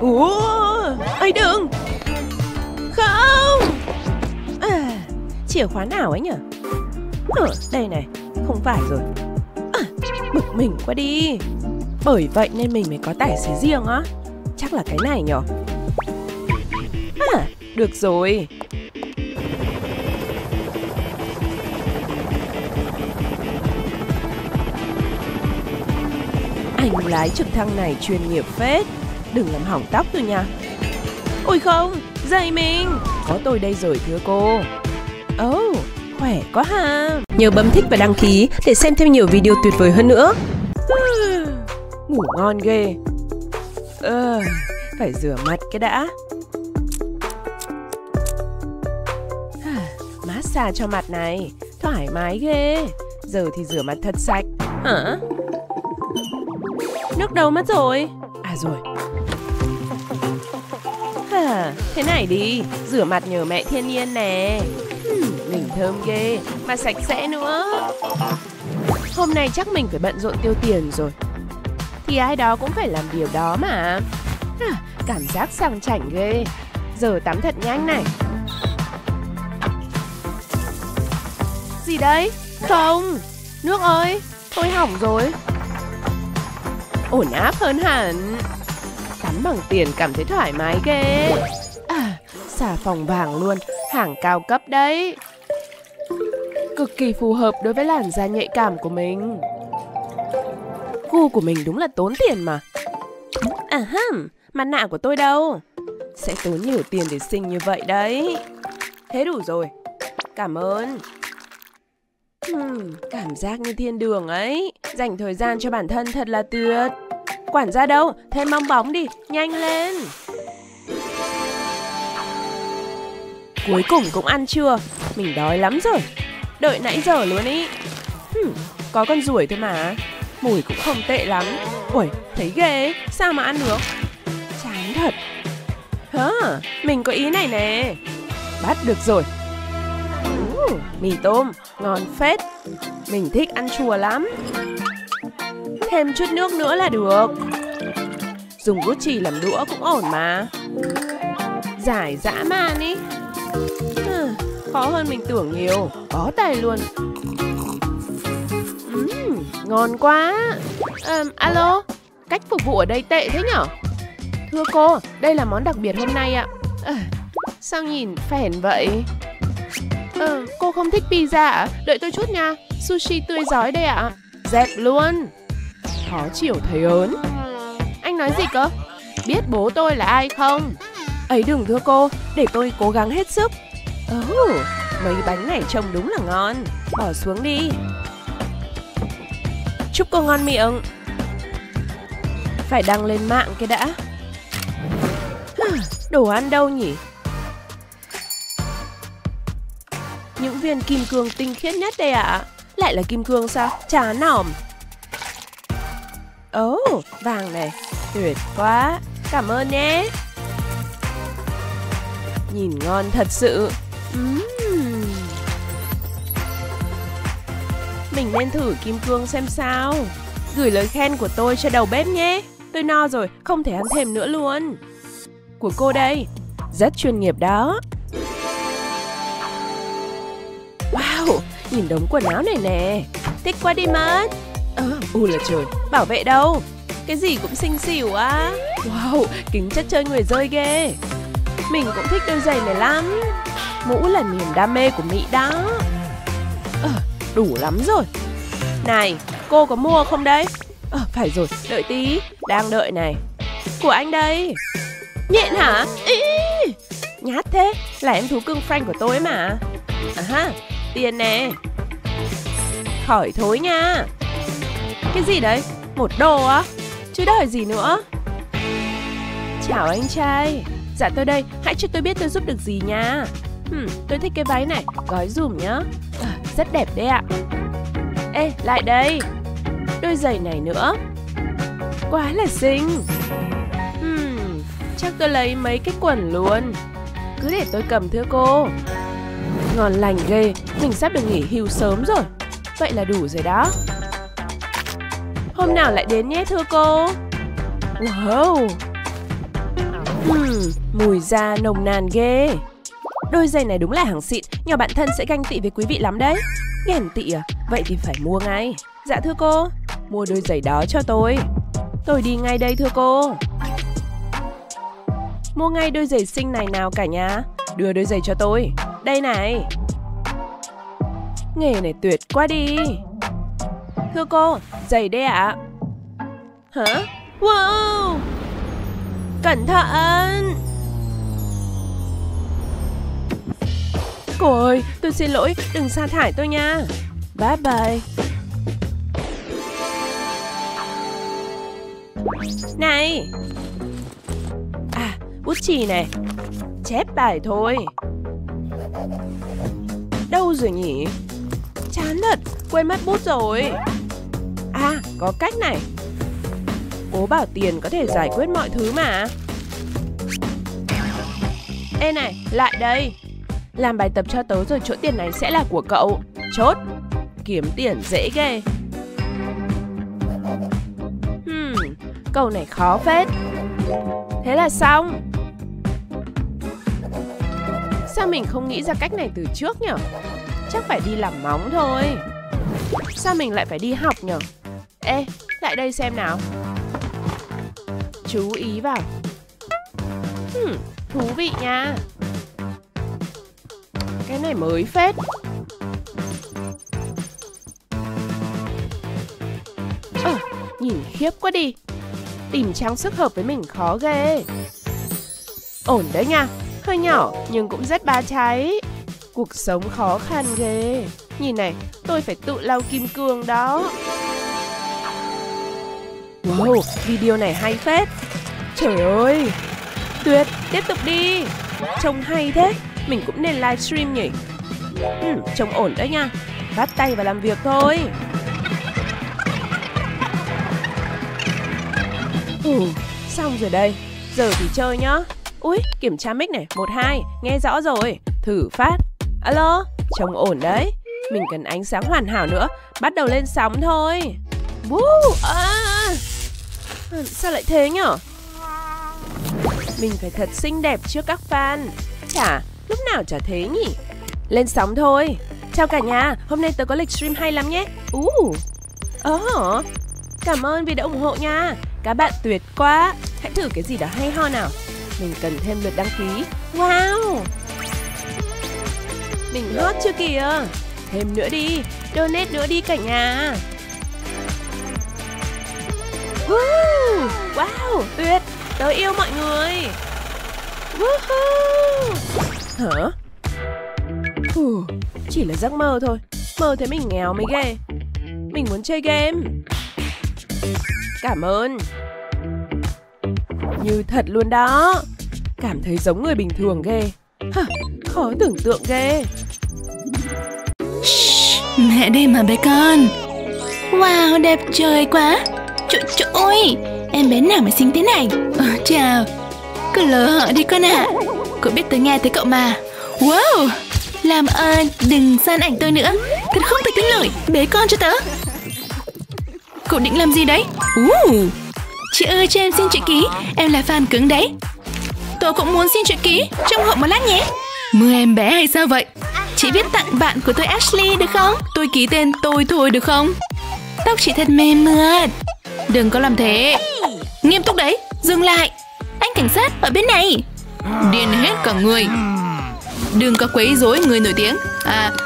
Ủa, ấy đừng. Không à, chìa khóa nào ấy nhỉ? Đây này, không phải rồi à, bực mình quá đi. Bởi vậy nên mình mới có tài xế riêng á. Chắc là cái này nhỉ? À, được rồi. Anh lái trực thăng này chuyên nghiệp phết. Đừng làm hỏng tóc tôi nha. Ôi không, giày mình. Có tôi đây rồi thưa cô. Oh, khỏe quá ha. Nhớ bấm thích và đăng ký để xem thêm nhiều video tuyệt vời hơn nữa. Ngủ ngon ghê. Phải rửa mặt cái đã. Massage cho mặt này. Thoải mái ghê. Giờ thì rửa mặt thật sạch. Hả? Nước đâu mất rồi? À rồi. Thế này đi, rửa mặt nhờ mẹ thiên nhiên nè. Mình thơm ghê, mà sạch sẽ nữa. Hôm nay chắc mình phải bận rộn tiêu tiền rồi. Thì ai đó cũng phải làm điều đó mà. Cảm giác sang chảnh ghê. Giờ tắm thật nhanh này. Gì đấy? Không! Nước ơi! Tôi hỏng rồi. Ổn áp hơn hẳn. Tắm bằng tiền cảm thấy thoải mái ghê. À, xà phòng vàng luôn. Hàng cao cấp đấy. Cực kỳ phù hợp đối với làn da nhạy cảm của mình. Gu của mình đúng là tốn tiền mà. À ha, mặt nạ của tôi đâu? Sẽ tốn nhiều tiền để xinh như vậy đấy. Thế đủ rồi. Cảm ơn. Cảm giác như thiên đường ấy. Dành thời gian cho bản thân thật là tuyệt. Quản gia đâu? Thêm bong bóng đi. Nhanh lên. Cuối cùng cũng ăn trưa. Mình đói lắm rồi. Đợi nãy giờ luôn ý. Có con ruồi thôi mà. Mùi cũng không tệ lắm. Ui, thấy ghê ấy. Sao mà ăn được? Chán thật. Hả? Mình có ý này nè. Bắt được rồi. Mì tôm, ngon phết. Mình thích ăn chua lắm. Thêm chút nước nữa là được. Dùng bút chì làm đũa cũng ổn mà. Giải dã man ý. Khó hơn mình tưởng nhiều. Bó tay luôn. Ngon quá. Alo, cách phục vụ ở đây tệ thế nhở? Thưa cô, đây là món đặc biệt hôm nay ạ. Sao nhìn phèn vậy? Cô không thích pizza ạ? Đợi tôi chút nha. Sushi tươi giói đây ạ. Dẹp luôn. Khó chịu thấy ớn. Anh nói gì cơ? Biết bố tôi là ai không? Ấy đừng thưa cô, để tôi cố gắng hết sức. Mấy bánh này trông đúng là ngon. Bỏ xuống đi. Chúc cô ngon miệng. Phải đăng lên mạng cái đã. Đồ ăn đâu nhỉ? Những viên kim cương tinh khiết nhất đây ạ. Lại là kim cương sao? Chán nỏm. Vàng này. Tuyệt quá. Cảm ơn nhé. Nhìn ngon thật sự. Mình nên thử kim cương xem sao. Gửi lời khen của tôi cho đầu bếp nhé. Tôi no rồi, không thể ăn thêm nữa luôn. Của cô đây. Rất chuyên nghiệp đó. Wow, nhìn đống quần áo này nè. Thích quá đi mất. Là trời, bảo vệ đâu? Cái gì cũng xinh xỉu á. Wow, kính chất chơi người rơi ghê. Mình cũng thích đôi giày này lắm. Mũ là niềm đam mê của Mỹ đó. Đủ lắm rồi. Này, cô có mua không đấy? Phải rồi, đợi tí. Đang đợi này. Của anh đây. Nhện hả? Ý! Nhát thế, là em thú cưng Frank của tôi mà. Tiền nè. Khỏi thối nha. Cái gì đấy? Một đô á? Chứ đòi gì nữa. Chào anh trai. Dạ tôi đây, hãy cho tôi biết tôi giúp được gì nha. Tôi thích cái váy này. Gói dùm nhá. Rất đẹp đấy ạ. Ê, lại đây. Đôi giày này nữa. Quá là xinh. Chắc tôi lấy mấy cái quần luôn. Cứ để tôi cầm thưa cô. Ngon lành ghê. Mình sắp được nghỉ hưu sớm rồi. Vậy là đủ rồi đó. Hôm nào lại đến nhé thưa cô. Wow, mùi da nồng nàn ghê. Đôi giày này đúng là hàng xịn. Nhỏ bạn thân sẽ ganh tị với quý vị lắm đấy. Ghen tị à? Vậy thì phải mua ngay. Dạ thưa cô, mua đôi giày đó cho tôi. Tôi đi ngay đây thưa cô. Mua ngay đôi giày xinh này nào cả nhà. Đưa đôi giày cho tôi. Đây này. Nghề này tuyệt quá đi. Thưa cô, giày đây ạ. Hả? Wow, cẩn thận. Cô ơi, tôi xin lỗi, đừng sa thải tôi nha. Bye bye. Này. À, bút chì này. Chép bài thôi. Đâu rồi nhỉ? Chán thật, quên mất bút rồi. À, có cách này. Bố bảo tiền có thể giải quyết mọi thứ mà. Ê này, lại đây. Làm bài tập cho tớ rồi chỗ tiền này sẽ là của cậu. Chốt. Kiếm tiền dễ ghê. Câu này khó phết. Thế là xong. Sao mình không nghĩ ra cách này từ trước nhở? Chắc phải đi làm móng thôi. Sao mình lại phải đi học nhở? Ê, lại đây xem nào. Chú ý vào. Thú vị nha. Cái này mới phết. Nhìn khiếp quá đi. Tìm trang sức hợp với mình khó ghê. Ổn đấy nha. Hơi nhỏ nhưng cũng rất ba cháy. Cuộc sống khó khăn ghê. Nhìn này, tôi phải tự lau kim cương đó. Wow, video này hay phết. Trời ơi, tuyệt, tiếp tục đi. Trông hay thế. Mình cũng nên livestream nhỉ. Trông ổn đấy nha. Bắt tay vào làm việc thôi. Xong rồi đây. Giờ thì chơi nhá. Úi, kiểm tra mic này, 1, 2. Nghe rõ rồi, thử phát. Alo, trông ổn đấy. Mình cần ánh sáng hoàn hảo nữa. Bắt đầu lên sóng thôi. Sao lại thế nhở? Mình phải thật xinh đẹp trước các fan. Chả, lúc nào chả thế nhỉ. Lên sóng thôi. Chào cả nhà, hôm nay tớ có lịch stream hay lắm nhé. Cảm ơn vì đã ủng hộ nha. Các bạn tuyệt quá. Hãy thử cái gì đó hay ho nào. Mình cần thêm lượt đăng ký. Wow, mình hot chưa kìa. Thêm nữa đi. Donate nữa đi cả nhà. Wow, tuyệt. Tớ yêu mọi người. Hả? Chỉ là giấc mơ thôi. Mơ thấy mình nghèo mới ghê. Mình muốn chơi game. Cảm ơn. Như thật luôn đó. Cảm thấy giống người bình thường ghê. Khó tưởng tượng ghê. Mẹ đây mà bé con. Wow, đẹp trời quá. Trời ơi, em bé nào mà xinh thế này. Chào. Cứ lỡ họ đi con ạ. Cậu biết tớ nghe thấy cậu mà. Wow, làm ơn đừng san ảnh tôi nữa. Thật không thể tin nổi. Bé con cho tớ. Cậu định làm gì đấy? Chị ơi cho em xin chữ ký. Em là fan cứng đấy. Tôi cũng muốn xin chữ ký. Trông hộp một lát nhé. Mưa em bé hay sao vậy? Chị viết tặng bạn của tôi Ashley được không? Tôi ký tên tôi thôi được không? Tóc chị thật mềm mượt. Đừng có làm thế. Nghiêm túc đấy. Dừng lại. Anh cảnh sát ở bên này. Điên hết cả người. Đừng có quấy rối người nổi tiếng.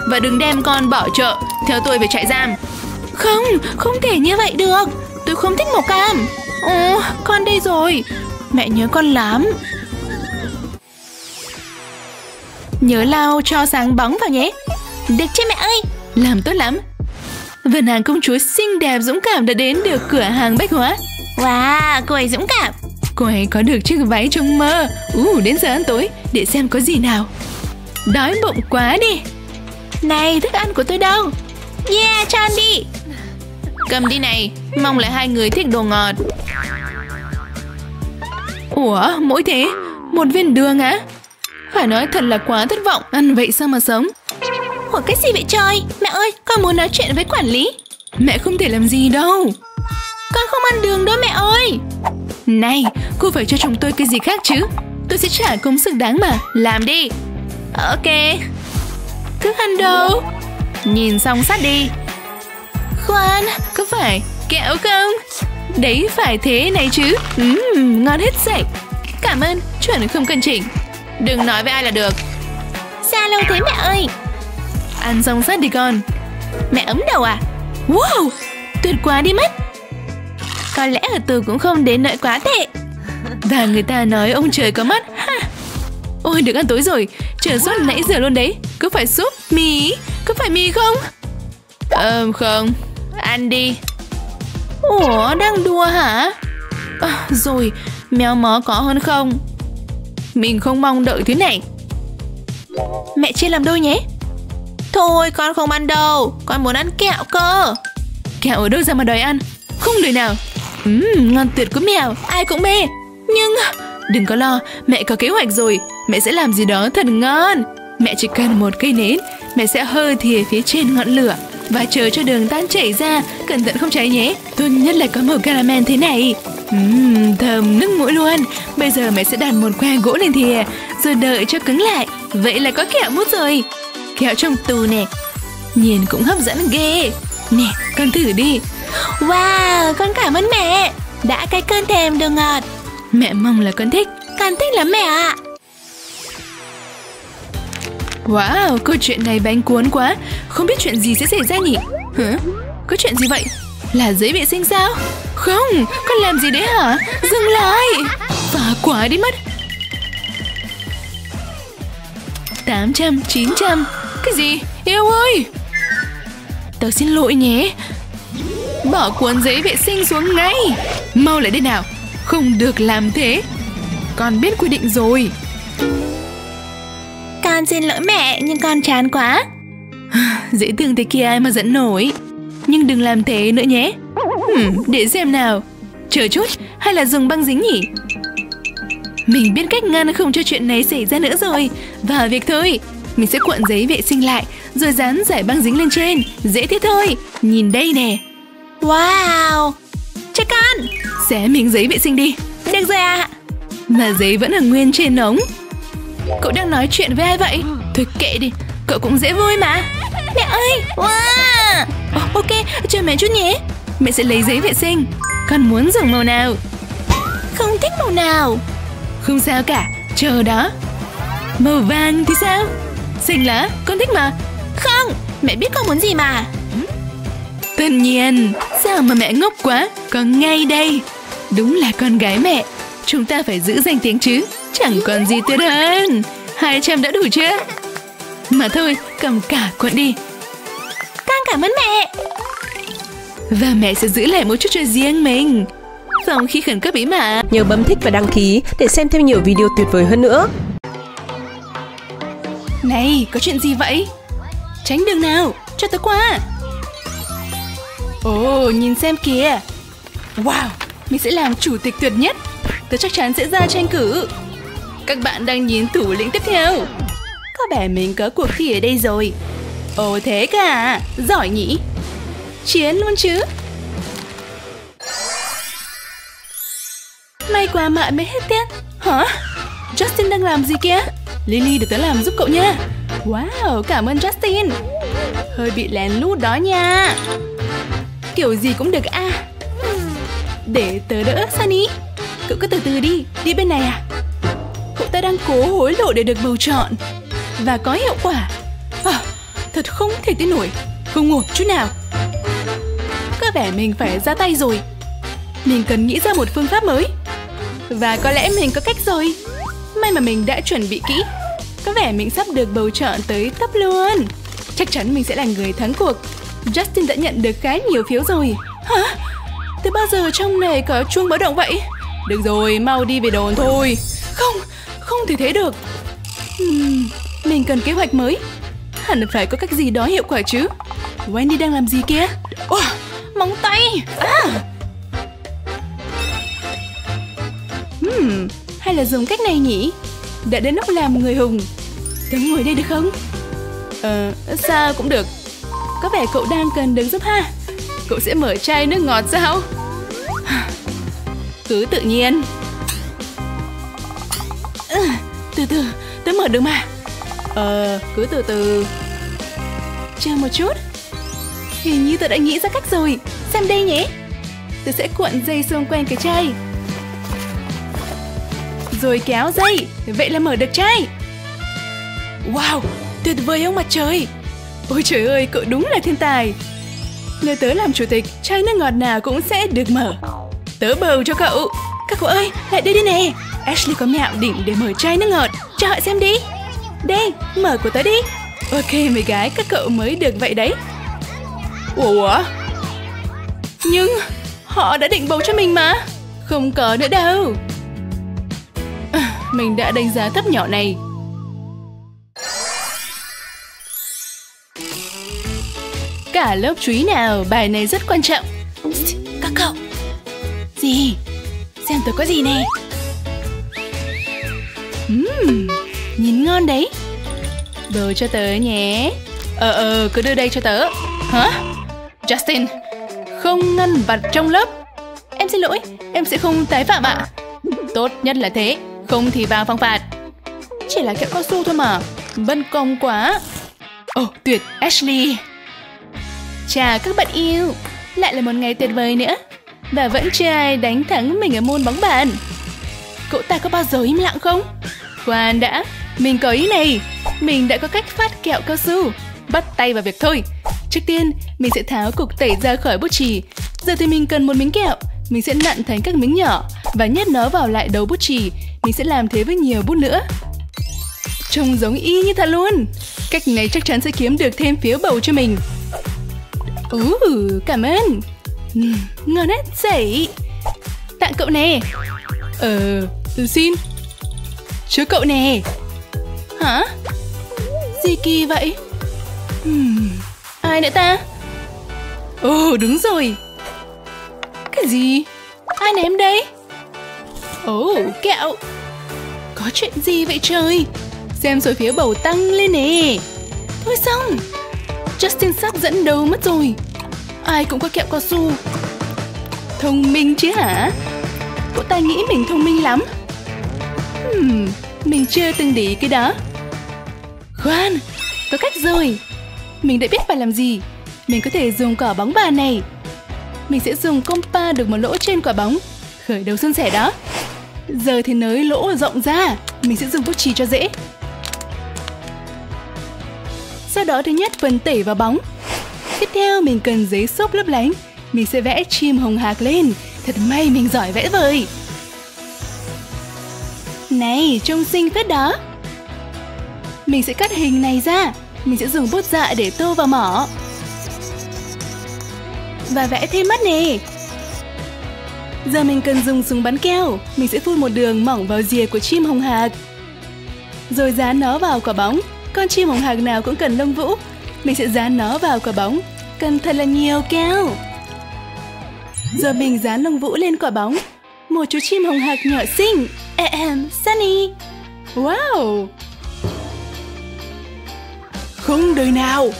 Và đừng đem con bỏ chợ. Theo tôi về trại giam. Không, không thể như vậy được. Tôi không thích màu cam. Con đây rồi. Mẹ nhớ con lắm. Nhớ lau cho sáng bóng vào nhé. Được chứ mẹ ơi. Làm tốt lắm. Vườn hàng công chúa xinh đẹp dũng cảm đã đến được cửa hàng bách hóa. Wow, cô ấy dũng cảm. Cô ấy có được chiếc váy trong mơ. Đến giờ ăn tối để xem có gì nào. Đói bụng quá đi. Này, thức ăn của tôi đâu? Yeah, cho ăn đi. Cầm đi này. Mong là hai người thích đồ ngọt. Ủa, mỗi thế? Một viên đường á? Phải nói thật là quá thất vọng. Ăn vậy sao mà sống? Ủa, cái gì vậy trời? Mẹ ơi, con muốn nói chuyện với quản lý. Mẹ không thể làm gì đâu. Con không ăn đường đâu mẹ ơi. Này, cô phải cho chúng tôi cái gì khác chứ. Tôi sẽ trả công xứng đáng mà. Làm đi. Ok. Thức ăn đâu? Nhìn xong sát đi. Khoan, có phải kẹo không? Đấy phải thế này chứ. Ngon hết sạch. Cảm ơn, chuẩn không cần chỉnh. Đừng nói với ai là được. Sao lâu thế mẹ ơi? Ăn xong sát đi con. Mẹ ấm đầu à? Wow, tuyệt quá đi mất. Có lẽ ở tù cũng không đến nỗi quá tệ. Và người ta nói ông trời có mắt ha. Ôi được ăn tối rồi. Chờ suốt nãy giờ luôn đấy. Có phải súp, mì, có phải mì không? Không. Ăn đi. Ủa đang đùa hả? Rồi méo mó có hơn không? Mình không mong đợi thế này. Mẹ chia làm đôi nhé. Thôi con không ăn đâu. Con muốn ăn kẹo cơ. Kẹo ở đâu ra mà đòi ăn? Không đời nào. Ngon tuyệt của mèo. Ai cũng mê. Nhưng đừng có lo, mẹ có kế hoạch rồi. Mẹ sẽ làm gì đó thật ngon. Mẹ chỉ cần một cây nến. Mẹ sẽ hơ thìa phía trên ngọn lửa và chờ cho đường tan chảy ra. Cẩn thận không cháy nhé. Tốt nhất là có màu caramel thế này. Thơm nước mũi luôn. Bây giờ mẹ sẽ đặt một que gỗ lên thìa rồi đợi cho cứng lại. Vậy là có kẹo mút rồi. Kẹo trong tù nè. Nhìn cũng hấp dẫn ghê. Nè, con thử đi. Wow, con cảm ơn mẹ. Đã cái cơn thèm đường ngọt. Mẹ mong là con thích. Con thích lắm mẹ ạ. Wow, câu chuyện này bánh cuốn quá. Không biết chuyện gì sẽ xảy ra nhỉ? Hả? Có chuyện gì vậy? Là giấy vệ sinh sao? Không, con làm gì đấy hả? Dừng lại. Phá quá đi mất. 800, 900. Cái gì? Yêu ơi. Tớ xin lỗi nhé. Bỏ cuốn giấy vệ sinh xuống ngay. Mau lại đây nào. Không được làm thế. Con biết quy định rồi. Con xin lỗi mẹ, nhưng con chán quá. Dễ thương thế kia ai mà giận nổi. Nhưng đừng làm thế nữa nhé. Để xem nào. Chờ chút, hay là dùng băng dính nhỉ? Mình biết cách ngăn không cho chuyện này xảy ra nữa rồi. Và việc thôi. Mình sẽ cuộn giấy vệ sinh lại rồi dán giải băng dính lên trên. Dễ thế thôi. Nhìn đây nè. Wow. Cho con xé miếng giấy vệ sinh đi. Được rồi ạ. Mà giấy vẫn ở nguyên trên ống. Cậu đang nói chuyện với ai vậy? Thôi kệ đi, cậu cũng dễ vui mà. Mẹ ơi. Wow. Ok, chờ mẹ chút nhé. Mẹ sẽ lấy giấy vệ sinh. Con muốn dùng màu nào? Không thích màu nào. Không sao cả, chờ đó. Màu vàng thì sao? Xinh lá, con thích mà. Không, mẹ biết con muốn gì mà. Tất nhiên. Sao mà mẹ ngốc quá. Con ngay đây. Đúng là con gái mẹ. Chúng ta phải giữ danh tiếng chứ. Chẳng còn gì tuyệt hơn. 200 đã đủ chưa? Mà thôi, cầm cả cuộn đi. Con cảm ơn mẹ. Và mẹ sẽ giữ lại một chút cho riêng mình. Phòng khi khẩn cấp ý mà. Nhớ bấm thích và đăng ký để xem thêm nhiều video tuyệt vời hơn nữa. Này, có chuyện gì vậy? Tránh đường nào, cho tớ qua. Ồ, nhìn xem kìa. Wow, mình sẽ làm chủ tịch tuyệt nhất. Tớ chắc chắn sẽ ra tranh cử. Các bạn đang nhìn thủ lĩnh tiếp theo. Có vẻ mình có cuộc thi ở đây rồi. Ồ thế cả. Giỏi nhỉ. Chiến luôn chứ. May quá mãi mới hết tiết. Hả? Justin đang làm gì kia? Lily để tớ làm giúp cậu nha. Wow, cảm ơn Justin. Hơi bị lén lút đó nha. Kiểu gì cũng được à. Để tớ đỡ Sunny. Cậu cứ từ từ đi. Đi bên này à? Cậu ta đang cố hối lộ để được bầu chọn. Và có hiệu quả. Thật không thể tin nổi. Không ổn chút nào. Có vẻ mình phải ra tay rồi. Mình cần nghĩ ra một phương pháp mới. Và có lẽ mình có cách rồi. May mà mình đã chuẩn bị kỹ. Có vẻ mình sắp được bầu chọn tới tấp luôn. Chắc chắn mình sẽ là người thắng cuộc. Justin đã nhận được khá nhiều phiếu rồi. Hả? Từ bao giờ trong này có chuông báo động vậy? Được rồi, mau đi về đồn thôi. Không, không thể thế được. Mình cần kế hoạch mới. Hẳn phải có cách gì đó hiệu quả chứ. Wendy đang làm gì kia? Ồ, móng tay à. Hay là dùng cách này nhỉ? Đã đến lúc làm người hùng. Tớ ngồi đây được không? Sao cũng được. Có vẻ cậu đang cần được giúp ha. Cậu sẽ mở chai nước ngọt sao? Cứ tự nhiên. Từ từ, tớ mở được mà. Cứ từ từ. Chờ một chút. Hình như tớ đã nghĩ ra cách rồi. Xem đây nhé. Tớ sẽ cuộn dây xung quanh cái chai, rồi kéo dây. Vậy là mở được chai. Wow, tuyệt vời ông mặt trời. Ôi trời ơi, cậu đúng là thiên tài. Nếu tớ làm chủ tịch, chai nước ngọt nào cũng sẽ được mở. Tớ bầu cho cậu. Các cậu ơi, lại đây đi nè. Ashley có mẹo đỉnh để mở chai nước ngọt. Cho họ xem đi. Đây, mở của tớ đi. Ok mấy gái, các cậu mới được vậy đấy. Ủa? Nhưng họ đã định bầu cho mình mà. Không có nữa đâu. Mình đã đánh giá thấp nhỏ này. Cả lớp chú ý nào, bài này rất quan trọng. Các cậu. Gì? Xem tôi có gì nè. Nhìn ngon đấy. Đồ cho tớ nhé. Cứ đưa đây cho tớ. Hả? Justin, không ngăn vặt trong lớp. Em xin lỗi, em sẽ không tái phạm ạ. Tốt nhất là thế, không thì vào phòng phạt. Chỉ là kẹo cao su thôi mà. Bân công quá. Ồ, tuyệt, Ashley. Chào các bạn yêu. Lại là một ngày tuyệt vời nữa. Và vẫn chưa ai đánh thắng mình ở môn bóng bàn. Cậu ta có bao giờ im lặng không? Khoan đã, mình có ý này. Mình đã có cách phát kẹo cao su. Bắt tay vào việc thôi. Trước tiên, mình sẽ tháo cục tẩy ra khỏi bút chì. Giờ thì mình cần một miếng kẹo. Mình sẽ nặn thành các miếng nhỏ và nhét nó vào lại đầu bút chì. Mình sẽ làm thế với nhiều bút nữa. Trông giống y như thật luôn. Cách này chắc chắn sẽ kiếm được thêm phiếu bầu cho mình. Cảm ơn. Ngon hết sảy. Tặng cậu nè. Xin. Chứa cậu nè. Hả? Gì kỳ vậy? Ai nữa ta? Đúng rồi. Cái gì? Ai ném đây? Kẹo. Có chuyện gì vậy trời? Xem số phiếu bầu tăng lên nè. Thôi xong, Justin sắp dẫn đầu mất rồi. Ai cũng có kẹo cao su. Thông minh chứ hả? Cậu ta nghĩ mình thông minh lắm. Mình chưa từng để ý cái đó. Khoan, có cách rồi. Mình đã biết phải làm gì. Mình có thể dùng quả bóng bàn này. Mình sẽ dùng công pa được một lỗ trên quả bóng. Khởi đầu suôn sẻ đó. Giờ thì nới lỗ rộng ra. Mình sẽ dùng bút chì cho dễ. Sau đó thì nhét phần tẩy vào bóng. Tiếp theo mình cần giấy xốp lấp lánh. Mình sẽ vẽ chim hồng hạc lên. Thật may mình giỏi vẽ vời. Này, trông xinh phết đó. Mình sẽ cắt hình này ra. Mình sẽ dùng bút dạ để tô vào mỏ. Và vẽ thêm mắt nè. Giờ mình cần dùng súng bắn keo. Mình sẽ phun một đường mỏng vào rìa của chim hồng hạc. Rồi dán nó vào quả bóng. Con chim hồng hạc nào cũng cần lông vũ. Mình sẽ dán nó vào quả bóng. Cần thật là nhiều keo. Giờ mình dán lông vũ lên quả bóng. Một chú chim hồng hạc nhỏ xinh. Sunny. Wow. Không đời nào.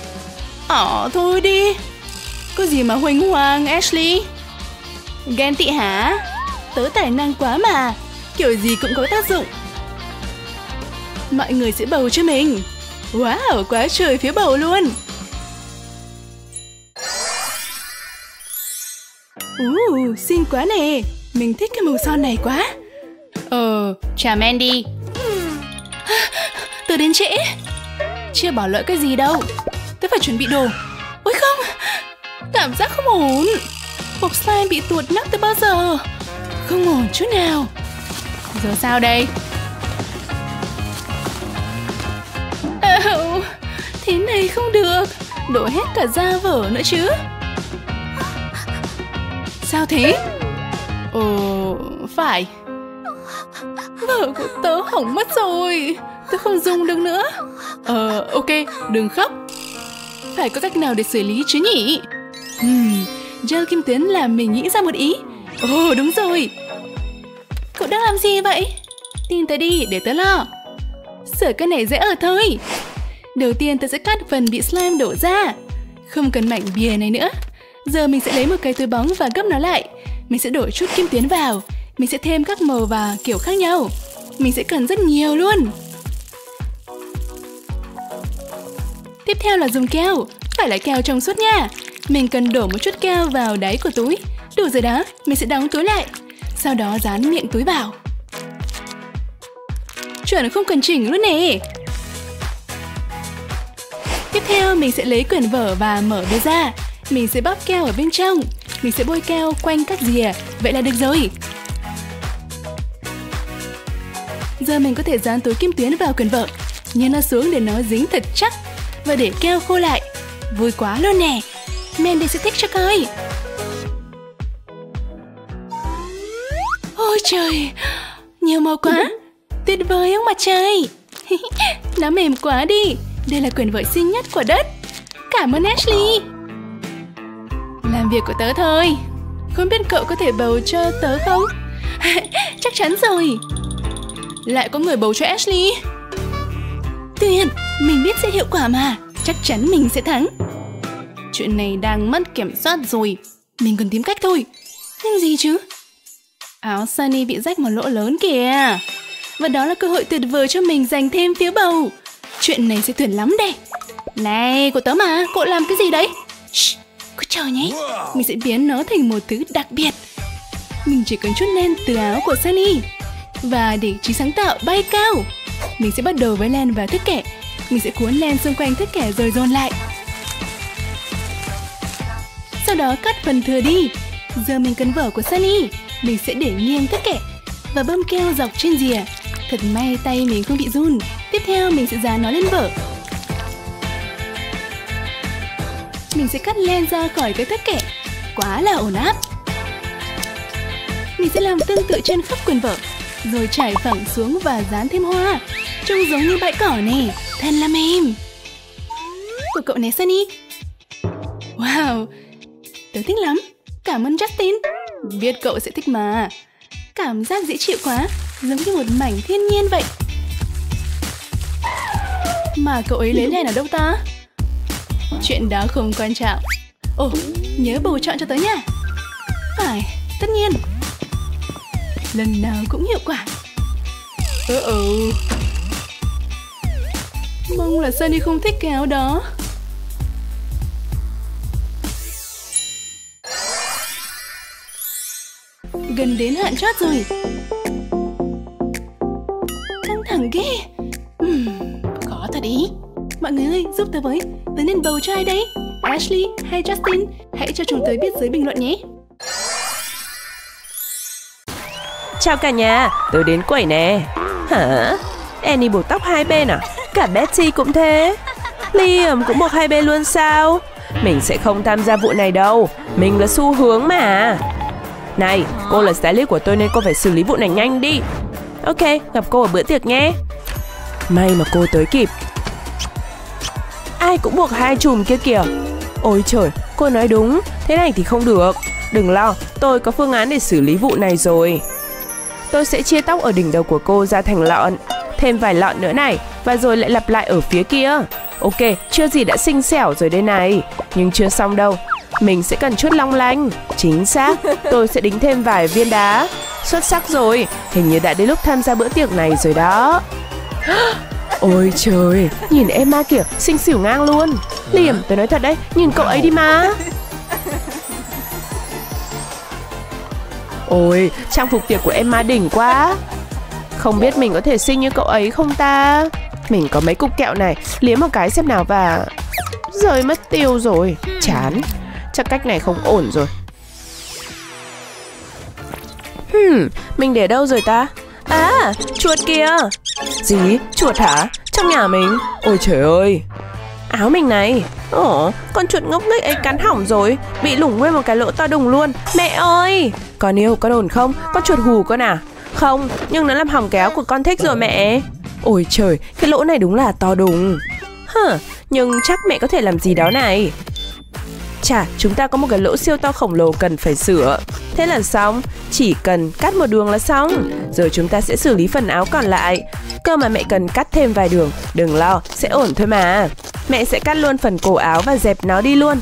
Thôi đi. Có gì mà huênh hoang, Ashley? Ghen tị hả? Tớ tài năng quá mà. Kiểu gì cũng có tác dụng. Mọi người sẽ bầu cho mình. Wow, quá trời phiếu bầu luôn. Xinh quá nè. Mình thích cái màu son này quá. Chào Mandy. Tớ đến trễ. Chưa bỏ lỡ cái gì đâu. Tớ phải chuẩn bị đồ. Ôi không, cảm giác không ổn. Hộp slime bị tuột nắp từ bao giờ. Không ổn chút nào. Giờ sao đây? Thế này không được. Đổ hết cả da vở nữa chứ. Sao thế? Phải. Vở của tớ hỏng mất rồi. Tớ không dùng được nữa. Ok, đừng khóc. Phải có cách nào để xử lý chứ nhỉ? Gel kim tuyến làm mình nghĩ ra một ý. Đúng rồi. Cậu đang làm gì vậy? Tin tớ đi, để tớ lo. Sửa cái này dễ ở thôi. Đầu tiên tớ sẽ cắt phần bị slime đổ ra. Không cần mảnh bìa này nữa. Giờ mình sẽ lấy một cái túi bóng và gấp nó lại. Mình sẽ đổ chút kim tuyến vào. mình sẽ thêm các màu và kiểu khác nhau. Mình sẽ cần rất nhiều luôn. Tiếp theo là dùng keo, phải là keo trong suốt nha. Mình cần đổ một chút keo vào đáy của túi. Đủ rồi đó, mình sẽ đóng túi lại. Sau đó dán miệng túi vào. Chuẩn không cần chỉnh luôn nè. Tiếp theo mình sẽ lấy quyển vở và mở nó ra. Mình sẽ bóp keo ở bên trong. Mình sẽ bôi keo quanh các rìa. Vậy là được rồi. Giờ mình có thể dán túi kim tuyến vào quyển vở. Nhấn nó xuống để nó dính thật chắc. Và để keo khô lại. Vui quá luôn nè. Mandy sẽ thích cho coi. Ôi trời, nhiều màu quá. Tuyệt vời không mặt trời. Nó mềm quá đi. Đây là quyển vở xinh nhất của đất. Cảm ơn Ashley. Làm việc của tớ thôi. Không biết cậu có thể bầu cho tớ không? Chắc chắn rồi. Lại có người bầu cho Ashley. Tuyệt, mình biết sẽ hiệu quả mà. Chắc chắn mình sẽ thắng. Chuyện này đang mất kiểm soát rồi. Mình cần tìm cách thôi. Nhưng gì chứ? Áo Sunny bị rách một lỗ lớn kìa. Và đó là cơ hội tuyệt vời cho mình giành thêm phiếu bầu. Chuyện này sẽ tuyệt lắm đây. Này, của tớ mà, cậu làm cái gì đấy? Shh, cứ chờ nhé. Mình sẽ biến nó thành một thứ đặc biệt. Mình chỉ cần chút len từ áo của Sunny. Và để trí sáng tạo bay cao. Mình sẽ bắt đầu với len và thước kẻ. Mình sẽ cuốn len xung quanh thước kẻ rồi dồn lại. Sau đó cắt phần thừa đi. Giờ mình cần vở của Sunny. Mình sẽ để nghiêng thước kẻ. Và bơm keo dọc trên rìa. Thật may tay mình không bị run. Tiếp theo mình sẽ dán nó lên vở. Mình sẽ cắt len ra khỏi cái thước kẻ. Quá là ổn áp. Mình sẽ làm tương tự trên khắp quyển vở. Rồi trải phẳng xuống và dán thêm hoa. Trông giống như bãi cỏ này. Thật là mềm. Của cậu này Sunny. Wow, tớ thích lắm. Cảm ơn Justin. Biết cậu sẽ thích mà. Cảm giác dễ chịu quá. Giống như một mảnh thiên nhiên vậy. Mà cậu ấy lấy len ở đâu ta? Chuyện đó không quan trọng. Ồ, nhớ bầu chọn cho tớ nha. Phải, tất nhiên. Lần nào cũng hiệu quả. Mong là Sunny không thích cái áo đó. Gần đến hạn chót rồi. Căng thẳng ghê. Khó thật ý. Mọi người ơi, giúp tớ với. Tớ nên bầu cho ai đấy? Ashley hay Justin? Hãy cho chúng tớ biết dưới bình luận nhé. Chào cả nhà, tớ đến quẩy nè. Hả? Annie buộc tóc hai bên à? Cả Betty cũng thế. Liam cũng buộc hai bên luôn sao? Mình sẽ không tham gia vụ này đâu. Mình là xu hướng mà. Này, cô là stylist của tôi nên cô phải xử lý vụ này nhanh đi. Ok, gặp cô ở bữa tiệc nhé. May mà cô tới kịp. Ai cũng buộc hai chùm kia kìa. Ôi trời, cô nói đúng. Thế này thì không được. Đừng lo, tôi có phương án để xử lý vụ này rồi. Tôi sẽ chia tóc ở đỉnh đầu của cô ra thành lọn. Thêm vài lọn nữa này. Và rồi lại lặp lại ở phía kia. Ok, chưa gì đã xinh xẻo rồi đây này. Nhưng chưa xong đâu. Mình sẽ cần chút long lanh. Chính xác, tôi sẽ đính thêm vài viên đá. Xuất sắc rồi. Hình như đã đến lúc tham gia bữa tiệc này rồi đó. Ôi trời, nhìn Emma kìa, xinh xỉu ngang luôn. Liam, tôi nói thật đấy, nhìn cậu ấy đi mà. Ôi, trang phục tiệc của Emma đỉnh quá. Không biết mình có thể xinh như cậu ấy không ta. Mình có mấy cục kẹo này, liếm một cái xem nào và... Rơi mất tiêu rồi, chán. Chắc cách này không ổn rồi. Mình để đâu rồi ta? À, chuột kìa. Gì? Chuột hả? Trong nhà mình? Ôi trời ơi. Áo mình này. Ồ, con chuột ngốc nghếch ấy cắn hỏng rồi. Bị lủng nguyên một cái lỗ to đùng luôn. Mẹ ơi. Con yêu, con ổn không? Con chuột hù con à? Không, nhưng nó làm hỏng cái áo của con thích rồi mẹ. Ôi trời, cái lỗ này đúng là to đùng. Nhưng chắc mẹ có thể làm gì đó này. Chà, chúng ta có một cái lỗ siêu to khổng lồ cần phải sửa. Thế là xong, chỉ cần cắt một đường là xong. Rồi chúng ta sẽ xử lý phần áo còn lại. Cơ mà mẹ cần cắt thêm vài đường. Đừng lo, sẽ ổn thôi mà. Mẹ sẽ cắt luôn phần cổ áo và dẹp nó đi luôn.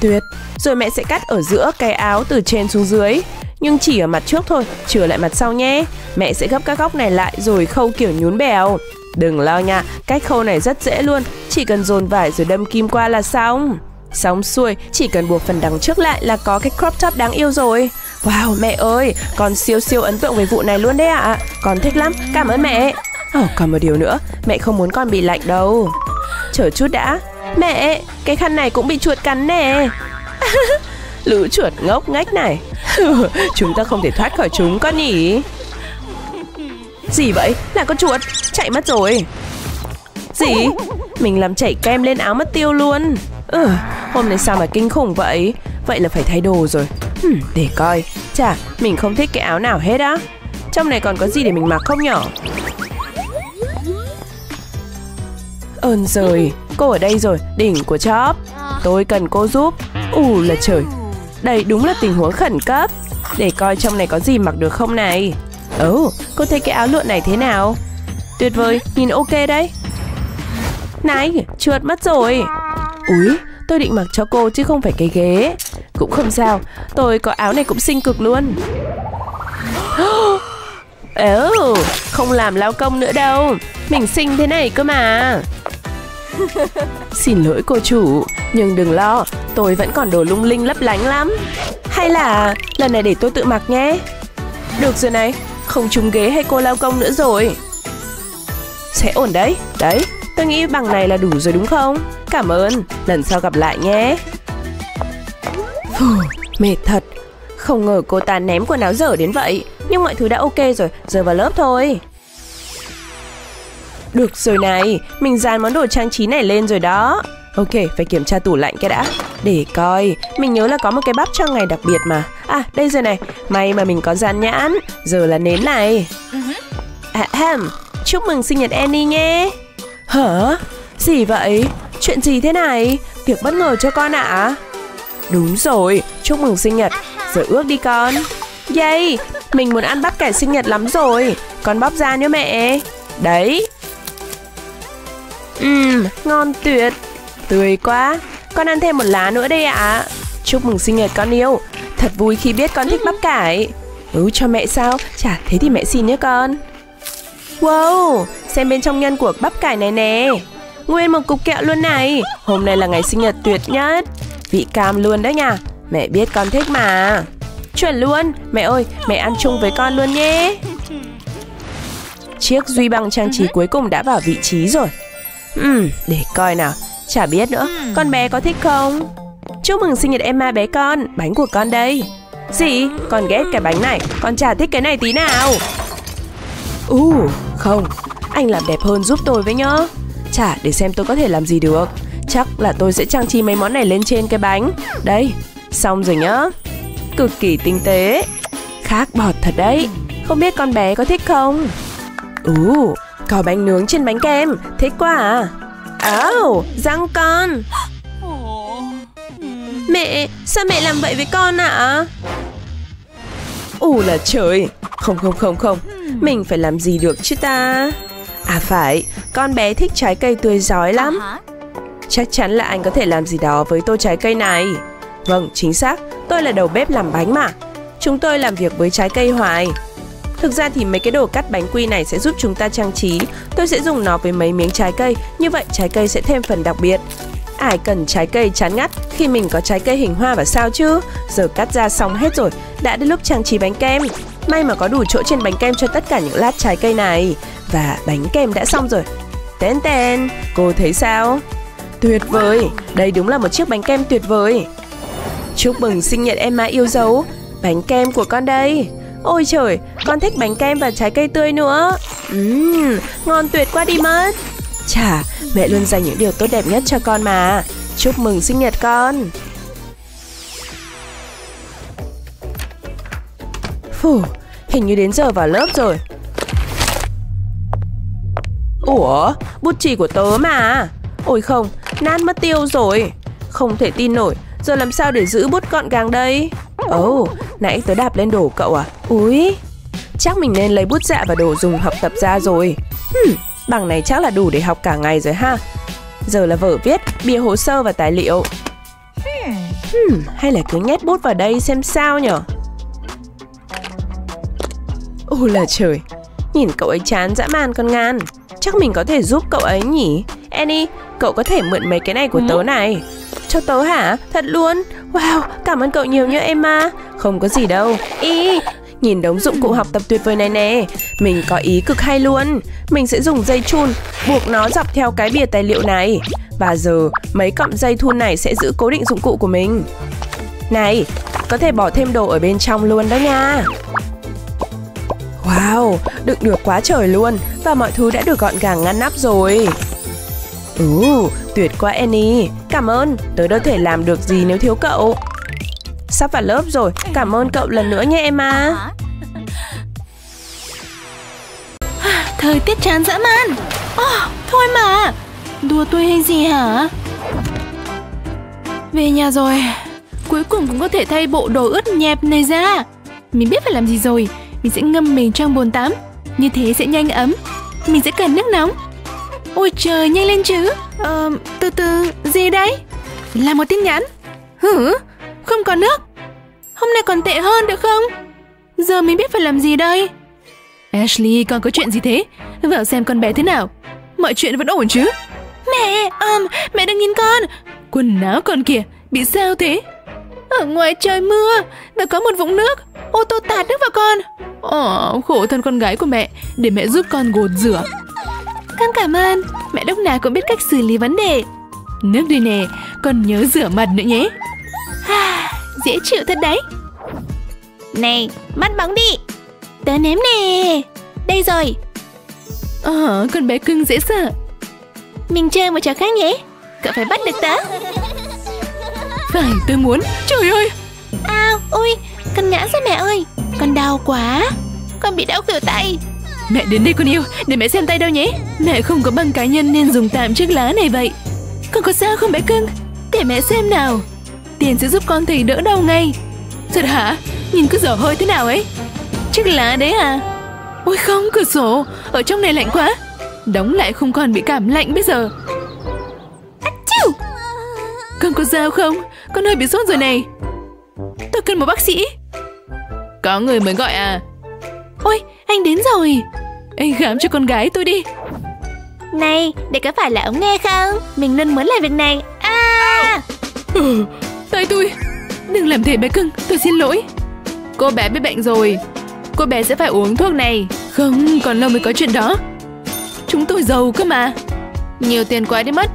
Tuyệt, rồi mẹ sẽ cắt ở giữa cái áo từ trên xuống dưới. nhưng chỉ ở mặt trước thôi, chừa lại mặt sau nhé. Mẹ sẽ gấp các góc này lại rồi khâu kiểu nhún bèo. Đừng lo nha, cách khâu này rất dễ luôn, chỉ cần dồn vải rồi đâm kim qua là xong. Xong xuôi, chỉ cần buộc phần đằng trước lại là có cái crop top đáng yêu rồi. Wow, mẹ ơi, con siêu siêu ấn tượng về vụ này luôn đấy ạ. Con thích lắm, cảm ơn mẹ. Còn một điều nữa, mẹ không muốn con bị lạnh đâu. Chờ chút đã. Mẹ, cái khăn này cũng bị chuột cắn nè. Lũ chuột ngốc nghếch này. Chúng ta không thể thoát khỏi chúng con nhỉ. Gì vậy? Là con chuột, chạy mất rồi. Gì? Mình làm chảy kem lên áo mất tiêu luôn. Hôm nay sao mà kinh khủng vậy? Vậy là phải thay đồ rồi. Để coi. Chà, mình không thích cái áo nào hết á. Trong này còn có gì để mình mặc không nhở? Ơn giời, cô ở đây rồi, đỉnh của chóp. Tôi cần cô giúp. Là trời, đây đúng là tình huống khẩn cấp. Để coi trong này có gì mặc được không này. Cô thấy cái áo lụa này thế nào? Tuyệt vời, nhìn ok đấy. Này, trượt mất rồi. Úi, tôi định mặc cho cô chứ không phải cái ghế. Cũng không sao, tôi có áo này cũng xinh cực luôn. Không làm lao công nữa đâu. Mình xinh thế này cơ mà. Xin lỗi cô chủ, nhưng đừng lo, tôi vẫn còn đồ lung linh lấp lánh lắm. Hay là lần này để tôi tự mặc nhé. Được rồi này, không trúng ghế hay cô lao công nữa rồi. Sẽ ổn đấy. Đấy, tôi nghĩ bằng này là đủ rồi đúng không? Cảm ơn, lần sau gặp lại nhé. Mệt thật. Không ngờ cô ta ném quần áo dở đến vậy. Nhưng mọi thứ đã ok rồi, giờ vào lớp thôi. Được rồi này, mình dán món đồ trang trí này lên rồi đó. Ok, phải kiểm tra tủ lạnh cái đã. Để coi, mình nhớ là có một cái bắp cho ngày đặc biệt mà. À, đây rồi này, may mà mình có dán nhãn. Giờ là nến này. Chúc mừng sinh nhật Annie nhé. Hả? Gì vậy? Chuyện gì thế này? Tiệc bất ngờ cho con ạ? Đúng rồi, chúc mừng sinh nhật. Giờ ước đi con. Yay, mình muốn ăn bắp cải sinh nhật lắm rồi. Con bóp ra nhé mẹ. Đấy. Ngon tuyệt. Tươi quá. Con ăn thêm một lá nữa đây ạ. Chúc mừng sinh nhật con yêu. Thật vui khi biết con thích bắp cải. Cho mẹ sao? Chả thế thì mẹ xin nhé con. Wow, xem bên trong nhân của bắp cải này nè. Nguyên một cục kẹo luôn này. Hôm nay là ngày sinh nhật tuyệt nhất. Vị cam luôn đấy nha. Mẹ biết con thích mà. Chuẩn luôn. Mẹ ơi, mẹ ăn chung với con luôn nhé. Chiếc duy băng trang trí cuối cùng đã vào vị trí rồi. Để coi nào. Chả biết nữa, con bé có thích không? Chúc mừng sinh nhật Emma bé con. Bánh của con đây. Gì? Con ghét cái bánh này. Con chả thích cái này tí nào. Không. Anh làm đẹp hơn giúp tôi với nhá. Chả để xem tôi có thể làm gì được. Chắc là tôi sẽ trang trí mấy món này lên trên cái bánh. Đây, xong rồi nhá. Cực kỳ tinh tế. Khác bọt thật đấy. Không biết con bé có thích không? Có bánh nướng trên bánh kem. Thích quá à. Răng con. Mẹ, sao mẹ làm vậy với con ạ? Là trời. Không. Mình phải làm gì được chứ ta. À phải, con bé thích trái cây tươi rói lắm. Chắc chắn là anh có thể làm gì đó với tô trái cây này. Vâng, chính xác. Tôi là đầu bếp làm bánh mà. Chúng tôi làm việc với trái cây hoài. Thực ra thì mấy cái đồ cắt bánh quy này sẽ giúp chúng ta trang trí. Tôi sẽ dùng nó với mấy miếng trái cây. Như vậy trái cây sẽ thêm phần đặc biệt. Ai cần trái cây chán ngắt khi mình có trái cây hình hoa và sao chứ. Giờ cắt ra xong hết rồi. Đã đến lúc trang trí bánh kem. May mà có đủ chỗ trên bánh kem cho tất cả những lát trái cây này. Và bánh kem đã xong rồi. Tên, cô thấy sao? Tuyệt vời, đây đúng là một chiếc bánh kem tuyệt vời. Chúc mừng sinh nhật Emma yêu dấu. Bánh kem của con đây. Ôi trời, con thích bánh kem và trái cây tươi nữa. Ngon tuyệt quá đi mất. Chà, mẹ luôn dành những điều tốt đẹp nhất cho con mà. Chúc mừng sinh nhật con. Hình như đến giờ vào lớp rồi. Ủa, bút chì của tớ mà. Ôi không, nát mất tiêu rồi. Không thể tin nổi. Giờ làm sao để giữ bút gọn gàng đây? Nãy tớ đạp lên đồ cậu à? Úi, chắc mình nên lấy bút dạ và đồ dùng học tập ra rồi. Bằng này chắc là đủ để học cả ngày rồi ha. Giờ là vở viết, bìa hồ sơ và tài liệu. Hay là cứ nhét bút vào đây xem sao nhở? Ô là trời, nhìn cậu ấy chán dã man con Ngan. Chắc mình có thể giúp cậu ấy nhỉ? Annie, cậu có thể mượn mấy cái này của tớ này. Cho tớ hả? Thật luôn? Wow, cảm ơn cậu nhiều nhé Emma. Không có gì đâu. Ý, nhìn đống dụng cụ học tập tuyệt vời này nè. Mình có ý cực hay luôn. Mình sẽ dùng dây chun buộc nó dọc theo cái bìa tài liệu này. Và giờ mấy cọng dây thun này sẽ giữ cố định dụng cụ của mình. Này, có thể bỏ thêm đồ ở bên trong luôn đó nha. Wow, đựng được quá trời luôn. Và mọi thứ đã được gọn gàng ngăn nắp rồi. Tuyệt quá Annie. Cảm ơn, tớ đâu thể làm được gì nếu thiếu cậu. Sắp vào lớp rồi, cảm ơn cậu lần nữa nhé Emma. Thời tiết chán dã man. Thôi mà, đùa tôi hay gì hả? Về nhà rồi, cuối cùng cũng có thể thay bộ đồ ướt nhẹp này ra. Mình biết phải làm gì rồi. Mình sẽ ngâm mình trong bồn tắm. Như thế sẽ nhanh ấm. Mình sẽ cần nước nóng. Ôi trời, nhanh lên chứ. Từ từ, gì đấy? Là một tin nhắn. Hử? Không có nước. Hôm nay còn tệ hơn được không? Giờ mình biết phải làm gì đây? Ashley, con có chuyện gì thế? Vào xem con bé thế nào. Mọi chuyện vẫn ổn chứ? Mẹ, mẹ đừng nhìn con. Quần áo con kìa, bị sao thế? Ở ngoài trời mưa và có một vũng nước. Ô tô tạt nước vào con. Khổ thân con gái của mẹ. Để mẹ giúp con gột rửa. Con cảm ơn. Mẹ lúc nào cũng biết cách xử lý vấn đề. Nước đi nè, con nhớ rửa mặt nữa nhé. Dễ chịu thật đấy. Này, bắt bóng đi. Tớ ném nè. Đây rồi. Con bé cưng dễ sợ. Mình chơi một trò khác nhé. Cậu phải bắt được tớ. Phải, tôi muốn. Trời ơi. Ôi, con ngã ra mẹ ơi. Con đau quá. Con bị đau kiểu tay. Mẹ đến đây con yêu, để mẹ xem tay đâu nhé. Mẹ không có băng cá nhân nên dùng tạm chiếc lá này vậy. Con có sao không bé cưng? Để mẹ xem nào. Tiền sẽ giúp con thầy đỡ đau ngay. Thật hả? Nhìn cứ dở hơi thế nào ấy. Chiếc lá đấy à? Ôi không, cửa sổ. Ở trong này lạnh quá. Đóng lại không còn bị cảm lạnh bây giờ. Achoo! Con có sao không? Con hơi bị sốt rồi này. Tôi cần một bác sĩ. Có người mới gọi à? Ôi, anh đến rồi. Anh khám cho con gái tôi đi. Này, đây có phải là ống nghe không? Mình luôn muốn làm việc này. Tay tôi. Đừng làm thế bé cưng, tôi xin lỗi. Cô bé bị bệnh rồi. Cô bé sẽ phải uống thuốc này. Không, còn lâu mới có chuyện đó. Chúng tôi giàu cơ mà. Nhiều tiền quá đi mất.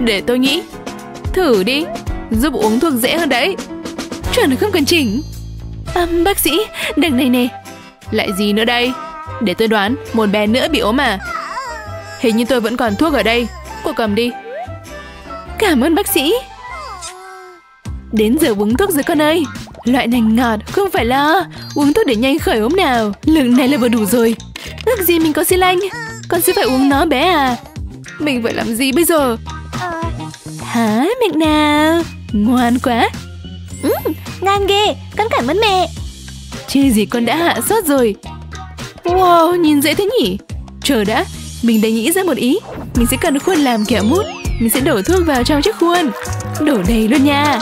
Để tôi nghĩ. Thử đi, giúp uống thuốc dễ hơn đấy. Chuẩn không cần chỉnh. Bác sĩ, đằng này nè. Lại gì nữa đây? Để tôi đoán, một bé nữa bị ốm à? Hình như tôi vẫn còn thuốc ở đây. Cô cầm đi. Cảm ơn bác sĩ. Đến giờ uống thuốc rồi con ơi. Loại này ngọt, không phải lo. Uống thuốc để nhanh khỏi ốm nào. Lượng này là vừa đủ rồi. Ước gì mình có xi lanh. Con sẽ phải uống nó bé à? Mình phải làm gì bây giờ? Hả miệng nào. Ngoan quá. Ngon ghê, con cảm ơn mẹ. Chứ gì con đã hạ sốt rồi. Wow, nhìn dễ thế nhỉ. Chờ đã, mình đã nghĩ ra một ý. Mình sẽ cần khuôn làm kẹo mút. Mình sẽ đổ thuốc vào trong chiếc khuôn. Đổ đầy luôn nha.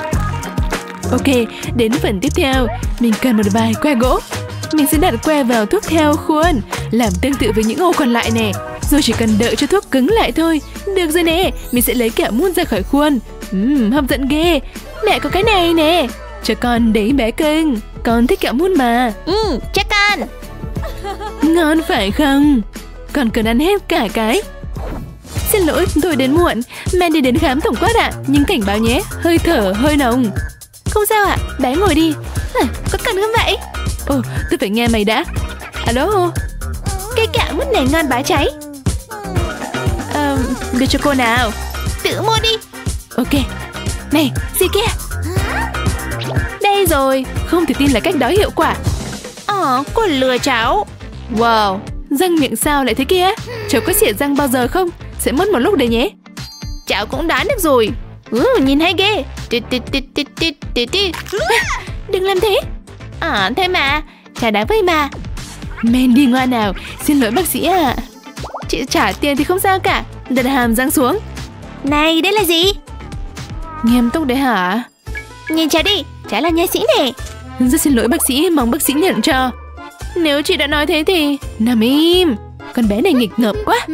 Ok, đến phần tiếp theo. Mình cần một vài que gỗ. Mình sẽ đặt que vào thuốc theo khuôn. Làm tương tự với những ô còn lại nè. Rồi chỉ cần đợi cho thuốc cứng lại thôi. Được rồi nè, mình sẽ lấy kẹo mút ra khỏi khuôn. Hấp dẫn ghê. Mẹ có cái này nè. Cho con đấy bé cưng. Con thích kẹo mút mà. Cho con. Ngon phải không? Con cần ăn hết cả cái. Xin lỗi, tôi đến muộn. Mẹ đi đến khám tổng quát ạ. Nhưng cảnh báo nhé, hơi thở hơi nồng. Không sao ạ, bé ngồi đi. Có cần không vậy? Tôi phải nghe mày đã. Alo. Cái kẹo mút này ngon bá cháy. Đưa cho cô nào. Tự mua đi. Ok. Này, gì kia? Đây rồi. Không thể tin là cách đó hiệu quả. Cô lừa cháu. Wow, răng miệng sao lại thế kia? Cháu có xỉa răng bao giờ không? Sẽ mất một lúc đấy nhé. Cháu cũng đoán được rồi. Nhìn hay ghê. Đừng làm thế. Thế mà, chả đáng vậy mà. Mandy ngoan nào, xin lỗi bác sĩ ạ. Chị trả tiền thì không sao cả. Đặt hàm răng xuống. Này, đây là gì? Nghiêm túc đấy hả? Nhìn cháu đi, cháu là nha sĩ nè. Rất xin lỗi bác sĩ, mong bác sĩ nhận cho. Nếu chị đã nói thế thì... Nằm im, con bé này nghịch ngợm quá.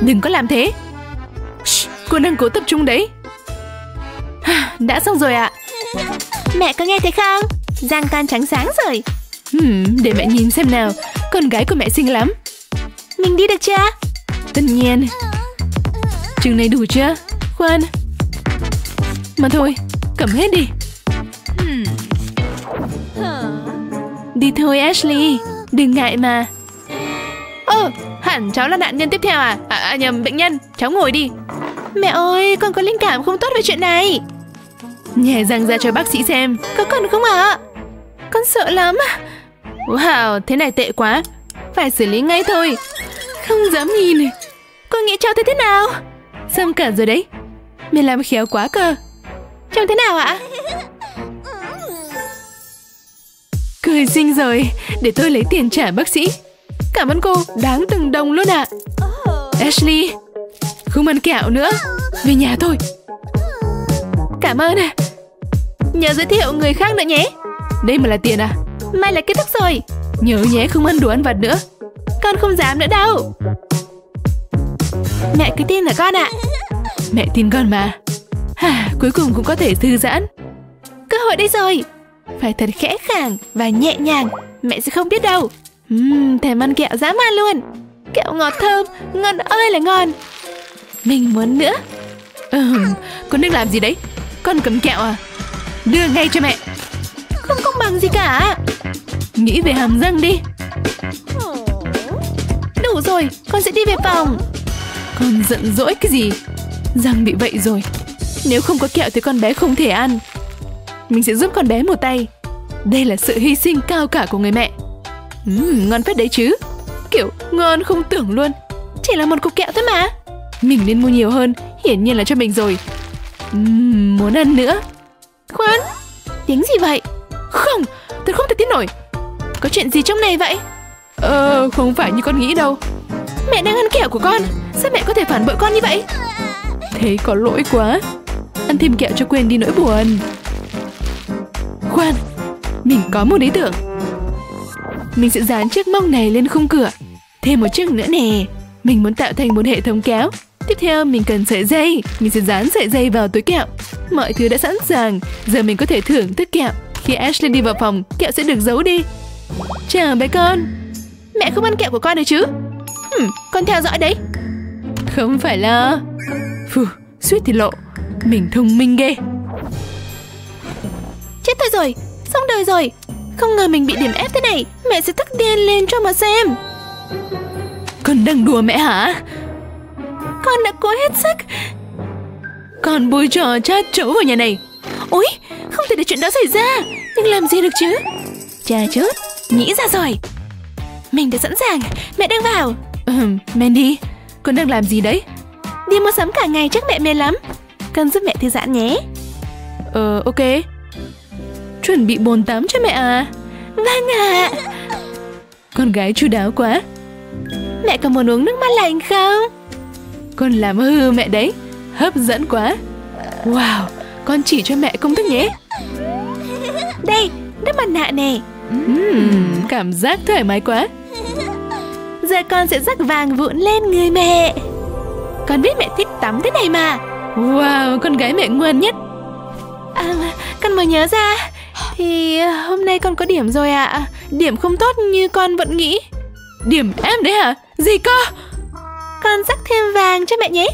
Đừng có làm thế. Cô đang cố tập trung đấy. Đã xong rồi ạ. Mẹ có nghe thấy không? Răng con trắng sáng rồi. Để mẹ nhìn xem nào. Con gái của mẹ xinh lắm. Mình đi được chưa? Tất nhiên. Chừng này đủ chưa? Khoan. Mà thôi, cầm hết đi. Đi thôi Ashley, đừng ngại mà. Hẳn cháu là nạn nhân tiếp theo à? Nhầm, bệnh nhân. Cháu ngồi đi. Mẹ ơi, con có linh cảm không tốt về chuyện này. Nhè răng ra cho bác sĩ xem. Có cần không ạ? Con sợ lắm. Wow, thế này tệ quá. Phải xử lý ngay thôi. Không dám nhìn. Con nghĩ cháu thế nào? Xong cả rồi đấy. Mày làm khéo quá cơ. Trông thế nào ạ? Cười xinh rồi. Để tôi lấy tiền trả bác sĩ. Cảm ơn cô, đáng từng đồng luôn ạ. Ashley, không ăn kẹo nữa. Về nhà thôi. Cảm ơn ạ. Nhớ giới thiệu người khác nữa nhé. Đây mà là tiền à? Mai là kết thúc rồi. Nhớ nhé, không ăn đồ ăn vặt nữa. Con không dám nữa đâu. Mẹ cứ tin là con ạ. Mẹ tin con mà. Cuối cùng cũng có thể thư giãn. Cơ hội đây rồi. Phải thật khẽ khàng và nhẹ nhàng. Mẹ sẽ không biết đâu. Thèm ăn kẹo dã man luôn. Kẹo ngọt thơm, ngon ơi là ngon. Mình muốn nữa. Con đang làm gì đấy? Con cầm kẹo à? Đưa ngay cho mẹ. Không công bằng gì cả. Nghĩ về hàm răng đi. Đủ rồi, con sẽ đi về phòng. Con giận dỗi cái gì? Răng bị vậy rồi. Nếu không có kẹo thì con bé không thể ăn. Mình sẽ giúp con bé một tay. Đây là sự hy sinh cao cả của người mẹ. Ngon phết đấy chứ. Kiểu ngon không tưởng luôn. Chỉ là một cục kẹo thôi mà. Mình nên mua nhiều hơn. Hiển nhiên là cho mình rồi. Muốn ăn nữa. Khoan, tiếng gì vậy? Không, tôi không thể tin nổi. Có chuyện gì trong này vậy? Không phải như con nghĩ đâu. Mẹ đang ăn kẹo của con. Sao mẹ có thể phản bội con như vậy? Thế có lỗi quá. Ăn thêm kẹo cho quên đi nỗi buồn. Khoan, mình có một ý tưởng. Mình sẽ dán chiếc móc này lên khung cửa. Thêm một chiếc nữa nè. Mình muốn tạo thành một hệ thống kéo. Tiếp theo mình cần sợi dây. Mình sẽ dán sợi dây vào túi kẹo. Mọi thứ đã sẵn sàng. Giờ mình có thể thưởng thức kẹo. Khi Ashley đi vào phòng, kẹo sẽ được giấu đi. Chào bé con. Mẹ không ăn kẹo của con được chứ? Con theo dõi đấy. Không phải lo. Phù, suýt thì lộ. Mình thông minh ghê. Chết thôi rồi, xong đời rồi. Không ngờ mình bị điểm ép thế này. Mẹ sẽ tức điên lên cho mà xem. Con đang đùa mẹ hả? Con đã cố hết sức. Con bôi trò chát chấu vào nhà này. Ôi, không thể để chuyện đó xảy ra. Nhưng làm gì được chứ? Chà chớt, nghĩ ra rồi. Mình đã sẵn sàng, mẹ đang vào. Mandy, con đang làm gì đấy? Đi mua sắm cả ngày chắc mẹ mệt lắm. Con giúp mẹ thư giãn nhé. Ok. Chuẩn bị bồn tắm cho mẹ à? Vâng ạ. Con gái chu đáo quá. Mẹ có muốn uống nước mát lạnh không? Con làm hư mẹ đấy. Hấp dẫn quá. Wow, con chỉ cho mẹ công thức nhé. Đây, nước mặt nạ nè. Cảm giác thoải mái quá. Giờ con sẽ rắc vàng vụn lên người mẹ. Con biết mẹ thích tắm thế này mà. Wow, con gái mẹ ngoan nhất. Con mới nhớ ra. Thì hôm nay con có điểm rồi ạ. Điểm không tốt như con vẫn nghĩ. Điểm em đấy hả? Gì cơ? Con rắc thêm vàng cho mẹ nhé.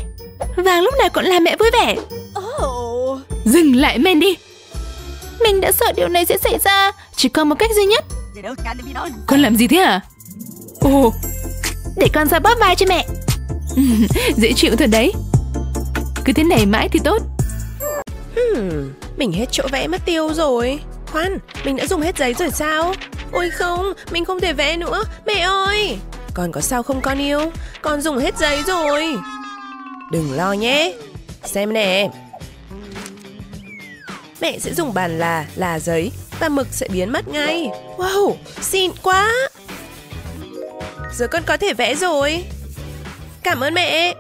Vàng lúc nào cũng làm mẹ vui vẻ. Dừng lại Mandy. Mình đã sợ điều này sẽ xảy ra. Chỉ còn một cách duy nhất. Con làm gì thế hả? Để con ra bóp vai cho mẹ. Dễ chịu thật đấy. Cứ thế này mãi thì tốt. Mình hết chỗ vẽ mất tiêu rồi. Khoan, mình đã dùng hết giấy rồi sao? Ôi không, mình không thể vẽ nữa. Mẹ ơi. Con có sao không con yêu? Con dùng hết giấy rồi. Đừng lo nhé. Xem nè. Mẹ sẽ dùng bàn là giấy. Và mực sẽ biến mất ngay. Wow, xịn quá. Giờ con có thể vẽ rồi. Cảm ơn mẹ.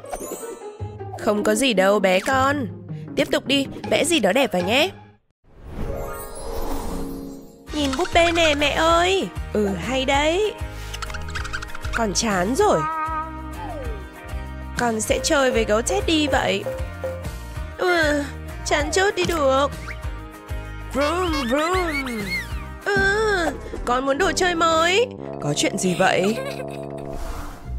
Không có gì đâu bé con. Tiếp tục đi, vẽ gì đó đẹp vào nhé. Nhìn búp bê nè mẹ ơi. Ừ hay đấy. Con chán rồi. Con sẽ chơi với gấu Teddy vậy. Ừ, chán chốt đi được. Vroom vroom. Ừ, con muốn đồ chơi mới. Có chuyện gì vậy?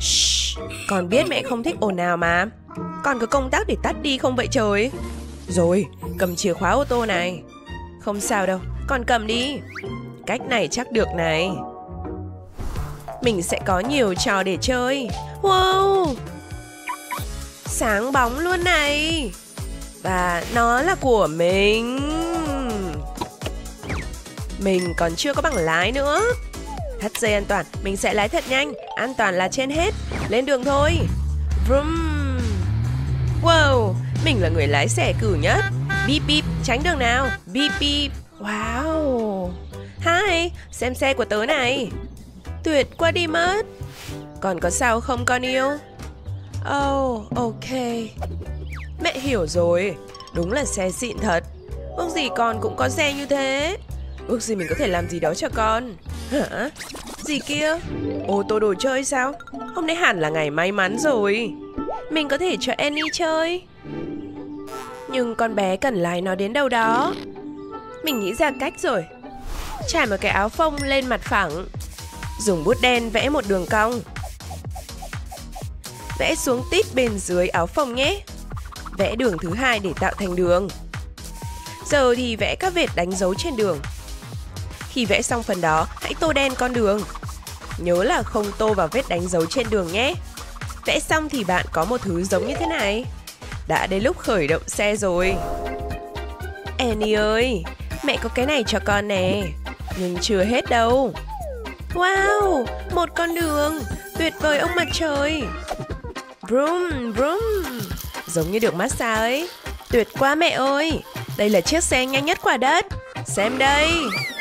Shh, con biết mẹ không thích ồn ào mà. Con có công tắc để tắt đi không vậy trời? Rồi, cầm chìa khóa ô tô này. Không sao đâu, con cầm đi. Cách này chắc được này. Mình sẽ có nhiều trò để chơi. Wow, sáng bóng luôn này. Và nó là của mình. Mình còn chưa có bằng lái nữa. Thắt dây an toàn, mình sẽ lái thật nhanh. An toàn là trên hết. Lên đường thôi. Vroom. Wow, mình là người lái xe cử nhất. Bip bip, tránh đường nào. Bip bip. Wow. Hi, xem xe của tớ này. Tuyệt quá đi mất. Còn có sao không con yêu? Oh, ok. Mẹ hiểu rồi. Đúng là xe xịn thật. Ước gì con cũng có xe như thế. Ước gì mình có thể làm gì đó cho con. Hả? Gì kia? Ô tô đồ chơi sao? Hôm nay hẳn là ngày may mắn rồi. Mình có thể cho Annie chơi. Nhưng con bé cần lái nó đến đâu đó. Mình nghĩ ra cách rồi. Trải một cái áo phông lên mặt phẳng. Dùng bút đen vẽ một đường cong. Vẽ xuống tít bên dưới áo phông nhé. Vẽ đường thứ hai để tạo thành đường. Giờ thì vẽ các vệt đánh dấu trên đường. Khi vẽ xong phần đó, hãy tô đen con đường. Nhớ là không tô vào vết đánh dấu trên đường nhé. Vẽ xong thì bạn có một thứ giống như thế này. Đã đến lúc khởi động xe rồi. Annie ơi, mẹ có cái này cho con nè. Nhưng chưa hết đâu. Wow, một con đường. Tuyệt vời ông mặt trời. Vroom, vroom. Giống như được massage ấy. Tuyệt quá mẹ ơi. Đây là chiếc xe nhanh nhất quả đất. Xem đây.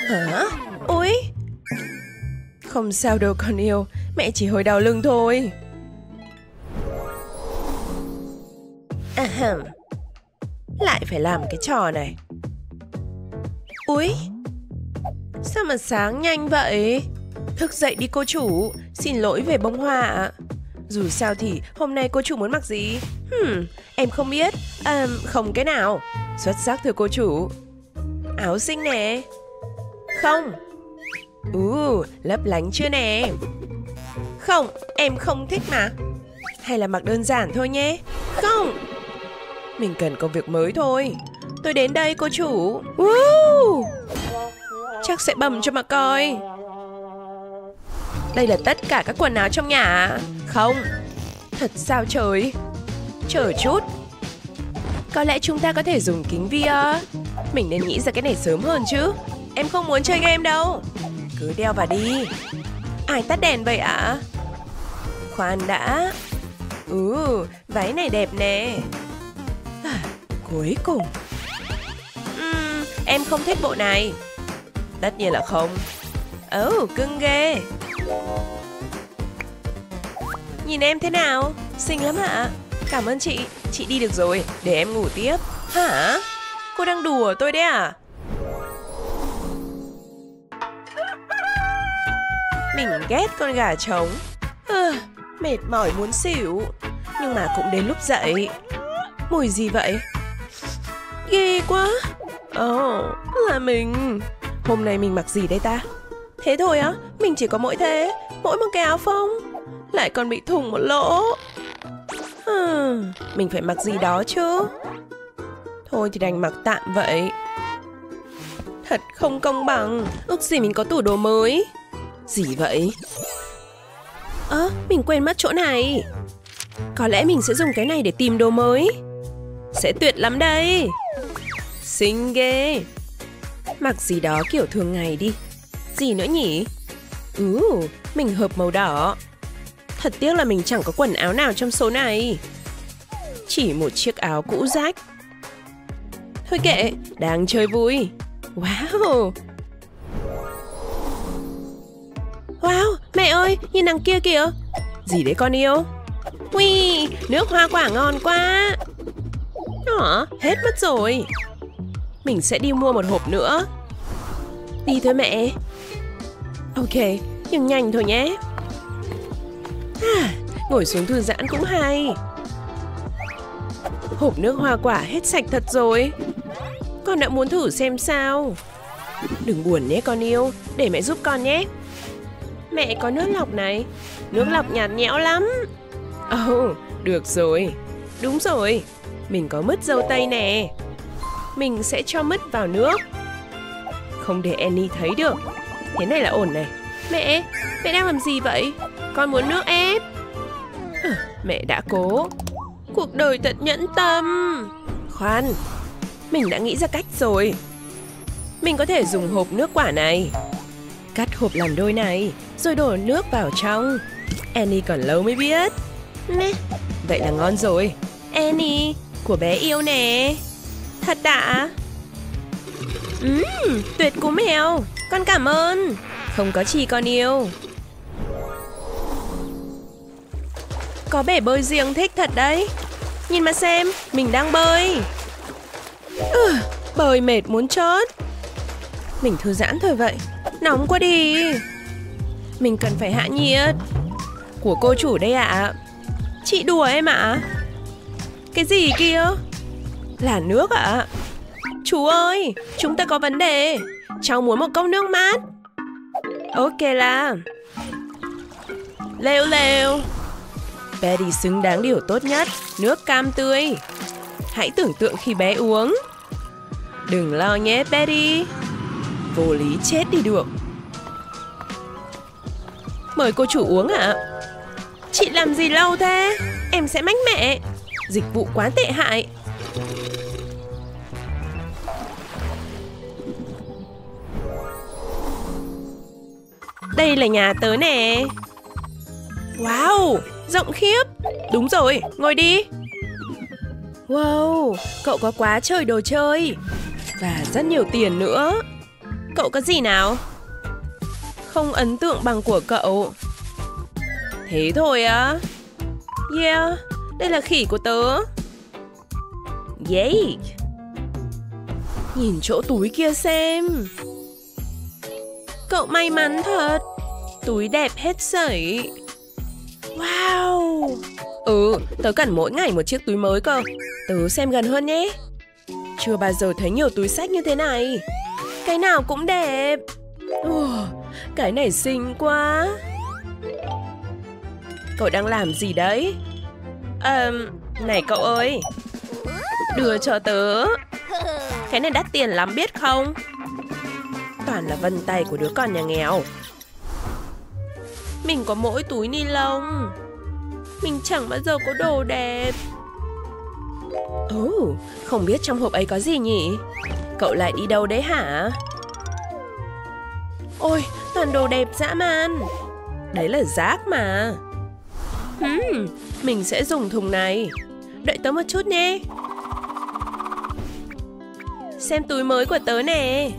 Hả? Ôi. Không sao đâu con yêu. Mẹ chỉ hồi đau lưng thôi. Lại phải làm cái trò này. Úi, sao mà sáng nhanh vậy? Thức dậy đi cô chủ. Xin lỗi về bông hoa ạ. Dù sao thì hôm nay cô chủ muốn mặc gì? Em không biết. Không cái nào. Xuất sắc thưa cô chủ. Áo xinh nè. Không. Lấp lánh chưa nè. Không, em không thích mà. Hay là mặc đơn giản thôi nhé. Không. Mình cần công việc mới thôi. Tôi đến đây cô chủ. Chắc sẽ bầm cho mà coi. Đây là tất cả các quần áo trong nhà. Không. Thật sao trời. Chờ chút. Có lẽ chúng ta có thể dùng kính VR. Mình nên nghĩ ra cái này sớm hơn chứ. Em không muốn chơi game đâu. Cứ đeo vào đi. Ai tắt đèn vậy ạ? Khoan đã. Váy này đẹp nè. Cuối cùng. Em không thích bộ này. Tất nhiên là không. Cưng ghê. Nhìn em thế nào? Xinh lắm ạ. Cảm ơn chị. Chị đi được rồi. Để em ngủ tiếp. Hả? Cô đang đùa tôi đấy à? Mình ghét con gà trống. Mệt mỏi muốn xỉu. Nhưng mà cũng đến lúc dậy. Mùi gì vậy? Ghê quá. Là mình. Hôm nay mình mặc gì đây ta? Thế thôi á, mình chỉ có mỗi thế. Mỗi một cái áo phông. Lại còn bị thủng một lỗ. Mình phải mặc gì đó chứ. Thôi thì đành mặc tạm vậy. Thật không công bằng. Ước gì mình có tủ đồ mới. Gì vậy? Mình quên mất chỗ này. Có lẽ mình sẽ dùng cái này để tìm đồ mới. Sẽ tuyệt lắm đây. Xinh ghê. Mặc gì đó kiểu thường ngày đi. Gì nữa nhỉ? Mình hợp màu đỏ. Thật tiếc là mình chẳng có quần áo nào trong số này. Chỉ một chiếc áo cũ rách. Thôi kệ, đang chơi vui. Wow. Wow, mẹ ơi, nhìn đằng kia kìa. Gì đấy con yêu? Ui, nước hoa quả ngon quá. Hết mất rồi. Mình sẽ đi mua một hộp nữa. Đi thôi mẹ. Ok, nhưng nhanh thôi nhé. Ngồi xuống thư giãn cũng hay. Hộp nước hoa quả hết sạch thật rồi. Con đã muốn thử xem sao. Đừng buồn nhé con yêu. Để mẹ giúp con nhé. Mẹ có nước lọc này. Nước lọc nhạt nhẽo lắm. Ồ, được rồi. Đúng rồi, mình có mứt dâu tây nè. Mình sẽ cho mứt vào nước. Không để Annie thấy được. Thế này là ổn này. Mẹ, mẹ đang làm gì vậy? Con muốn nước ép. Mẹ đã cố. Cuộc đời thật nhẫn tâm. Khoan, mình đã nghĩ ra cách rồi. Mình có thể dùng hộp nước quả này. Cắt hộp làm đôi này, rồi đổ nước vào trong. Annie còn lâu mới biết. Vậy là ngon rồi. Annie, của bé yêu nè. Thật đã. Tuyệt cú mèo. Con cảm ơn. Không có chi con yêu. Có bể bơi riêng thích thật đấy. Nhìn mà xem, mình đang bơi. Bơi mệt muốn chết. Mình thư giãn thôi vậy. Nóng quá đi. Mình cần phải hạ nhiệt. Của cô chủ đây ạ. Chị đùa em ạ. Cái gì kia? Là nước ạ. Chú ơi, chúng ta có vấn đề. Cháu muốn một cốc nước mát. Ok là. Lêu lêu. Betty xứng đáng điều tốt nhất. Nước cam tươi. Hãy tưởng tượng khi bé uống. Đừng lo nhé Betty. Vô lý chết đi được. Mời cô chủ uống ạ. Chị làm gì lâu thế? Em sẽ mách mẹ. Dịch vụ quá tệ hại. Đây là nhà tớ nè. Wow, rộng khiếp. Đúng rồi, ngồi đi. Wow, cậu có quá trời đồ chơi. Và rất nhiều tiền nữa. Cậu có gì nào? Không ấn tượng bằng của cậu. Thế thôi á. Yeah, đây là khỉ của tớ. Yeah. Nhìn chỗ túi kia xem. Cậu may mắn thật. Túi đẹp hết sảy. Wow. Tớ cần mỗi ngày một chiếc túi mới cơ. Tớ xem gần hơn nhé. Chưa bao giờ thấy nhiều túi sách như thế này. Cái nào cũng đẹp. Cái này xinh quá. Cậu đang làm gì đấy? Này cậu ơi. Đưa cho tớ. Cái này đắt tiền lắm biết không? Toàn là vân tay của đứa con nhà nghèo. Mình có mỗi túi ni lông. Mình chẳng bao giờ có đồ đẹp. Không biết trong hộp ấy có gì nhỉ? Cậu lại đi đâu đấy hả? Ôi, toàn đồ đẹp dã man. Đấy là rác mà. Mình sẽ dùng thùng này. Đợi tớ một chút nhé. Xem túi mới của tớ nè.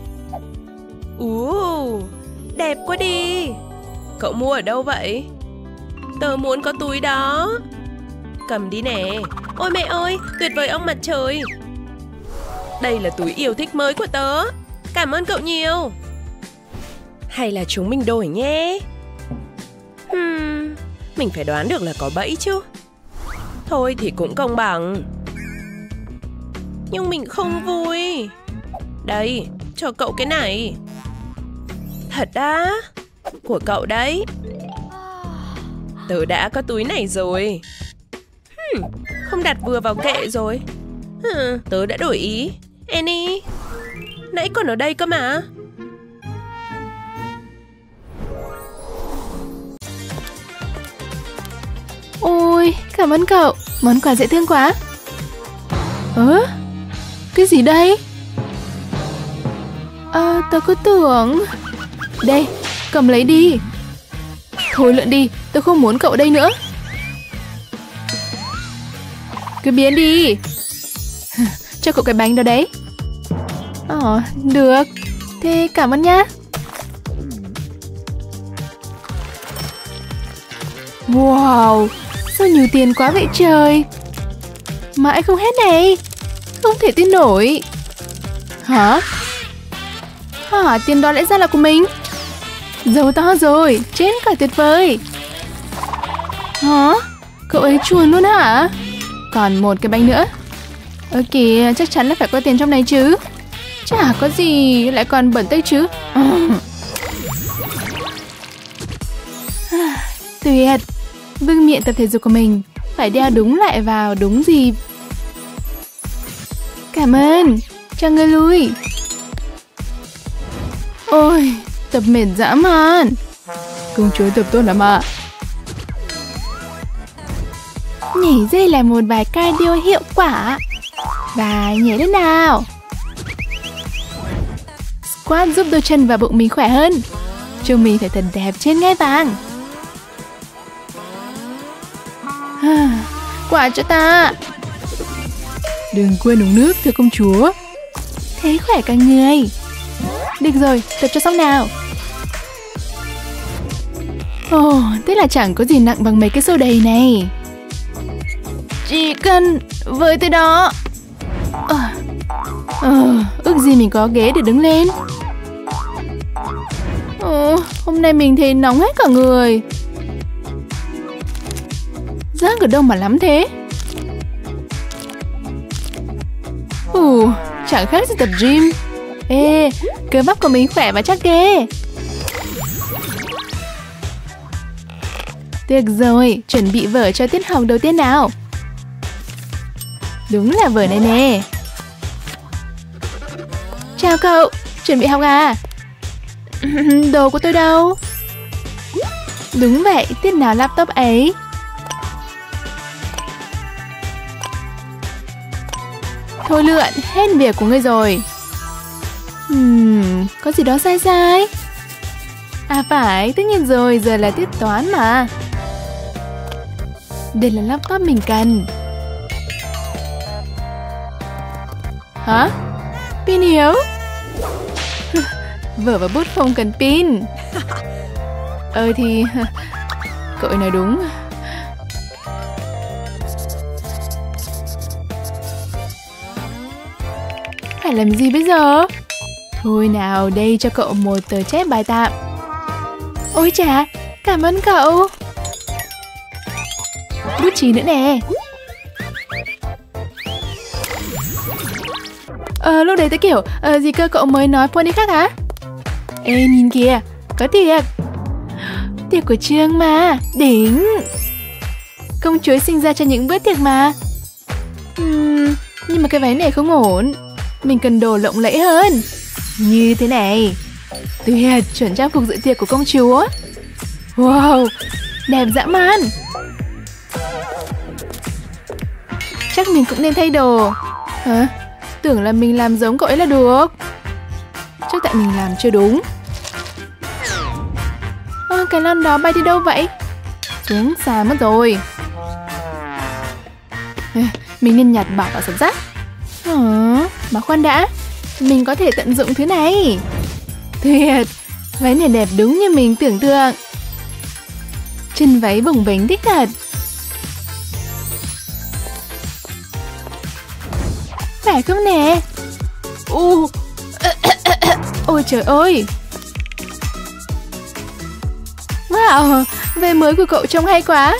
Đẹp quá đi. Cậu mua ở đâu vậy? Tớ muốn có túi đó. Cầm đi nè. Ôi mẹ ơi, tuyệt vời ông mặt trời. Đây là túi yêu thích mới của tớ. Cảm ơn cậu nhiều. Hay là chúng mình đổi nhé. Mình phải đoán được là có bẫy chứ. Thôi thì cũng công bằng. Nhưng mình không vui. Đây, cho cậu cái này. Thật á? Của cậu đấy. Tớ đã có túi này rồi. Không đặt vừa vào kệ rồi. Tớ đã đổi ý. Annie, nãy còn ở đây cơ mà. Ôi, cảm ơn cậu. Món quà dễ thương quá. Cái gì đây? Tớ cứ tưởng. Đây, cầm lấy đi. Thôi lượn đi, tớ không muốn cậu đây nữa. Cứ biến đi. Cho cậu cái bánh đó đấy. Được. Thế cảm ơn nhá. Wow, sao nhiều tiền quá vậy trời. Mãi không hết này. Không thể tin nổi. Hả? Hả, tiền đó lẽ ra là của mình. Giàu to rồi, chết cả tuyệt vời. Hả? Cậu ấy chuồn luôn hả? Còn một cái bánh nữa. Ơ kìa, chắc chắn là phải có tiền trong này chứ. Chả có gì lại còn bẩn tênh chứ. Tuyệt. Vương miện tập thể dục của mình phải đeo đúng lại vào đúng dịp. Cảm ơn, cho người lui. Ôi, tập mệt dã man. Công chúa tập tốt lắm ạ. Nhảy dây là một bài cardio hiệu quả. Bài nhảy lên nào. Squat giúp đôi chân và bụng mình khỏe hơn. Trông mình phải thật đẹp trên ngai vàng. Quả cho ta. Đừng quên uống nước thưa công chúa. Thế khỏe cả người. Được rồi, tập cho xong nào. Ồ, thế là chẳng có gì nặng bằng mấy cái xô đầy này. Chỉ cần với thế đó. Ước gì mình có ghế để đứng lên. Hôm nay mình thấy nóng hết cả người. Rác ở đâu mà lắm thế? Chẳng khác gì tập gym. Ê, cơ bắp của mình khỏe và chắc ghê. Tuyệt rồi, chuẩn bị vở cho tiết học đầu tiên nào. Đúng là vở này nè. Chào cậu, chuẩn bị học à? Đồ của tôi đâu? Đúng vậy, tiết nào laptop ấy. Thôi lượn, hết việc của ngươi rồi. Có gì đó sai sai. À phải, tất nhiên rồi, giờ là tiết toán mà. Đây là laptop mình cần. Hả? Pin yếu. Vở và bút không cần pin. Thì cậu ấy nói đúng. Phải làm gì bây giờ? Thôi nào, đây cho cậu một tờ chép bài tạm. Ôi chà, cảm ơn cậu. Bút chì nữa nè. Lúc đấy tôi kiểu, gì cơ cậu mới nói pony khác hả? Ê, nhìn kìa, có tiệc. Tiệc của Trương mà, đỉnh. Công chúa sinh ra cho những bữa tiệc mà. Nhưng mà cái váy này không ổn. Mình cần đồ lộng lẫy hơn. Như thế này. Tuyệt, chuẩn trang phục dự tiệc của công chúa. Wow, đẹp dã man. Chắc mình cũng nên thay đồ. Hả? Tưởng là mình làm giống cậu ấy là được. Chắc tại mình làm chưa đúng. Cái lon đó bay đi đâu vậy? Xuống xà mất rồi. Mình nên nhặt bỏ vào sọt rác. Mà khoan đã, mình có thể tận dụng thứ này. Tuyệt, váy này đẹp đúng như mình tưởng tượng. Chân váy bồng bềnh thích thật. Phải không nè? Ôi trời ơi. Wow, váy mới của cậu trông hay quá.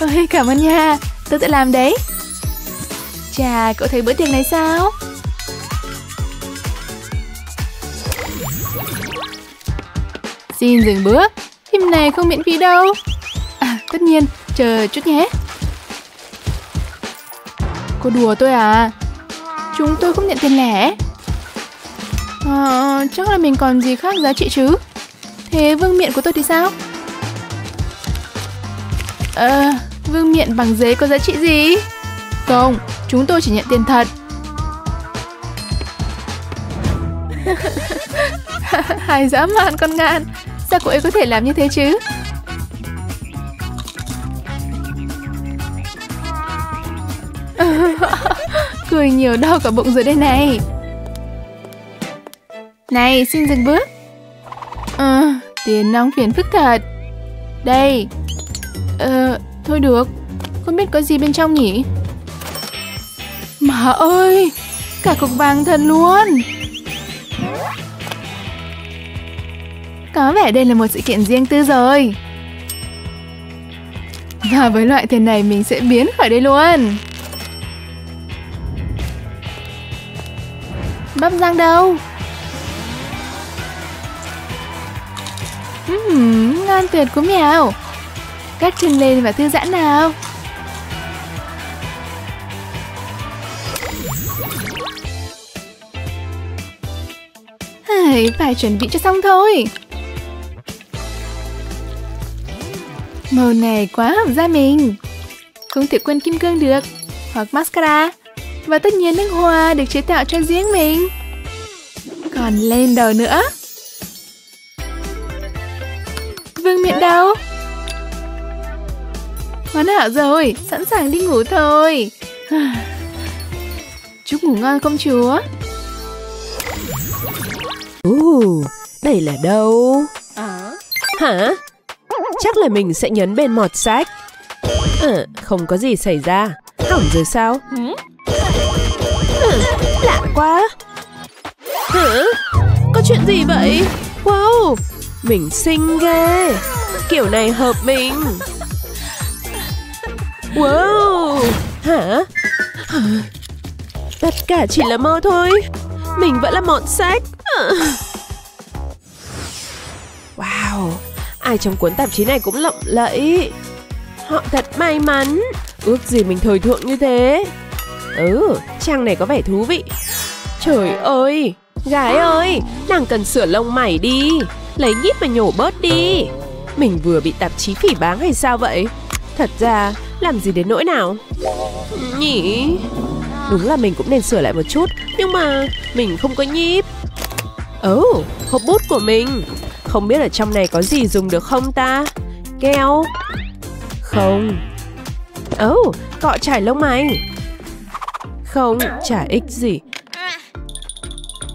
Ôi cảm ơn nha, tôi tự làm đấy. Chà, cậu thấy bữa tiệc này sao? Xin dừng bước, phim này không miễn phí đâu. À, tất nhiên, chờ chút nhé. Cô đùa tôi à? Chúng tôi không nhận tiền lẻ. Chắc là mình còn gì khác giá trị chứ. Thế vương miện của tôi thì sao? Vương miện bằng giấy có giá trị gì? Không, chúng tôi chỉ nhận tiền thật. Hài dã man con ngạn. Sao cô ấy có thể làm như thế chứ? Cười nhiều đau cả bụng rồi đây này. Này, xin dừng bước. Tiền nong phiền phức thật. Đây. Thôi được. Không biết có gì bên trong nhỉ? Mà ơi, cả cục vàng thần luôn. Có vẻ đây là một sự kiện riêng tư rồi. Và với loại thuyền này mình sẽ biến khỏi đây luôn. Bắp rang đâu? Ngon tuyệt của mèo. Cắt chân lên và thư giãn nào. Phải chuẩn bị cho xong thôi. Màu này quá hợp da mình. Không thể quên kim cương được. Hoặc mascara. Và tất nhiên nước hoa được chế tạo cho riêng mình. Còn lên đầu nữa. Vương miện đâu? Hoàn hảo rồi. Sẵn sàng đi ngủ thôi. Chúc ngủ ngon công chúa. Đây là đâu? Hả? Chắc là mình sẽ nhấn bên mọt sách. Không có gì xảy ra. Hỏng rồi sao? Lạ quá. Có chuyện gì vậy? Wow, mình xinh ghê. Kiểu này hợp mình. Wow. Hả? Tất cả chỉ là mơ thôi. Mình vẫn là mọt sách. Wow, ai trong cuốn tạp chí này cũng lộng lẫy. Họ thật may mắn. Ước gì mình thời thượng như thế. Trang này có vẻ thú vị. Trời ơi, gái ơi, nàng cần sửa lông mày đi. Lấy nhíp mà nhổ bớt đi. Mình vừa bị tạp chí phỉ báng hay sao vậy? Thật ra, làm gì đến nỗi nào nhỉ? Đúng là mình cũng nên sửa lại một chút. Nhưng mà mình không có nhíp. Hộp bút của mình. Không biết ở trong này có gì dùng được không ta? Keo. Không. Cọ chải lông mày. Không, chả ích gì.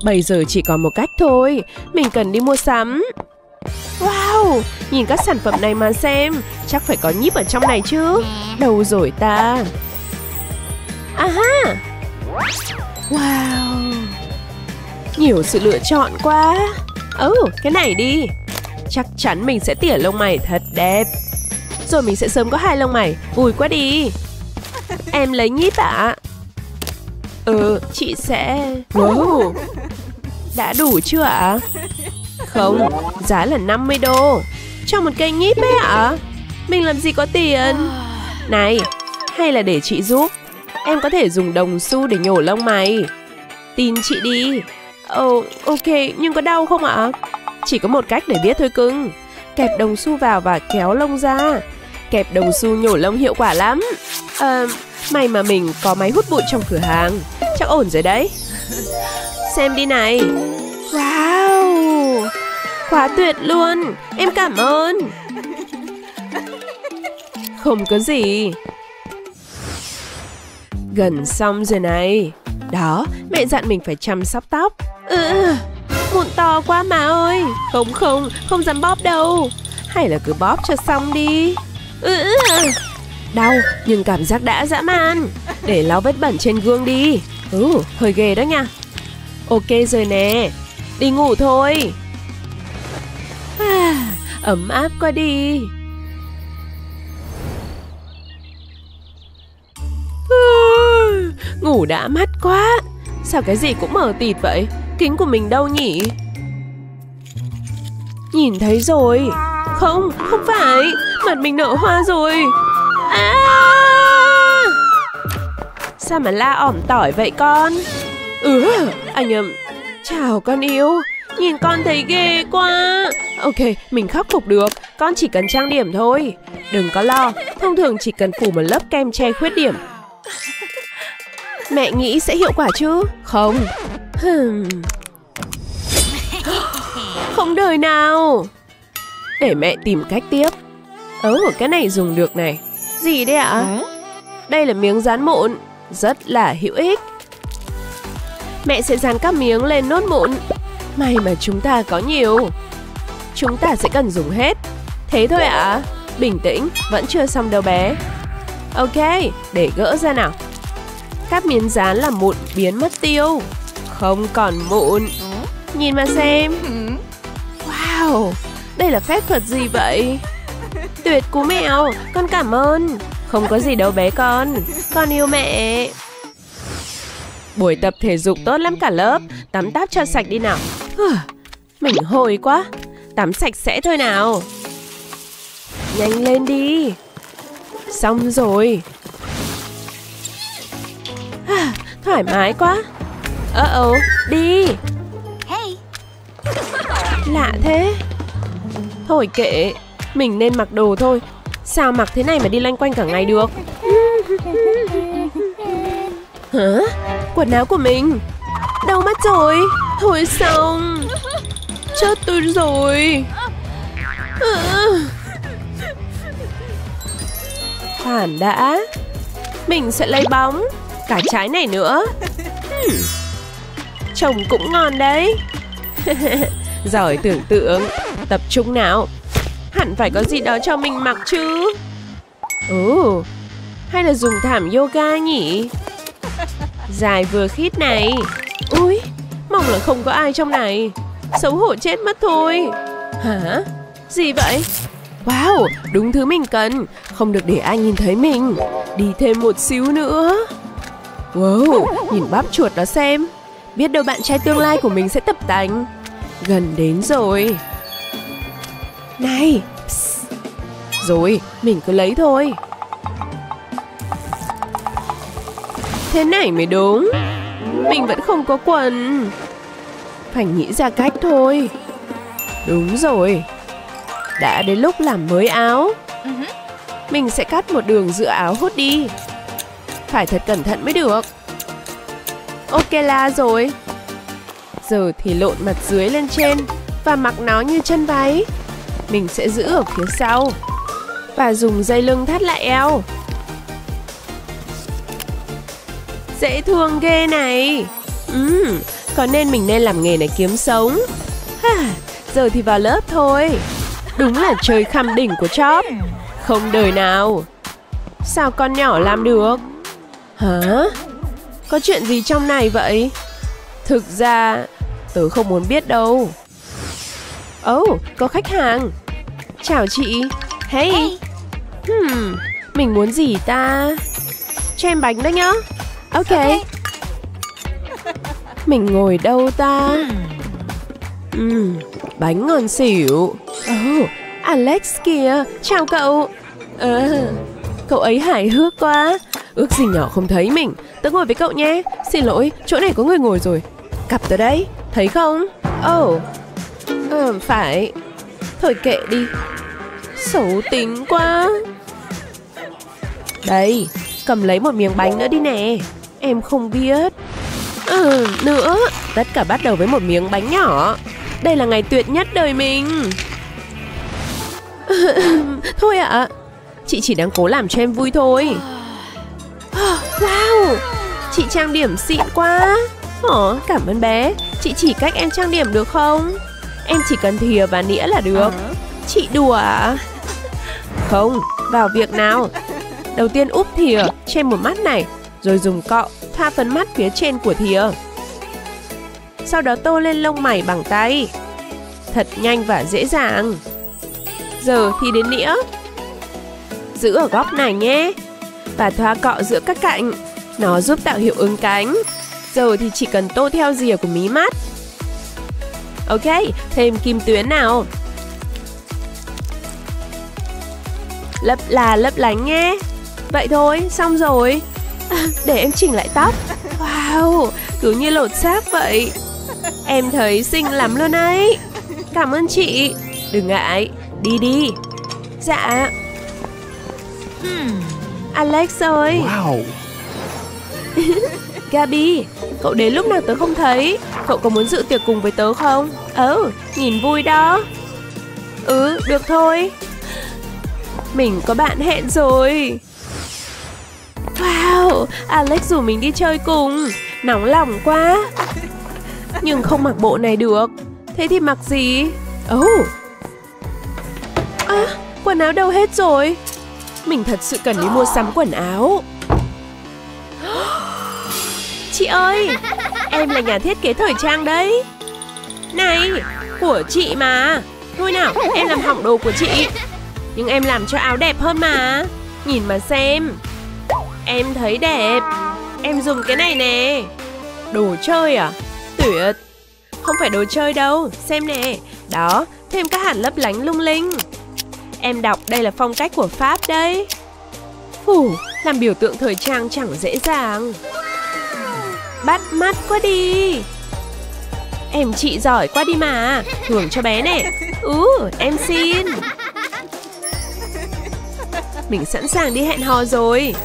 Bây giờ chỉ còn một cách thôi. Mình cần đi mua sắm. Wow, nhìn các sản phẩm này mà xem. Chắc phải có nhíp ở trong này chứ. Đâu rồi ta? Aha. Wow, nhiều sự lựa chọn quá. Cái này đi. Chắc chắn mình sẽ tỉa lông mày thật đẹp. Rồi mình sẽ sớm có hai lông mày. Vui quá đi. Em lấy nhíp ạ? Chị sẽ... Đã đủ chưa ạ? Không, giá là 50 đô. Cho một cây nhíp ấy ạ? Mình làm gì có tiền. Này, hay là để chị giúp. Em có thể dùng đồng xu để nhổ lông mày. Tin chị đi. Ok, nhưng có đau không ạ? Chỉ có một cách để biết thôi cưng. Kẹp đồng xu vào và kéo lông ra. Kẹp đồng xu nhổ lông hiệu quả lắm. May mà mình có máy hút bụi trong cửa hàng. Chắc ổn rồi đấy. Xem đi này. Wow, quá tuyệt luôn. Em cảm ơn. Không có gì. Gần xong rồi này. Đó, mẹ dặn mình phải chăm sóc tóc. Mụn to quá mà ơi. Không dám bóp đâu. Hay là cứ bóp cho xong đi. Đau, nhưng cảm giác đã dã man. Để lau vết bẩn trên gương đi. Hơi ghê đó nha. Ok rồi nè. Đi ngủ thôi. Ấm áp quá đi. Ngủ đã mắt quá. Sao cái gì cũng mờ tịt vậy? Kính của mình đâu nhỉ? Nhìn thấy rồi. Không phải. Mặt mình nở hoa rồi. Sao mà la ỏm tỏi vậy con? Chào con yêu. Nhìn con thấy ghê quá. Ok, mình khắc phục được. Con chỉ cần trang điểm thôi. Đừng có lo. Thông thường chỉ cần phủ một lớp kem che khuyết điểm. Mẹ nghĩ sẽ hiệu quả chứ? Không. Không đời nào. Để mẹ tìm cách tiếp. Cái này dùng được này. Gì đấy ạ? Đây là miếng dán mụn. Rất là hữu ích. Mẹ sẽ dán các miếng lên nốt mụn. May mà chúng ta có nhiều. Chúng ta sẽ cần dùng hết. Thế thôi ạ? Bình tĩnh, vẫn chưa xong đâu bé. Ok, để gỡ ra nào. Các miếng dán làm mụn biến mất tiêu. Không còn mụn. Nhìn mà xem. Wow, Đây là phép thuật gì vậy? Tuyệt cú mèo, con cảm ơn. Không có gì đâu bé con yêu mẹ. Buổi tập thể dục tốt lắm cả lớp. Tắm táp cho sạch đi nào. Mình hôi quá. Tắm sạch sẽ thôi nào. Nhanh lên đi. Xong rồi. Thoải mái quá. Đi. Lạ thế. Thôi kệ, mình nên mặc đồ thôi. Sao mặc thế này mà đi loanh quanh cả ngày được? Hả? Quần áo của mình đau mắt rồi. Thôi xong. Chết tôi rồi. Khoan đã. Mình sẽ lấy bóng. Cả trái này nữa. Trông cũng ngon đấy. Giỏi tưởng tượng. Tập trung nào. Hẳn phải có gì đó cho mình mặc chứ. Hay là dùng thảm yoga nhỉ? Dài vừa khít này. Ui, mong là không có ai trong này. Xấu hổ chết mất thôi. Hả? Gì vậy? Wow, đúng thứ mình cần. Không được để ai nhìn thấy mình. Đi thêm một xíu nữa. Wow, nhìn bắp chuột đó xem. Biết đâu bạn trai tương lai của mình sẽ tập tành. Gần đến rồi. Này. Psst. Rồi, mình cứ lấy thôi. Thế này mới đúng. Mình vẫn không có quần. Phải nghĩ ra cách thôi. Đúng rồi. Đã đến lúc làm mới áo. Mình sẽ cắt một đường giữa áo hút đi. Phải thật cẩn thận mới được. Ok là rồi. Giờ thì lộn mặt dưới lên trên và mặc nó như chân váy. Mình sẽ giữ ở phía sau và dùng dây lưng thắt lại eo. Dễ thương ghê này. Có nên mình nên làm nghề này kiếm sống. Giờ thì vào lớp thôi. Đúng là chơi khăm đỉnh của chóp. Không đời nào. Sao con nhỏ làm được? Hả? Có chuyện gì trong này vậy? Thực ra tớ không muốn biết đâu. Có khách hàng. Chào chị. Hey. Mình muốn gì ta? Cho em bánh đó nhá. Ok. Mình ngồi đâu ta? Bánh ngon xỉu. Alex kìa. Chào cậu. Cậu ấy hài hước quá. Ước gì nhỏ không thấy mình. Tớ ngồi với cậu nhé. Xin lỗi, chỗ này có người ngồi rồi. Cặp tớ đấy, thấy không? Phải. Thôi kệ đi. Xấu tính quá. Đây, cầm lấy một miếng bánh nữa đi nè. Em không biết. Nữa. Tất cả bắt đầu với một miếng bánh nhỏ. Đây là ngày tuyệt nhất đời mình. Thôi ạ. Chị chỉ đang cố làm cho em vui thôi. Wow, chị trang điểm xịn quá. Cảm ơn bé. Chị chỉ cách em trang điểm được không? Em chỉ cần thìa và nĩa là được. Chị đùa à? Không, vào việc nào. Đầu tiên úp thìa trên một mắt này. Rồi dùng cọ thoa phần mắt phía trên của thìa. Sau đó tô lên lông mày bằng tay. Thật nhanh và dễ dàng. Giờ thì đến nĩa. Giữ ở góc này nhé. Và thoa cọ giữa các cạnh. Nó giúp tạo hiệu ứng cánh. Giờ thì chỉ cần tô theo rìa của mí mắt. Ok, thêm kim tuyến nào. Lấp là lấp lánh nhé. Vậy thôi, xong rồi. Để em chỉnh lại tóc. Wow, cứ như lột xác vậy. Em thấy xinh lắm luôn ấy. Cảm ơn chị. Đừng ngại, đi đi. Dạ. Alex ơi. Wow. Gabi, cậu đến lúc nào tớ không thấy. Cậu có muốn dự tiệc cùng với tớ không? Nhìn vui đó. Được thôi. Mình có bạn hẹn rồi. Wow, Alex rủ mình đi chơi cùng. Nóng lòng quá. Nhưng không mặc bộ này được. Thế thì mặc gì? Quần áo đâu hết rồi. Mình thật sự cần đi mua sắm quần áo. Chị ơi, em là nhà thiết kế thời trang đấy. Này, của chị mà. Thôi nào, em làm hỏng đồ của chị. Nhưng em làm cho áo đẹp hơn mà. Nhìn mà xem. Em thấy đẹp. Em dùng cái này nè. Đồ chơi à? Tuyệt. Không phải đồ chơi đâu. Xem nè. Đó, thêm các hạt lấp lánh lung linh. Em đọc đây là phong cách của Pháp đấy. Phù, làm biểu tượng thời trang chẳng dễ dàng. Bắt mắt quá đi. Em chị giỏi quá đi mà. Thưởng cho bé này. Em xin. Mình sẵn sàng đi hẹn hò rồi.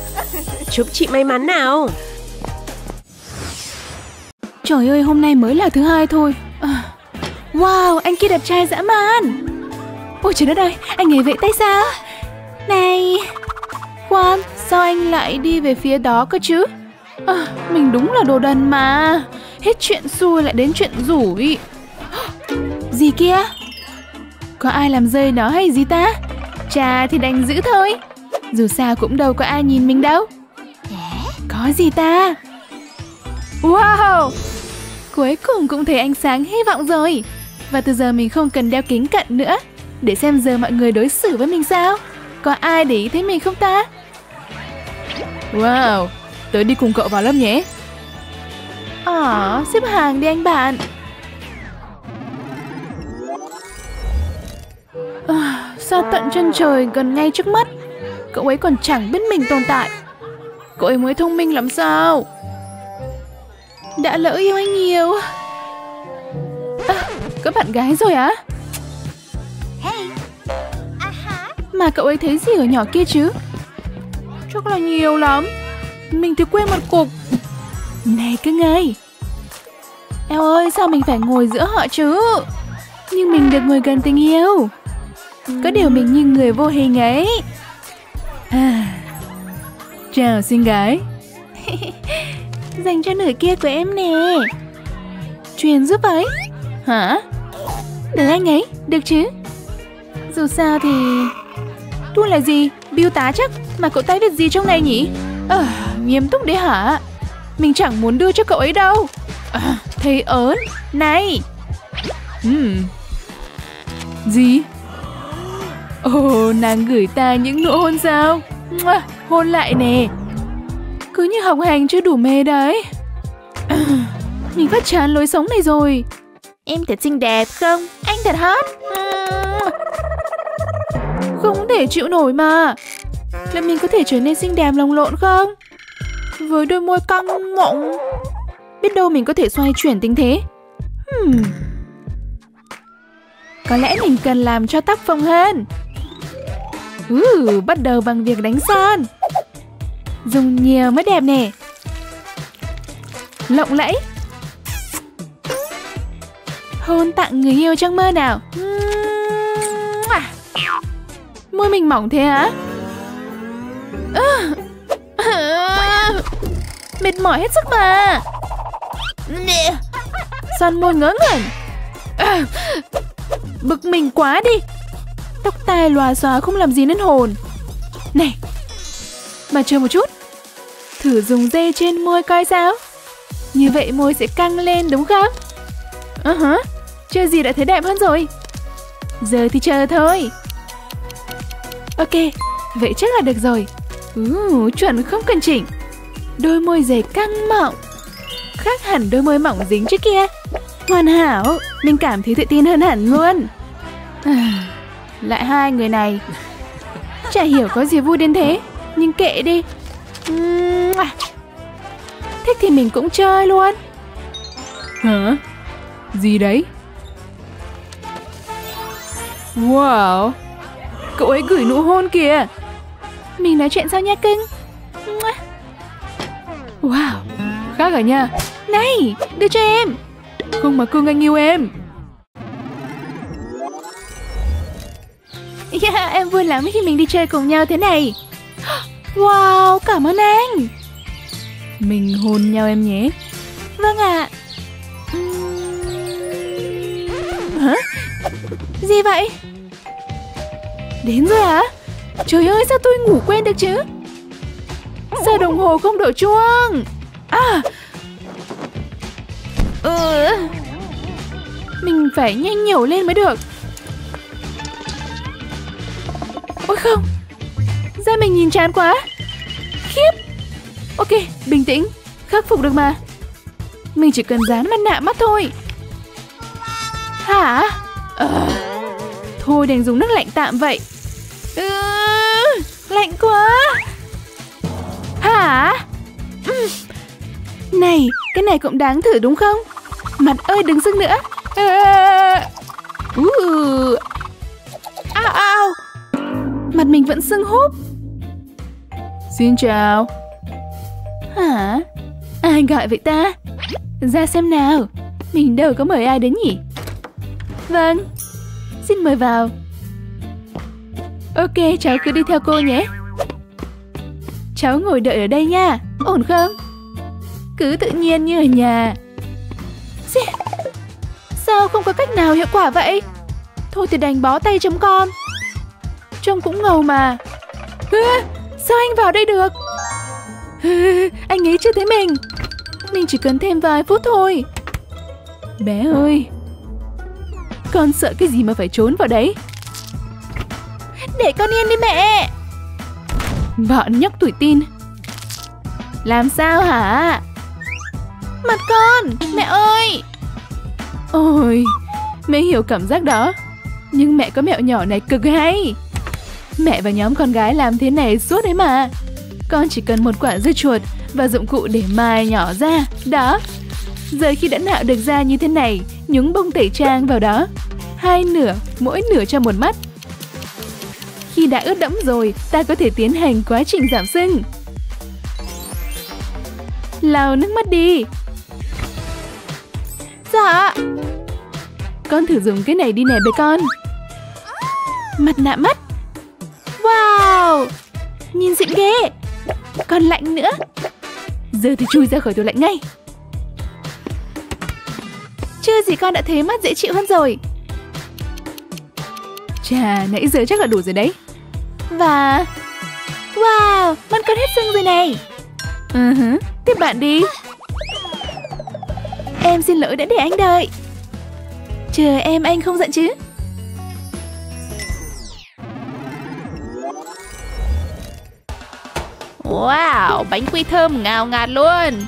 Chúc chị may mắn nào. Trời ơi, hôm nay mới là thứ hai thôi. Wow, anh kia đẹp trai dã man. Ôi trời đất ơi, anh ấy vẫy tay sao? Này, khoan, sao anh lại đi về phía đó cơ chứ? Mình đúng là đồ đần mà. Hết chuyện xui lại đến chuyện rủi. Gì kia? Có ai làm rơi nó hay gì ta? Chà thì đành giữ thôi. Dù sao cũng đâu có ai nhìn mình đâu. Có gì ta? Wow! Cuối cùng cũng thấy ánh sáng hy vọng rồi. Và từ giờ mình không cần đeo kính cận nữa. Để xem giờ mọi người đối xử với mình sao. Có ai để ý thấy mình không ta? Wow! Tớ đi cùng cậu vào lớp nhé. Xếp hàng đi anh bạn. Sao tận chân trời gần ngay trước mắt. Cậu ấy còn chẳng biết mình tồn tại. Cậu ấy mới thông minh lắm sao? Đã lỡ yêu anh nhiều. Có bạn gái rồi á? Mà cậu ấy thấy gì ở nhỏ kia chứ? Chắc là nhiều lắm. Mình thì quên một cục. Này cưng ơi, eo ơi, sao mình phải ngồi giữa họ chứ? Nhưng mình được ngồi gần tình yêu. Có điều mình như người vô hình ấy. Chào xinh gái. Dành cho nửa kia của em nè. Truyền giúp ấy. Hả? Để anh ấy, được chứ? Dù sao thì... Tu là gì? Biêu tá chắc. Mà cậu tay viết gì trong này nhỉ? Nghiêm túc đấy hả? Mình chẳng muốn đưa cho cậu ấy đâu. Thấy ớn. Này. Gì? Ồ, nàng gửi ta những nụ hôn sao? Hôn lại nè. Cứ như học hành chưa đủ mê đấy. Mình phát chán lối sống này rồi. Em thật xinh đẹp không? Anh thật hot. Không thể chịu nổi mà. Là mình có thể trở nên xinh đẹp lồng lộn không? Với đôi môi căng mọng, biết đâu mình có thể xoay chuyển tình thế. Có lẽ mình cần làm cho tác phong hơn. Bắt đầu bằng việc đánh son. Dùng nhiều mới đẹp nè. Lộng lẫy. Hôn tặng người yêu trong mơ nào. Môi mình mỏng thế hả? Mệt mỏi hết sức mà. Son môi ngớ ngẩn. Bực mình quá đi. Tóc tai lòa xòa không làm gì nên hồn. Này, mà chờ một chút. Thử dùng dây trên môi coi sao. Như vậy môi sẽ căng lên đúng không? Chưa gì đã thấy đẹp hơn rồi. Giờ thì chờ thôi. Ok, vậy chắc là được rồi. Chuẩn không cần chỉnh. Đôi môi dày căng mọng, khác hẳn đôi môi mỏng dính trước kia. Hoàn hảo. Mình cảm thấy tự tin hơn hẳn luôn. Lại hai người này. Chả hiểu có gì vui đến thế. Nhưng kệ đi. Thích thì mình cũng chơi luôn. Hả? Gì đấy? Wow, cậu ấy gửi nụ hôn kìa. Mình nói chuyện sao nha cưng. Wow, khác hả nha. Này, đưa cho em. Không mà cưng, anh yêu em. Em vui lắm khi mình đi chơi cùng nhau thế này. Wow, cảm ơn anh. Mình hôn nhau em nhé. Vâng ạ. Hả? Gì vậy? Đến rồi hả? Trời ơi, sao tôi ngủ quên được chứ? Sao đồng hồ không đổ chuông? Mình phải nhanh nhẩu lên mới được. không? Da mình nhìn chán quá. Khiếp. Ok, bình tĩnh. Khắc phục được mà. Mình chỉ cần dán mặt nạ mắt thôi. Hả? Thôi đành dùng nước lạnh tạm vậy. Lạnh quá. Hả? Này, cái này cũng đáng thử đúng không? Mặt ơi đừng sưng nữa. Ao ao. Mặt mình vẫn sưng húp. Xin chào. Hả? Ai gọi vậy ta? Ra xem nào. Mình đâu có mời ai đến nhỉ? Vâng, xin mời vào. Ok, cháu cứ đi theo cô nhé. Cháu ngồi đợi ở đây nha. Ổn không? Cứ tự nhiên như ở nhà. Sao không có cách nào hiệu quả vậy? Thôi thì đành bó tay chấm con. Trông cũng ngầu mà. Sao anh vào đây được? Anh ấy chưa thấy mình. Mình chỉ cần thêm vài phút thôi. Bé ơi, con sợ cái gì mà phải trốn vào đấy? Để con yên đi mẹ. Bọn nhóc tuổi tin. Làm sao hả? Mặt con, mẹ ơi. Ôi, mẹ hiểu cảm giác đó. Nhưng mẹ có mẹo nhỏ này cực hay. Mẹ và nhóm con gái làm thế này suốt đấy mà. Con chỉ cần một quả dưa chuột và dụng cụ để mài nhỏ ra. Đó. Giờ khi đã nạo được ra như thế này, nhúng bông tẩy trang vào đó. Hai nửa, mỗi nửa cho một mắt. Khi đã ướt đẫm rồi, ta có thể tiến hành quá trình giảm sưng. Lau nước mắt đi. Dạ. Con thử dùng cái này đi nè bé con. Mặt nạ mắt. Wow, nhìn xịn ghê. Còn lạnh nữa. Giờ thì chui ra khỏi tủ lạnh ngay. Chưa gì con đã thấy mắt dễ chịu hơn rồi. Chà, nãy giờ chắc là đủ rồi đấy. Và... wow, mắt con hết sưng rồi này. Tiếp bạn đi. Em xin lỗi đã để anh đợi. Chờ em, anh không giận chứ? Wow, bánh quy thơm ngào ngạt luôn.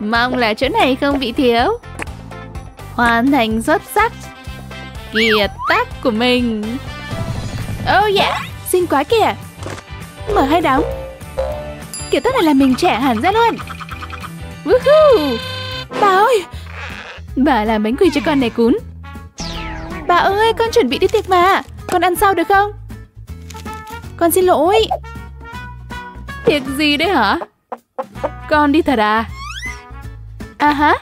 Mong là chỗ này không bị thiếu. Hoàn thành xuất sắc kiệt tác của mình. Oh yeah, xinh quá kìa. Mở hay đóng? Kiệt tác này là mình trẻ hẳn ra luôn. Woohoo! Bà ơi, bà làm bánh quy cho con này cún. Bà ơi, con chuẩn bị đi tiệc mà. Con ăn sau được không? Con xin lỗi. Tiệc gì đấy hả? Con đi thật à? À hả?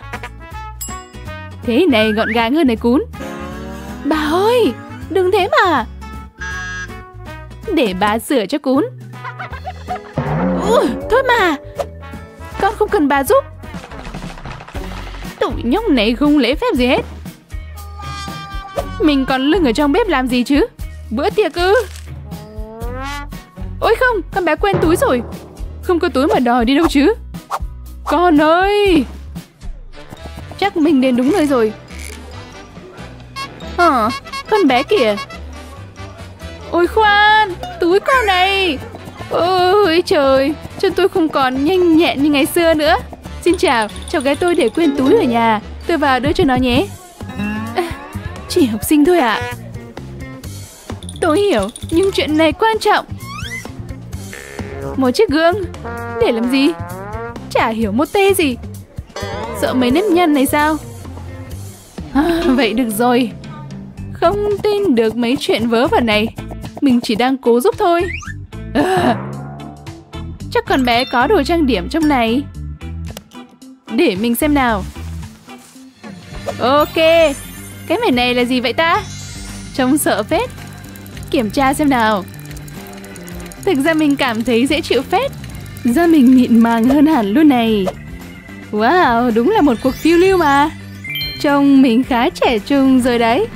Thế này gọn gàng hơn này cún. Bà ơi, đừng thế mà. Để bà sửa cho cún. Thôi mà. Con không cần bà giúp. Tụi nhóc này không lễ phép gì hết. Mình còn lưng ở trong bếp làm gì chứ? Bữa tiệc ư? Ôi không, con bé quên túi rồi. Không có túi mà đòi đi đâu chứ. Con ơi. Chắc mình đến đúng nơi rồi. Con bé kìa. Ôi khoan, túi con này. Ôi trời, chân tôi không còn nhanh nhẹn như ngày xưa nữa. Xin chào, cháu gái tôi để quên túi ở nhà. Tôi vào đưa cho nó nhé. Chỉ học sinh thôi ạ. Tôi hiểu, nhưng chuyện này quan trọng. Một chiếc gương. Để làm gì? Chả hiểu một tê gì. Sợ mấy nếp nhăn này sao? Vậy được rồi. Không tin được mấy chuyện vớ vẩn này. Mình chỉ đang cố giúp thôi. Chắc con bé có đồ trang điểm trong này. Để mình xem nào. Ok. Cái mẻ này là gì vậy ta? Trông sợ phết. Kiểm tra xem nào. Thực ra mình cảm thấy dễ chịu phết. Da mình mịn màng hơn hẳn luôn này. Wow, đúng là một cuộc phiêu lưu mà. Trông mình khá trẻ trung rồi đấy.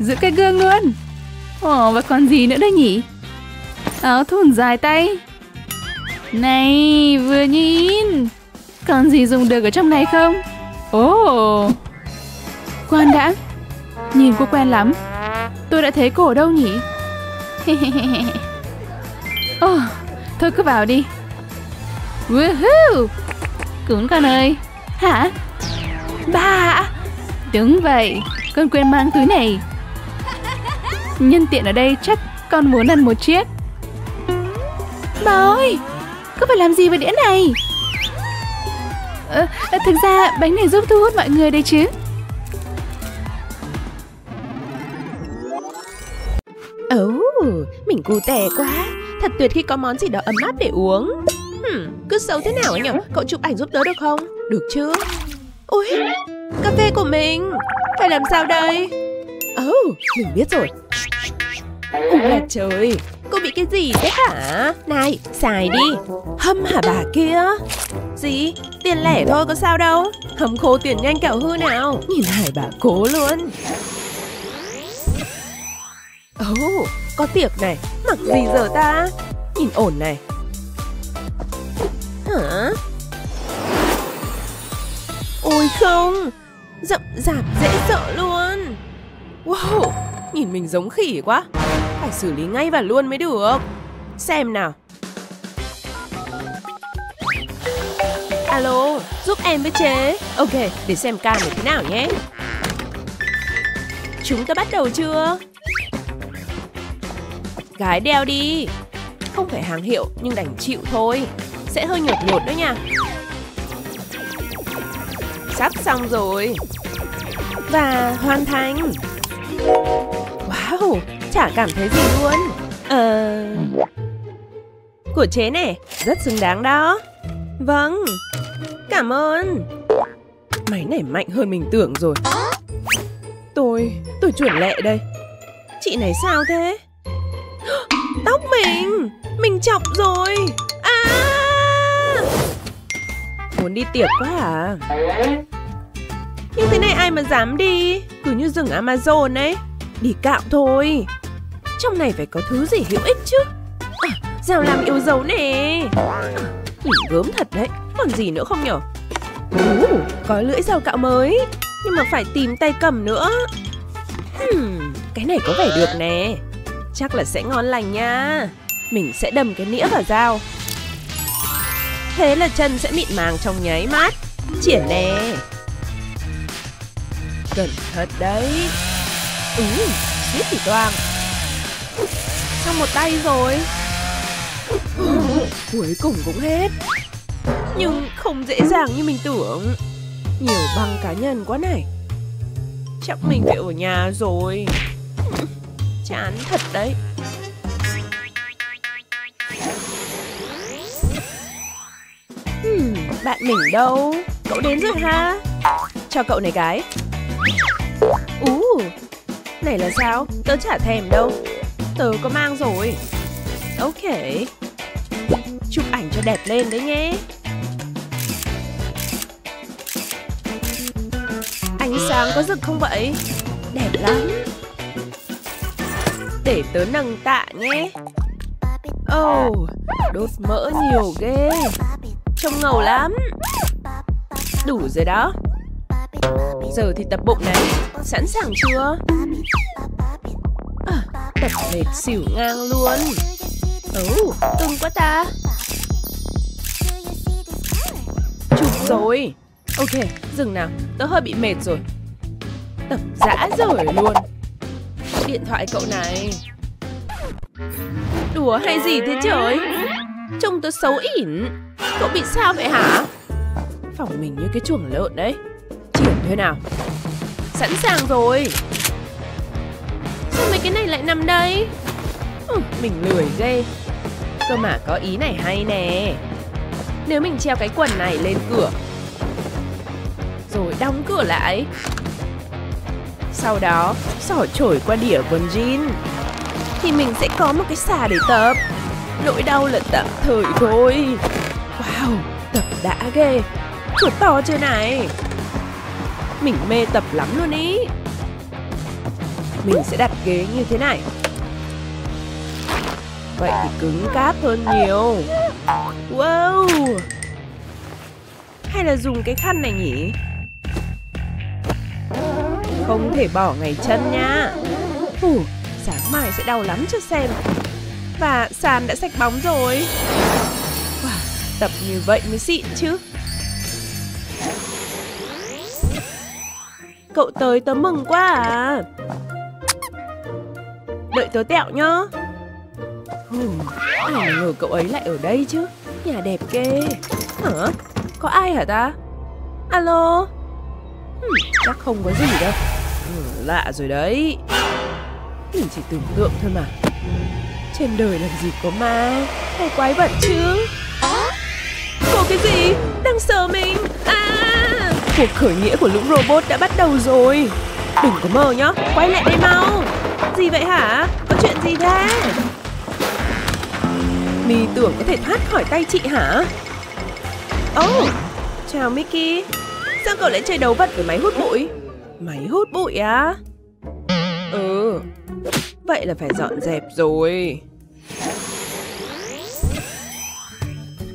Giữ cái gương luôn. Ồ, và còn gì nữa đây nhỉ? Áo thun dài tay. Này, vừa nhìn. Còn gì dùng được ở trong này không? Ồ, khoan đã. Nhìn cô quen lắm. Tôi đã thấy cô ở đâu nhỉ? Thôi cứ vào đi. Woohoo! Cún con ơi. Hả? Ba. Đúng vậy, con quên mang túi này. Nhân tiện ở đây chắc con muốn ăn một chiếc. Bà ơi, con phải làm gì với đĩa này? Thực ra bánh này giúp thu hút mọi người đấy chứ. Mình cute quá. Thật tuyệt khi có món gì đó ấm áp để uống. Cứ xấu thế nào ấy nhỉ? Cậu chụp ảnh giúp đỡ được không? Được chứ? Ôi, cà phê của mình. Phải làm sao đây? Mình biết rồi. Ôi là trời, cô bị cái gì thế hả? Này, xài đi. Hâm hả bà kia? Gì? Tiền lẻ thôi có sao đâu. Hâm khô tiền nhanh kẻo hư nào. Nhìn hải bà cố luôn. Có tiệc này. Mặc gì giờ ta? Nhìn ổn này. Hả? Ôi không, rậm rạp dễ sợ luôn. Wow, nhìn mình giống khỉ quá. Phải xử lý ngay và luôn mới được. Xem nào. Alo, giúp em với chế. Ok, để xem ca một thế nào nhé. Chúng ta bắt đầu chưa? Gái đeo đi. Không phải hàng hiệu nhưng đành chịu thôi. Sẽ hơi nhột nhột đó nha. Sắp xong rồi. Và hoàn thành. Wow, chả cảm thấy gì luôn. Của chế này, rất xứng đáng đó. Vâng, cảm ơn. Máy này mạnh hơn mình tưởng rồi. Tôi chuẩn lẹ đây. Chị này sao thế? Tóc mình chọc rồi. Muốn đi tiệc quá à? Nhưng thế này ai mà dám đi. Cứ như rừng Amazon ấy. Đi cạo thôi. Trong này phải có thứ gì hữu ích chứ. Dao làm yêu dấu nè. Nhìn gớm thật đấy. Còn gì nữa không nhở? Có lưỡi dao cạo mới. Nhưng mà phải tìm tay cầm nữa. Cái này có vẻ được nè. Chắc là sẽ ngon lành nha. Mình sẽ đâm cái nĩa vào dao. Thế là chân sẽ mịn màng trong nháy mắt. Chỉa nè. Cẩn thận đấy. Suýt thì toang. Xong một tay rồi. Cuối cùng cũng hết. Nhưng không dễ dàng như mình tưởng. Nhiều băng cá nhân quá này. Chắc mình phải ở nhà rồi. Chán thật đấy. Bạn mình đâu? Cậu đến rồi ha. Cho cậu này cái. Này là sao? Tớ chả thèm đâu. Tớ có mang rồi. Ok. Chụp ảnh cho đẹp lên đấy nhé. Ánh sáng có rực không vậy? Đẹp lắm. Để tớ nâng tạ nhé. Đốt mỡ nhiều ghê. Trông ngầu lắm. Đủ rồi đó. Giờ thì tập bụng này. Sẵn sàng chưa? Tập mệt xỉu ngang luôn. Cưng quá ta. Chụp rồi. Ok, dừng nào. Tớ hơi bị mệt rồi. Tập dã rời luôn. Điện thoại cậu này. Đùa hay gì thế trời? Trông tớ xấu ỉn. Cậu bị sao vậy hả? Phòng mình như cái chuồng lợn đấy. Chuyển thế nào. Sẵn sàng rồi. Sao mấy cái này lại nằm đây? Mình lười ghê. Cơ mà có ý này hay nè. Nếu mình treo cái quần này lên cửa rồi đóng cửa lại, sau đó xỏ chổi qua đĩa quần jean, thì mình sẽ có một cái xà để tập. Nỗi đau là tạm thời thôi. Wow, tập đã ghê. Chuột to chưa này. Mình mê tập lắm luôn ý. Mình sẽ đặt ghế như thế này. Vậy thì cứng cáp hơn nhiều. Wow. Hay là dùng cái khăn này nhỉ? Không thể bỏ ngày chân nha. Sáng mai sẽ đau lắm cho xem. Và sàn đã sạch bóng rồi. Wow, tập như vậy mới xịn chứ. Cậu tới tớ mừng quá à. Đợi tớ tẹo nhá. Ai ngờ cậu ấy lại ở đây chứ. Nhà đẹp ghê. Hả? Có ai hả ta? Alo? Chắc không có gì đâu. Lạ rồi đấy. Mình chỉ tưởng tượng thôi mà. Trên đời làm gì có ma hay quái vật chứ. Cô cái gì? Đang sờ mình à. Cuộc khởi nghĩa của lũ robot đã bắt đầu rồi. Đừng có mơ nhá. Quay lại đây mau. Gì vậy hả? Có chuyện gì thế? Mì tưởng có thể thoát khỏi tay chị hả? Oh, chào Mickey. Sao cậu lại chơi đấu vật với máy hút bụi? Máy hút bụi á? Ừ. Vậy là phải dọn dẹp rồi.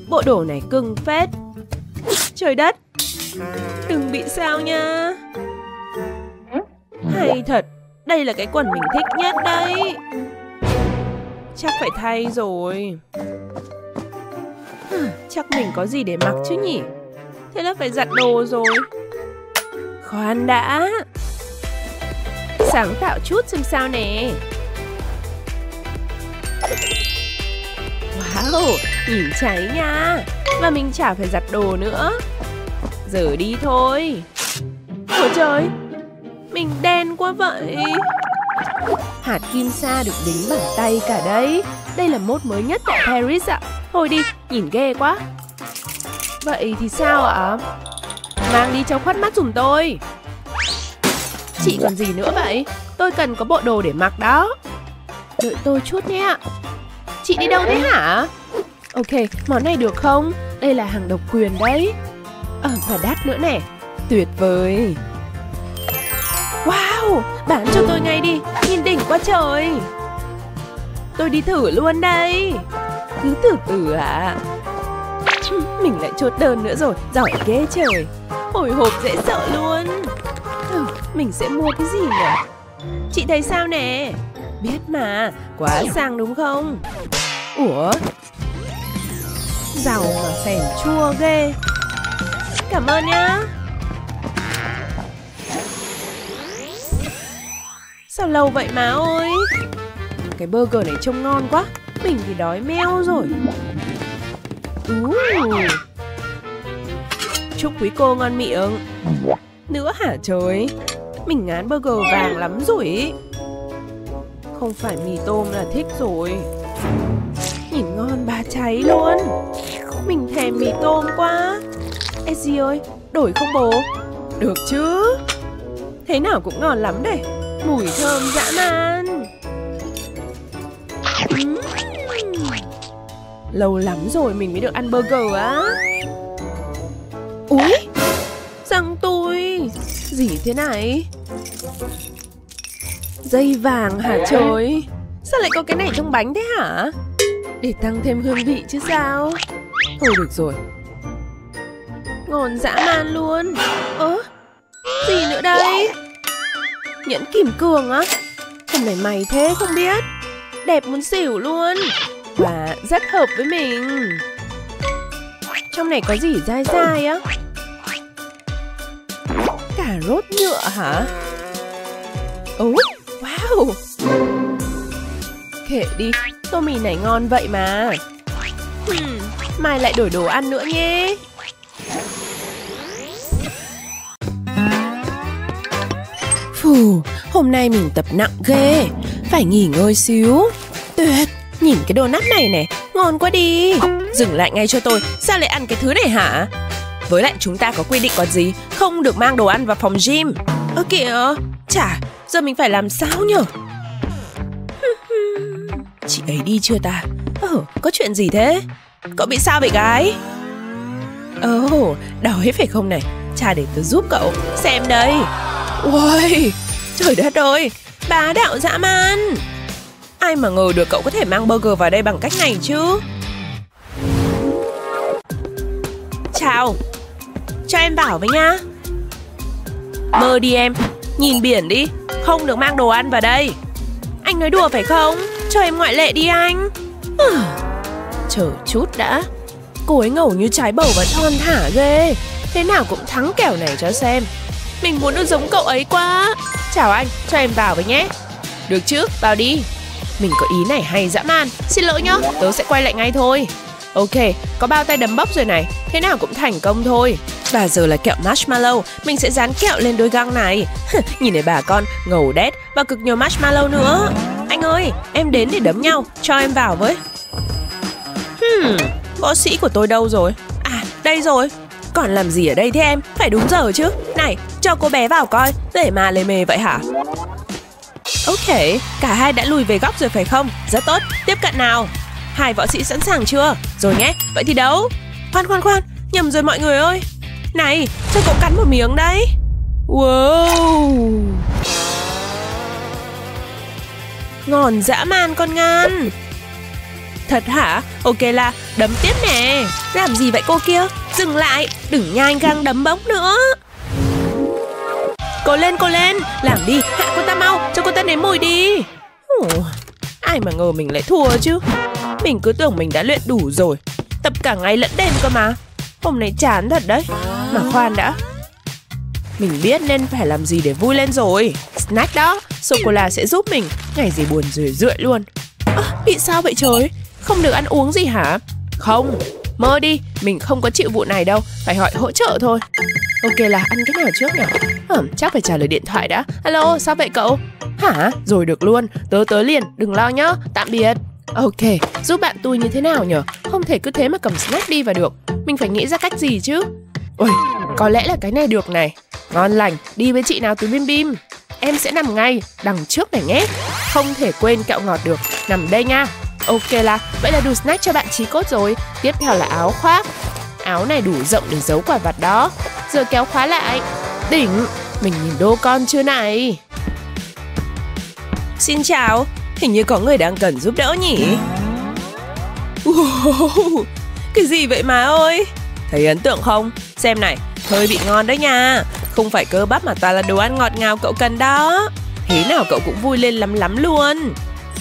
Bộ đồ này cưng phết. Trời đất. Đừng bị sao nha. Hay thật. Đây là cái quần mình thích nhất đấy. Chắc phải thay rồi. Chắc mình có gì để mặc chứ nhỉ. Thế là phải giặt đồ rồi. Khoan đã. Sáng tạo chút xem sao nè. Wow, nhìn cháy nha. Và mình chả phải giặt đồ nữa. Giờ đi thôi. Ôi trời, mình đen quá vậy. Hạt kim sa được đính bằng tay cả đấy. Đây là mốt mới nhất tại Paris ạ. Thôi đi, nhìn ghê quá. Vậy thì sao ạ? Mang đi cho khuất mắt dùm tôi. Chị còn gì nữa vậy? Tôi cần có bộ đồ để mặc đó. Đợi tôi chút nhé ạ. Chị đi đâu thế hả? Ok, món này được không? Đây là hàng độc quyền đấy. Và đắt nữa nè. Tuyệt vời. Wow, bán cho tôi ngay đi. Nhìn đỉnh quá trời. Tôi đi thử luôn đây. Cứ từ từ ạ. Mình lại chốt đơn nữa rồi. Giỏi ghê trời. Hồi hộp dễ sợ luôn. Mình sẽ mua cái gì nhỉ? Chị thấy sao nè? Biết mà, quá sang đúng không? Ủa? Rau mà phèn chua ghê. Cảm ơn nhá. Sao lâu vậy má ơi? Cái burger này trông ngon quá. Mình thì đói meo rồi. Chúc quý cô ngon miệng. Nữa hả trời? Mình ngán burger vàng lắm rồi ý. Không phải mì tôm là thích rồi. Nhìn ngon bá cháy luôn. Mình thèm mì tôm quá. Ezzy ơi, đổi không bố? Được chứ. Thế nào cũng ngon lắm đây. Mùi thơm dã man. Lâu lắm rồi mình mới được ăn burger á. Úi, răng tôi. Gì thế này? Dây vàng hả trời? Sao lại có cái này trong bánh thế hả? Để tăng thêm hương vị chứ sao. Thôi được rồi. Ngon dã man luôn. Gì nữa đây? Nhẫn kim cương á? Hôm nay mày thế không biết. Đẹp muốn xỉu luôn. Và rất hợp với mình. Trong này có gì dai dai á? Cà rốt nhựa hả? Wow. Kệ đi, tô mì này ngon vậy mà. Mai lại đổi đồ ăn nữa nhé. Phù, hôm nay mình tập nặng ghê. Phải nghỉ ngơi xíu. Tuyệt, nhìn cái donut này này. Ngon quá đi. Dừng lại ngay cho tôi, sao lại ăn cái thứ này hả? Với lại chúng ta có quy định còn gì. Không được mang đồ ăn vào phòng gym. Ơ kìa, chả, giờ mình phải làm sao nhở? Chị ấy đi chưa ta? Có chuyện gì thế? Cậu bị sao vậy gái? Đói phải không này? Chả để tớ giúp cậu. Xem đây. Ôi, trời đất ơi, bá đạo dã man. Ai mà ngờ được cậu có thể mang burger vào đây bằng cách này chứ. Chào, cho em bảo với nha. Mơ đi em, nhìn biển đi. Không được mang đồ ăn vào đây. Anh nói đùa phải không? Cho em ngoại lệ đi anh. Chờ chút đã. Cô ấy ngầu như trái bầu và thon thả ghê. Thế nào cũng thắng kẻo này cho xem. Mình muốn nó giống cậu ấy quá. Chào anh, cho em vào với nhé. Được chứ, vào đi. Mình có ý này hay dã man. Xin lỗi nhá, tớ sẽ quay lại ngay thôi. Ok, có bao tay đấm bốc rồi này. Thế nào cũng thành công thôi. Và giờ là kẹo marshmallow. Mình sẽ dán kẹo lên đôi găng này. Nhìn này bà con, ngầu đét. Và cực nhiều marshmallow nữa. Anh ơi, em đến để đấm nhau. Cho em vào với. Võ sĩ của tôi đâu rồi? À, đây rồi. Còn làm gì ở đây thế em? Phải đúng giờ chứ. Này, cho cô bé vào coi. Để mà lề mề vậy hả? Ok, cả hai đã lùi về góc rồi phải không? Rất tốt, tiếp cận nào. Hai võ sĩ sẵn sàng chưa? Rồi nhé, vậy thì đấu. Khoan, nhầm rồi mọi người ơi. Này, cho cậu cắn một miếng đấy. Wow, ngon dã man con ngan. Thật hả? Ok là đấm tiếp nè. Làm gì vậy cô kia? Dừng lại, đừng nhanh găng đấm bốc nữa. Cố lên, làm đi. Hạ cô ta mau, cho cô ta nếm mùi đi. Ai mà ngờ mình lại thua chứ. Mình cứ tưởng mình đã luyện đủ rồi. Tập cả ngày lẫn đêm cơ mà. Hôm nay chán thật đấy. Mà khoan đã, mình biết nên phải làm gì để vui lên rồi. Snack đó, sô-cô-la sẽ giúp mình. Ngày gì buồn rười luôn. Bị sao vậy trời? Không được ăn uống gì hả? Không, mơ đi. Mình không có chịu vụ này đâu. Phải hỏi hỗ trợ thôi. Ok là ăn cái nào trước nhỉ? Chắc phải trả lời điện thoại đã. Alo, sao vậy cậu? Hả? Rồi được luôn. Tớ tới liền, đừng lo nhá. Tạm biệt. Ok, giúp bạn tôi như thế nào nhở? Không thể cứ thế mà cầm snack đi vào được. Mình phải nghĩ ra cách gì chứ. Ôi, có lẽ là cái này được này. Ngon lành, đi với chị nào từ Bim Bim. Em sẽ nằm ngay đằng trước này nhé. Không thể quên kẹo ngọt được. Nằm đây nha. Ok là, vậy là đủ snack cho bạn trí cốt rồi. Tiếp theo là áo khoác. Áo này đủ rộng để giấu quả vặt đó. Giờ kéo khóa lại. Đỉnh, mình nhìn đô con chưa này. Xin chào, hình như có người đang cần giúp đỡ nhỉ. Cái gì vậy má ơi? Thấy ấn tượng không? Xem này, hơi bị ngon đấy nha. Không phải cơ bắp mà toàn là đồ ăn ngọt ngào cậu cần đó. Thế nào cậu cũng vui lên lắm lắm luôn.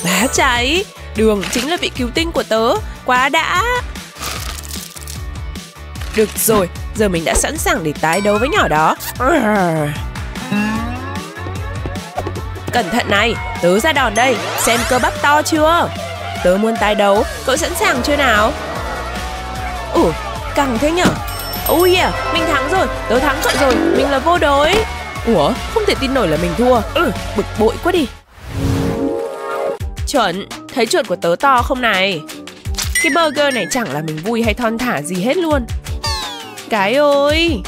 Bá cháy, đường chính là vị cứu tinh của tớ. Quá đã. Được rồi, giờ mình đã sẵn sàng để tái đấu với nhỏ đó. Cẩn thận này, tớ ra đòn đây. Xem cơ bắp to chưa. Tớ muốn tái đấu, cậu sẵn sàng chưa nào? Ủa, căng thế nhở. Ui yeah, mình thắng rồi, tớ thắng cậu rồi, mình là vô đối. Ủa, không thể tin nổi là mình thua. Bực bội quá đi. Chuẩn, thấy chuột của tớ to không này. Cái burger này chẳng là mình vui hay thon thả gì hết luôn. Cái ơi,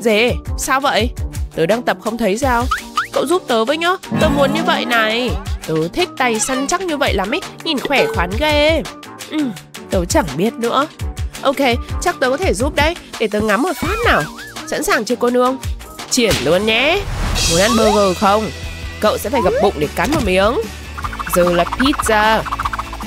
dề, sao vậy? Tớ đang tập không thấy sao? Cậu giúp tớ với nhá, tớ muốn như vậy này. Tớ thích tay săn chắc như vậy lắm ấy, nhìn khỏe khoắn ghê. Tớ chẳng biết nữa. Ok, chắc tớ có thể giúp đấy, để tớ ngắm một phát nào. Sẵn sàng chưa cô nương? Triển luôn nhé. Muốn ăn burger không? Cậu sẽ phải gập bụng để cắn một miếng. Giờ là pizza.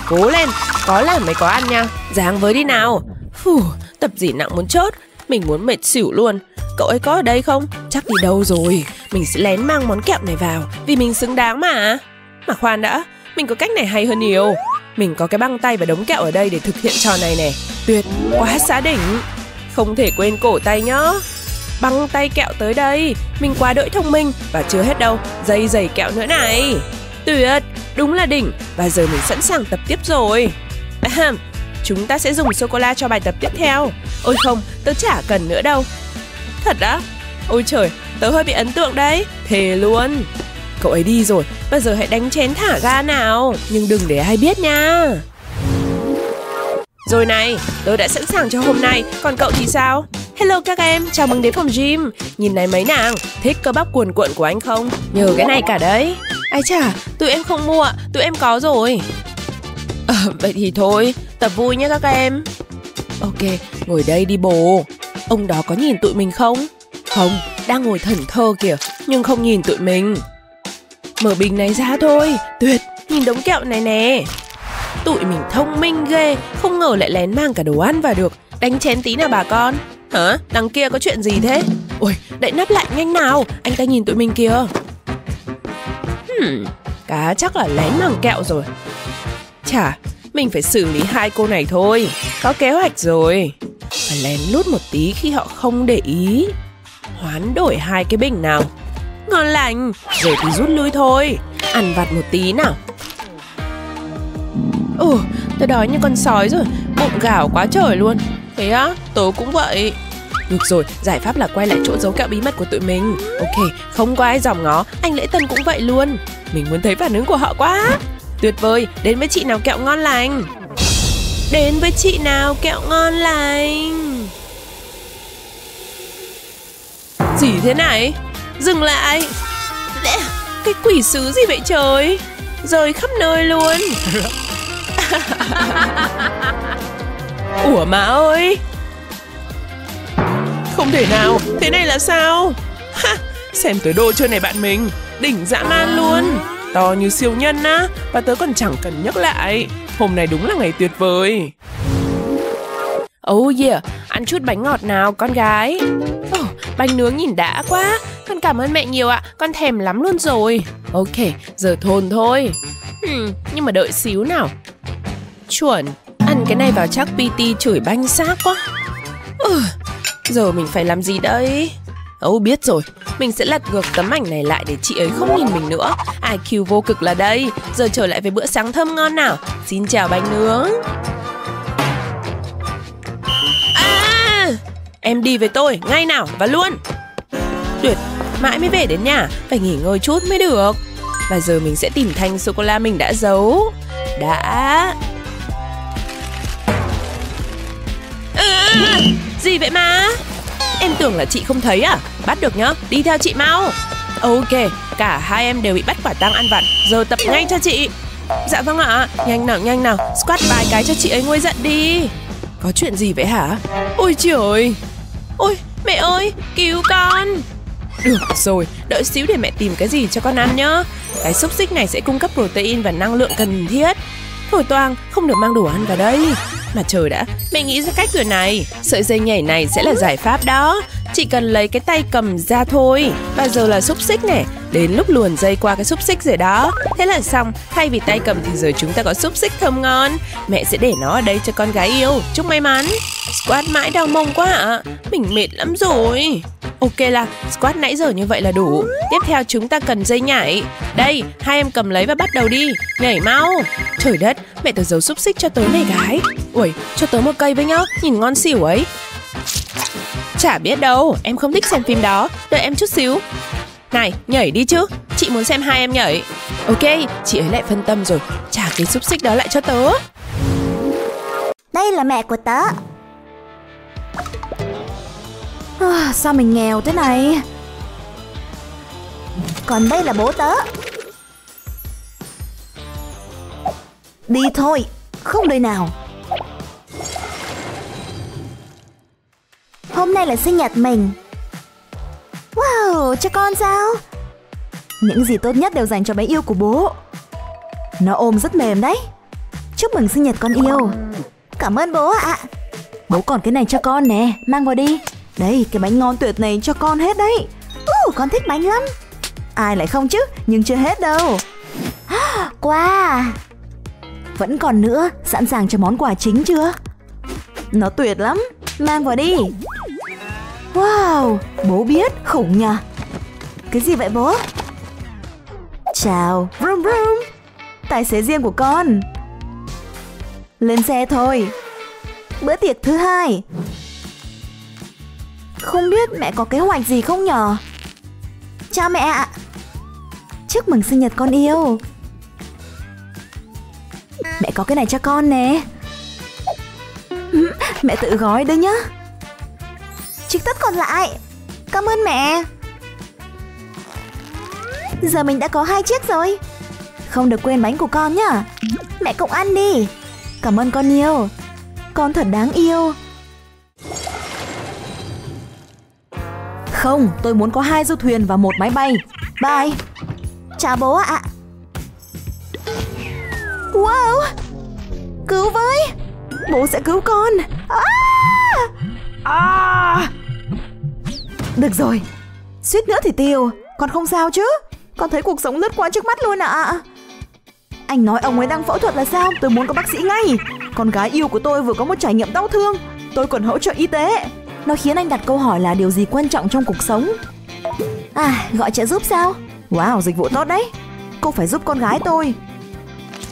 Cố lên, có làm mới có ăn nha. Dáng với đi nào. Phù, tập gì nặng muốn chốt. Mình muốn mệt xỉu luôn. Cậu ấy có ở đây không? Chắc đi đâu rồi. Mình sẽ lén mang món kẹo này vào. Vì mình xứng đáng mà. Mà khoan đã, mình có cách này hay hơn nhiều. Mình có cái băng tay và đống kẹo ở đây để thực hiện trò này nè. Tuyệt, quá xá đỉnh. Không thể quên cổ tay nhá. Băng tay kẹo tới đây. Mình quá đỗi thông minh. Và chưa hết đâu, dây giày kẹo nữa này. Tuyệt, đúng là đỉnh. Và giờ mình sẵn sàng tập tiếp rồi. Chúng ta sẽ dùng sô-cô-la cho bài tập tiếp theo. Ôi không, tớ chả cần nữa đâu. Thật á? Ôi trời, tớ hơi bị ấn tượng đấy. Thề luôn. Cậu ấy đi rồi, bây giờ hãy đánh chén thả ga nào. Nhưng đừng để ai biết nha. Rồi này, tớ đã sẵn sàng cho hôm nay. Còn cậu thì sao? Hello các em, chào mừng đến phòng gym. Nhìn này mấy nàng, thích cơ bắp cuồn cuộn của anh không? Nhờ cái này cả đấy. Ai chả, tụi em không mua, tụi em có rồi. Vậy thì thôi, tập vui nhé các em. Ok, ngồi đây đi bồ. Ông đó có nhìn tụi mình không? Không, đang ngồi thẩn thơ kìa. Nhưng không nhìn tụi mình. Mở bình này ra thôi. Tuyệt, nhìn đống kẹo này nè. Tụi mình thông minh ghê. Không ngờ lại lén mang cả đồ ăn vào được. Đánh chén tí nào bà con. Hả, đằng kia có chuyện gì thế? Ôi, đậy nắp lại nhanh nào. Anh ta nhìn tụi mình kìa. Cá chắc là lén màng kẹo rồi. Chả, mình phải xử lý hai cô này thôi. Có kế hoạch rồi. Phải lén lút một tí khi họ không để ý. Hoán đổi hai cái bình nào. Ngon lành, rồi thì rút lui thôi. Ăn vặt một tí nào. Ồ, tôi đói như con sói rồi. Bụng gào quá trời luôn. Thế á, tớ cũng vậy. Được rồi, giải pháp là quay lại chỗ giấu kẹo bí mật của tụi mình. Ok, không có ai dòm ngó. Anh Lễ Tân cũng vậy luôn. Mình muốn thấy phản ứng của họ quá. Tuyệt vời, đến với chị nào kẹo ngon lành. Đến với chị nào kẹo ngon lành. Gì thế này? Dừng lại. Cái quỷ sứ gì vậy trời? Rơi khắp nơi luôn. Ủa má ơi. Không thể nào, thế này là sao? Ha, xem tớ đồ chơi này bạn mình. Đỉnh dã man luôn. To như siêu nhân á. Và tớ còn chẳng cần nhắc lại. Hôm nay đúng là ngày tuyệt vời. Oh yeah, ăn chút bánh ngọt nào con gái. Oh, bánh nướng nhìn đã quá. Con cảm ơn mẹ nhiều ạ. Con thèm lắm luôn rồi. Ok, giờ thôn thôi. Nhưng mà đợi xíu nào. Chuẩn, ăn cái này vào chắc PT chửi banh xác quá. Giờ mình phải làm gì đây? Biết rồi, mình sẽ lật ngược tấm ảnh này lại để chị ấy không nhìn mình nữa. IQ vô cực là đây. Giờ trở lại với bữa sáng thơm ngon nào. Xin chào bánh nướng. Em đi với tôi, ngay nào, và luôn. Tuyệt, mãi mới về đến nhà. Phải nghỉ ngơi chút mới được. Và giờ mình sẽ tìm thanh sô-cô-la mình đã giấu. Đã. Gì vậy mà? Em tưởng là chị không thấy à? Bắt được nhá, đi theo chị mau. Ok, cả hai em đều bị bắt quả tang ăn vặt. Giờ tập ngay cho chị. Dạ vâng ạ, nhanh nào squat vài cái cho chị ấy nguôi giận đi. Có chuyện gì vậy hả? Ôi trời. Ôi, mẹ ơi, cứu con. Được rồi, đợi xíu để mẹ tìm cái gì cho con ăn nhá. Cái xúc xích này sẽ cung cấp protein và năng lượng cần thiết. Thôi Toang, không được mang đồ ăn vào đây. Mà trời đã, mẹ nghĩ ra cách rồi này. Sợi dây nhảy này sẽ là giải pháp đó. Chỉ cần lấy cái tay cầm ra thôi. Và giờ là xúc xích này. Đến lúc luồn dây qua cái xúc xích rồi đó. Thế là xong, thay vì tay cầm thì giờ chúng ta có xúc xích thơm ngon. Mẹ sẽ để nó ở đây cho con gái yêu. Chúc may mắn. Squat mãi đau mông quá ạ. Mình mệt lắm rồi. Ok là squat nãy giờ như vậy là đủ. Tiếp theo chúng ta cần dây nhảy. Đây, hai em cầm lấy và bắt đầu đi. Nhảy mau. Trời đất, mẹ tớ giấu xúc xích cho tớ này gái. Ui, cho tớ một cây với nhá, nhìn ngon xỉu ấy. Chả biết đâu, em không thích xem phim đó. Đợi em chút xíu. Này, nhảy đi chứ. Chị muốn xem hai em nhảy. Ok, chị ấy lại phân tâm rồi. Trả cái xúc xích đó lại cho tớ. Đây là mẹ của tớ. Sao mình nghèo thế này. Còn đây là bố tớ. Đi thôi, không đời nào. Hôm nay là sinh nhật mình. Wow, cho con sao? Những gì tốt nhất đều dành cho bé yêu của bố. Nó ôm rất mềm đấy. Chúc mừng sinh nhật con yêu. Cảm ơn bố ạ. Bố còn cái này cho con nè, mang vào đi. Đây, cái bánh ngon tuyệt này cho con hết đấy. Con thích bánh lắm. Ai lại không chứ, nhưng chưa hết đâu. Wow. Vẫn còn nữa, sẵn sàng cho món quà chính chưa? Nó tuyệt lắm, mang vào đi. Wow, bố biết, khủng nhờ. Cái gì vậy bố? Chào, vroom vroom. Tài xế riêng của con. Lên xe thôi. Bữa tiệc thứ hai. Không biết mẹ có kế hoạch gì không nhờ? Chào mẹ ạ. Chúc mừng sinh nhật con yêu. Mẹ có cái này cho con nè. Mẹ tự gói đấy nhá. Trích tất còn lại. Cảm ơn mẹ. Giờ mình đã có 2 chiếc rồi. Không được quên bánh của con nhá. Mẹ cũng ăn đi. Cảm ơn con yêu. Con thật đáng yêu. Không, tôi muốn có 2 du thuyền và 1 máy bay. Bye. Chào bố ạ. Wow. Cứu với. Bố sẽ cứu con. Được rồi. Suýt nữa thì tiêu. Con không sao chứ? Con thấy cuộc sống lướt qua trước mắt luôn ạ. Anh nói ông ấy đang phẫu thuật là sao? Tôi muốn có bác sĩ ngay. Con gái yêu của tôi vừa có một trải nghiệm đau thương. Tôi cần hỗ trợ y tế. Nó khiến anh đặt câu hỏi là điều gì quan trọng trong cuộc sống. À, gọi trợ giúp sao? Wow, dịch vụ tốt đấy. Cô phải giúp con gái tôi.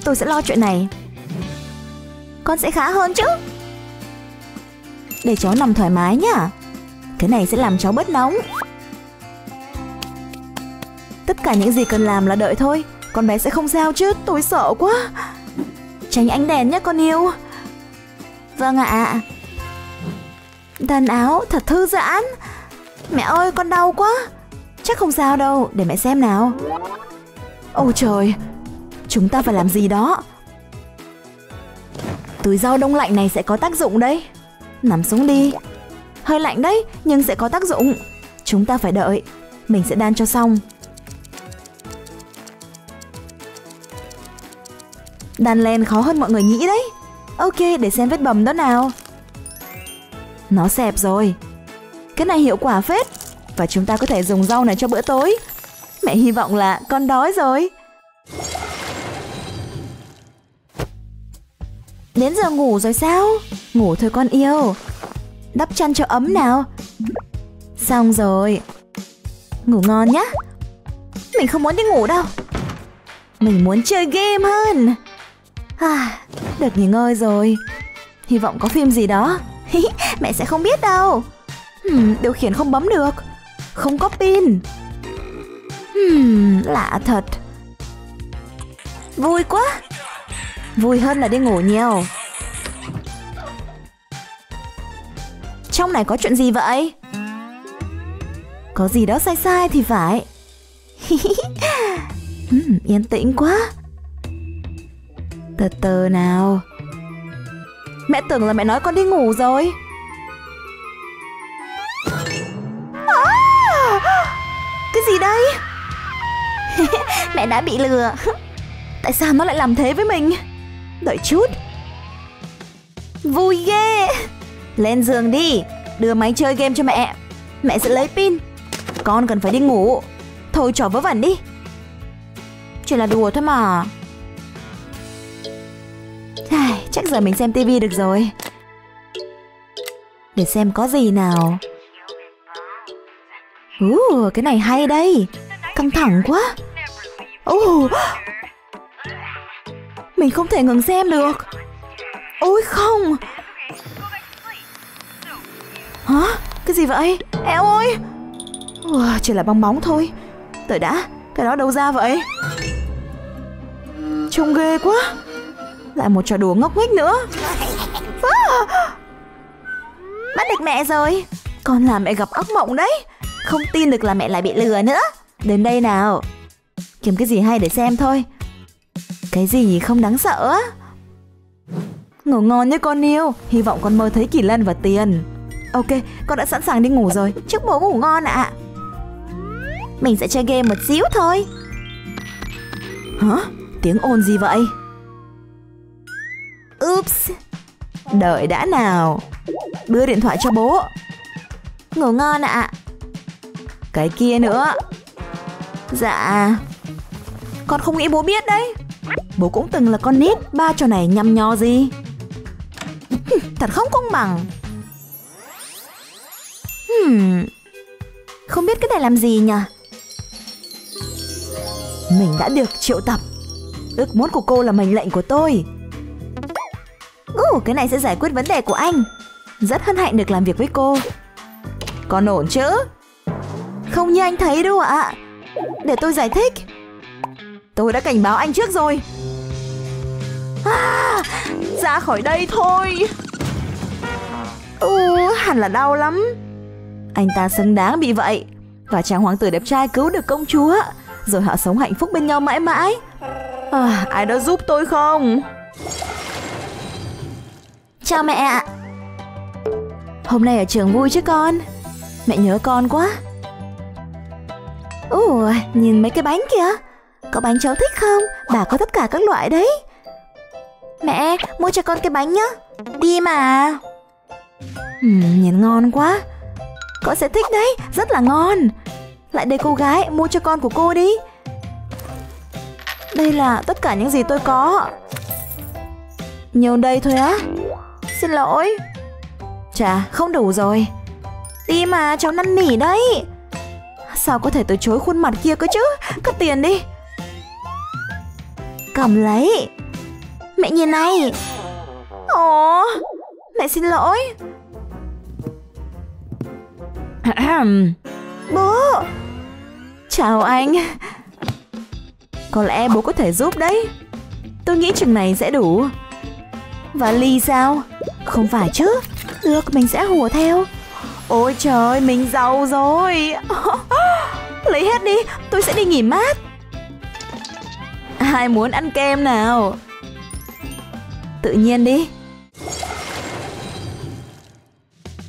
Tôi sẽ lo chuyện này. Con sẽ khá hơn chứ. Để cháu nằm thoải mái nhá. Cái này sẽ làm cháu bớt nóng. Tất cả những gì cần làm là đợi thôi. Con bé sẽ không sao chứ, tôi sợ quá. Tránh ánh đèn nhé con yêu. Vâng ạ. Đàn áo thật thư giãn. Mẹ ơi con đau quá. Chắc không sao đâu, để mẹ xem nào. Ôi trời, chúng ta phải làm gì đó. Túi rau đông lạnh này sẽ có tác dụng đấy. Nằm xuống đi. Hơi lạnh đấy, nhưng sẽ có tác dụng. Chúng ta phải đợi. Mình sẽ đan cho xong. Đan len khó hơn mọi người nghĩ đấy. Ok, để xem vết bầm đó nào. Nó xẹp rồi. Cái này hiệu quả phết. Và chúng ta có thể dùng rau này cho bữa tối. Mẹ hy vọng là con đói rồi. Đến giờ ngủ rồi sao? Ngủ thôi con yêu. Đắp chăn cho ấm nào. Xong rồi. Ngủ ngon nhá. Mình không muốn đi ngủ đâu. Mình muốn chơi game hơn. À, được nghỉ ngơi rồi. Hy vọng có phim gì đó. Mẹ sẽ không biết đâu. Điều khiển không bấm được. Không có pin. Lạ thật. Vui quá. Vui hơn là đi ngủ nhiều. Trong này có chuyện gì vậy? Có gì đó sai sai thì phải. Yên tĩnh quá. Từ từ nào. Mẹ tưởng là mẹ nói con đi ngủ rồi. Cái gì đây? Mẹ đã bị lừa. Tại sao nó lại làm thế với mình? Đợi chút. Vui ghê. Lên giường đi. Đưa máy chơi game cho mẹ. Mẹ sẽ lấy pin. Con cần phải đi ngủ. Thôi trò vớ vẩn đi. Chỉ là đùa thôi mà. Chắc giờ mình xem tivi được rồi. Để xem có gì nào. Cái này hay đây. Căng thẳng quá. Mình không thể ngừng xem được. Ôi không. Hả? Cái gì vậy? Eo ơi. Chỉ là bong bóng thôi. Đợi đã, cái đó đâu ra vậy? Trông ghê quá. Lại một trò đùa ngốc nghếch nữa. Bắt được mẹ rồi. Con làm mẹ gặp ác mộng đấy. Không tin được là mẹ lại bị lừa nữa. Đến đây nào. Kiếm cái gì hay để xem thôi. Cái gì không đáng sợ á. Ngủ ngon nhé con yêu. Hy vọng con mơ thấy kỳ lân và tiền. Ok, con đã sẵn sàng đi ngủ rồi. Chúc bố ngủ ngon ạ. Mình sẽ chơi game một xíu thôi. Hả? Tiếng ồn gì vậy? Oops. Đợi đã nào. Đưa điện thoại cho bố. Ngủ ngon ạ. Cái kia nữa. Dạ. Con không nghĩ bố biết đấy. Bố cũng từng là con nít. Ba trò này nhăm nho gì. Thật không công bằng. Không biết cái này làm gì nhỉ. Mình đã được triệu tập. Ước muốn của cô là mệnh lệnh của tôi. Cái này sẽ giải quyết vấn đề của anh. Rất hân hạnh được làm việc với cô. Con ổn chứ? Không như anh thấy đâu ạ. Để tôi giải thích. Tôi đã cảnh báo anh trước rồi. Ra khỏi đây thôi. Hẳn là đau lắm. Anh ta xứng đáng bị vậy. Và chàng hoàng tử đẹp trai cứu được công chúa. Rồi họ sống hạnh phúc bên nhau mãi mãi. Ai đã giúp tôi không? Chào mẹ ạ. Hôm nay ở trường vui chứ con? Mẹ nhớ con quá. Nhìn mấy cái bánh kìa. Có bánh cháu thích không? Bà có tất cả các loại đấy. Mẹ, mua cho con cái bánh nhá. Đi mà. Nhìn ngon quá. Con sẽ thích đấy, rất là ngon. Lại đây cô gái, mua cho con của cô đi. Đây là tất cả những gì tôi có. Nhiều đây thôi á. Xin lỗi. Chà, không đủ rồi. Đi mà, cháu năn nỉ đấy. Sao có thể từ chối khuôn mặt kia cơ chứ. Cất tiền đi. Cầm lấy. Mẹ nhìn này. Ồ, mẹ xin lỗi. Bố. Chào anh. Có lẽ bố có thể giúp đấy. Tôi nghĩ chừng này sẽ đủ. Và ly sao? Không phải chứ. Được, mình sẽ hùa theo. Ôi trời, mình giàu rồi. Lấy hết đi, tôi sẽ đi nghỉ mát. Ai muốn ăn kem nào? Tự nhiên đi.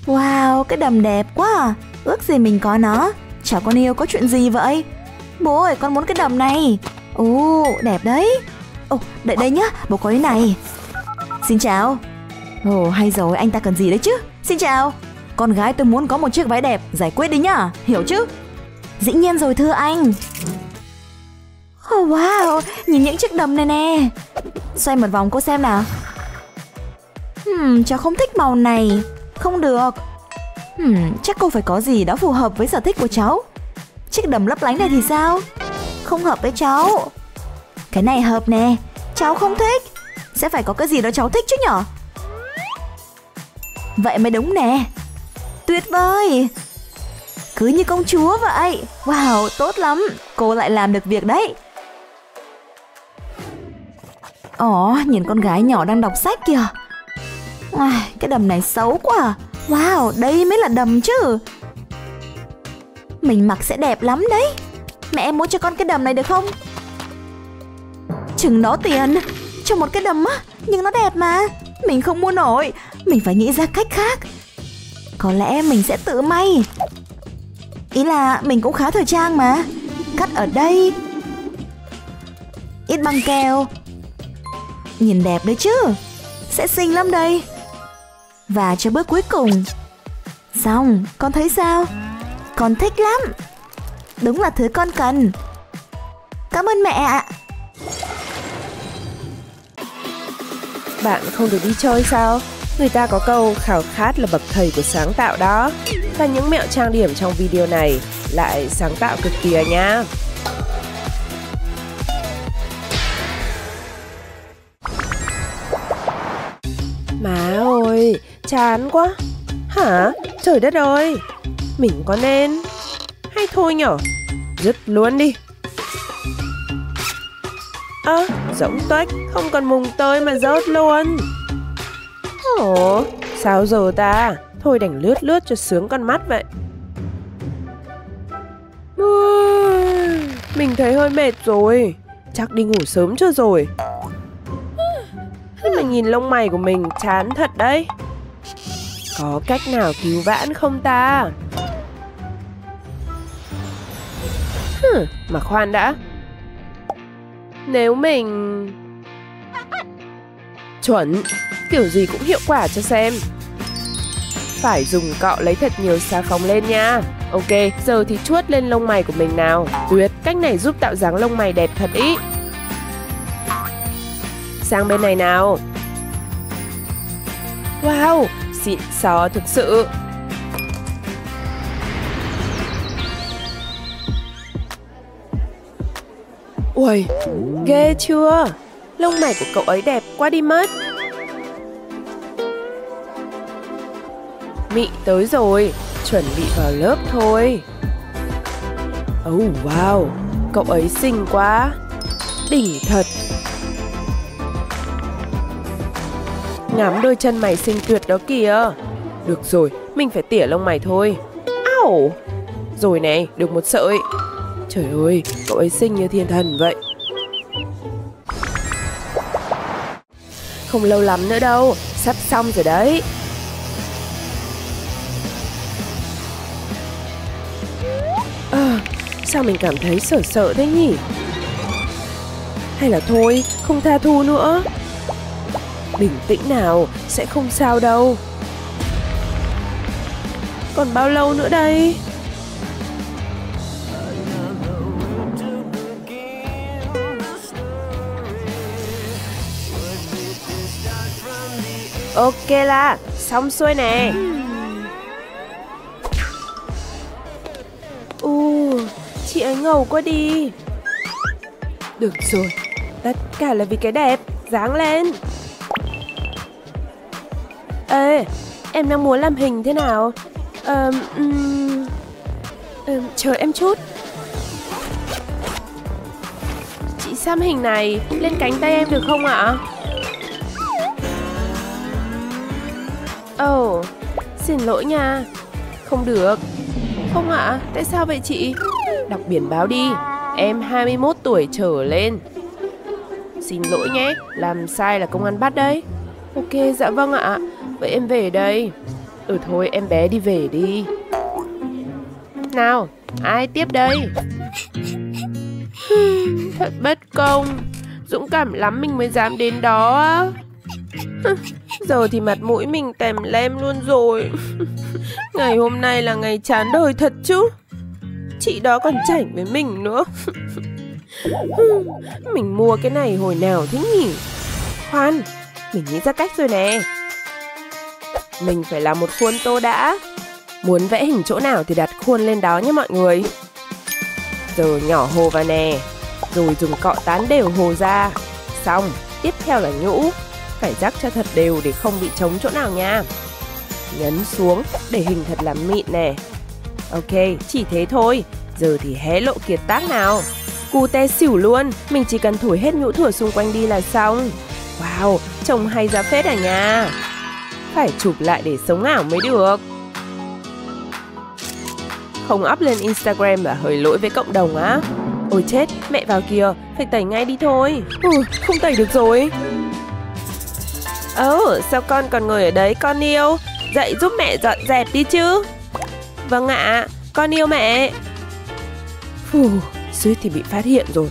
Wow, cái đầm đẹp quá à. Ước gì mình có nó. Chào con yêu, có chuyện gì vậy? Bố ơi, con muốn cái đầm này. Ồ, đẹp đấy. Ồ, đợi đây nhá, bố có cái này. Xin chào. Ồ, hay rồi, anh ta cần gì đấy chứ. Xin chào. Con gái tôi muốn có một chiếc váy đẹp, giải quyết đi nhá, hiểu chứ? Dĩ nhiên rồi thưa anh. Oh, wow, nhìn những chiếc đầm này nè. Xoay một vòng cô xem nào. Cháu không thích màu này. Không được. Chắc cô phải có gì đó phù hợp với sở thích của cháu. Chiếc đầm lấp lánh này thì sao? Không hợp với cháu. Cái này hợp nè. Cháu không thích. Sẽ phải có cái gì đó cháu thích chứ nhở. Vậy mới đúng nè. Tuyệt vời. Cứ như công chúa vậy. Wow, tốt lắm. Cô lại làm được việc đấy. Ồ, nhìn con gái nhỏ đang đọc sách kìa. Cái đầm này xấu quá. Wow, đây mới là đầm chứ. Mình mặc sẽ đẹp lắm đấy. Mẹ em muốn cho con cái đầm này được không? Chừng đó tiền cho một cái đầm á. Nhưng nó đẹp mà. Mình không mua nổi. Mình phải nghĩ ra cách khác. Có lẽ mình sẽ tự may. Ý là mình cũng khá thời trang mà. Cắt ở đây. Ít băng keo. Nhìn đẹp đấy chứ. Sẽ xinh lắm đây. Và cho bước cuối cùng. Xong, con thấy sao? Con thích lắm. Đúng là thứ con cần. Cảm ơn mẹ ạ. Bạn không được đi chơi sao? Người ta có câu khao khát là bậc thầy của sáng tạo đó. Và những mẹo trang điểm trong video này lại sáng tạo cực kỳ à nhá. Má ơi, chán quá. Hả? Trời đất ơi. Mình có nên hay thôi nhở? Dứt luôn đi. Ơ, rỗng tuếch. Không còn mùng tơi mà rớt luôn. Ồ, sao giờ ta? Thôi đành lướt lướt cho sướng con mắt vậy. Mình thấy hơi mệt rồi. Chắc đi ngủ sớm chưa rồi. Nhưng mà nhìn lông mày của mình chán thật đấy. Có cách nào cứu vãn không ta? Mà khoan đã. Nếu mình... Chuẩn, kiểu gì cũng hiệu quả cho xem. Phải dùng cọ lấy thật nhiều xà phòng lên nha. Ok, giờ thì chuốt lên lông mày của mình nào. Tuyệt, cách này giúp tạo dáng lông mày đẹp thật ý. Sang bên này nào. Wow, xịn xò thực sự. Ui, ghê chưa. Lông mày của cậu ấy đẹp quá đi mất. Mị tới rồi. Chuẩn bị vào lớp thôi. Oh wow, cậu ấy xinh quá. Đỉnh thật. Ngắm đôi chân mày xinh tuyệt đó kìa. Được rồi, mình phải tỉa lông mày thôi. Ảo. Rồi này, được một sợi. Trời ơi, cậu ấy xinh như thiên thần vậy. Không lâu lắm nữa đâu. Sắp xong rồi đấy. Sao mình cảm thấy sợ sợ thế nhỉ? Hay là thôi, không tha thu nữa. Bình tĩnh nào, sẽ không sao đâu. Còn bao lâu nữa đây? Ok là xong xuôi nè. Chị ấy ngầu quá đi. Được rồi, tất cả là vì cái đẹp. Dáng lên. Ê, em đang muốn làm hình thế nào? Chờ em chút. Chị xăm hình này lên cánh tay em được không ạ? Ồ, xin lỗi nha. Không được. Không ạ, tại sao vậy chị? Đọc biển báo đi. Em 21 tuổi trở lên. Xin lỗi nhé, làm sai là công an bắt đấy. Ok, dạ vâng ạ. Vậy em về đây. Thôi em bé đi về đi. Nào, ai tiếp đây? Thật bất công. Dũng cảm lắm mình mới dám đến đó. Giờ thì mặt mũi mình tèm lem luôn rồi. Ngày hôm nay là ngày chán đời thật chứ. Chị đó còn chảnh với mình nữa. Mình mua cái này hồi nào thế nhỉ? Khoan, mình nghĩ ra cách rồi nè. Mình phải làm một khuôn tô đã. Muốn vẽ hình chỗ nào thì đặt khuôn lên đó nhé mọi người. Giờ nhỏ hồ vào nè. Rồi dùng cọ tán đều hồ ra. Xong, tiếp theo là nhũ. Phải rắc cho thật đều để không bị trống chỗ nào nha. Nhấn xuống để hình thật là mịn nè. Ok, chỉ thế thôi. Giờ thì hé lộ kiệt tác nào. Cute xỉu luôn. Mình chỉ cần thổi hết nhũ thửa xung quanh đi là xong. Wow, trông hay ra phết à nha. Phải chụp lại để sống ảo mới được. Không up lên Instagram là hơi lỗi với cộng đồng á. Ôi chết, mẹ vào kìa. Phải tẩy ngay đi thôi. Không tẩy được rồi. Sao con còn ngồi ở đấy con yêu? Dậy giúp mẹ dọn dẹp đi chứ. Vâng ạ, con yêu mẹ. Suýt thì bị phát hiện rồi.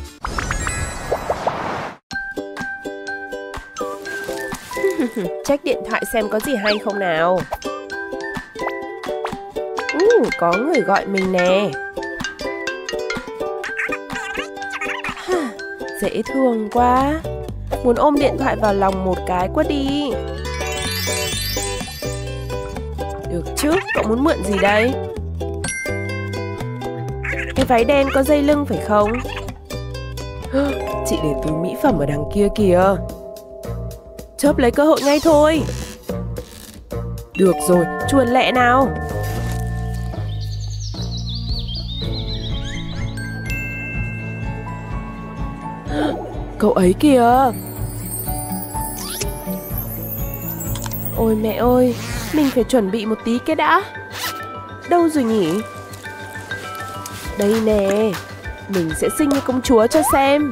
Check điện thoại xem có gì hay không nào. Có người gọi mình nè. Dễ thương quá. Muốn ôm điện thoại vào lòng một cái quá đi. Được chứ, cậu muốn mượn gì đây? Cái váy đen có dây lưng phải không? Chị để túi mỹ phẩm ở đằng kia kìa. Chớp lấy cơ hội ngay thôi. Được rồi, chuồn lẹ nào. Cậu ấy kìa. Ôi mẹ ơi, mình phải chuẩn bị một tí cái đã. Đâu rồi nhỉ? Đây nè. Mình sẽ xinh như công chúa cho xem.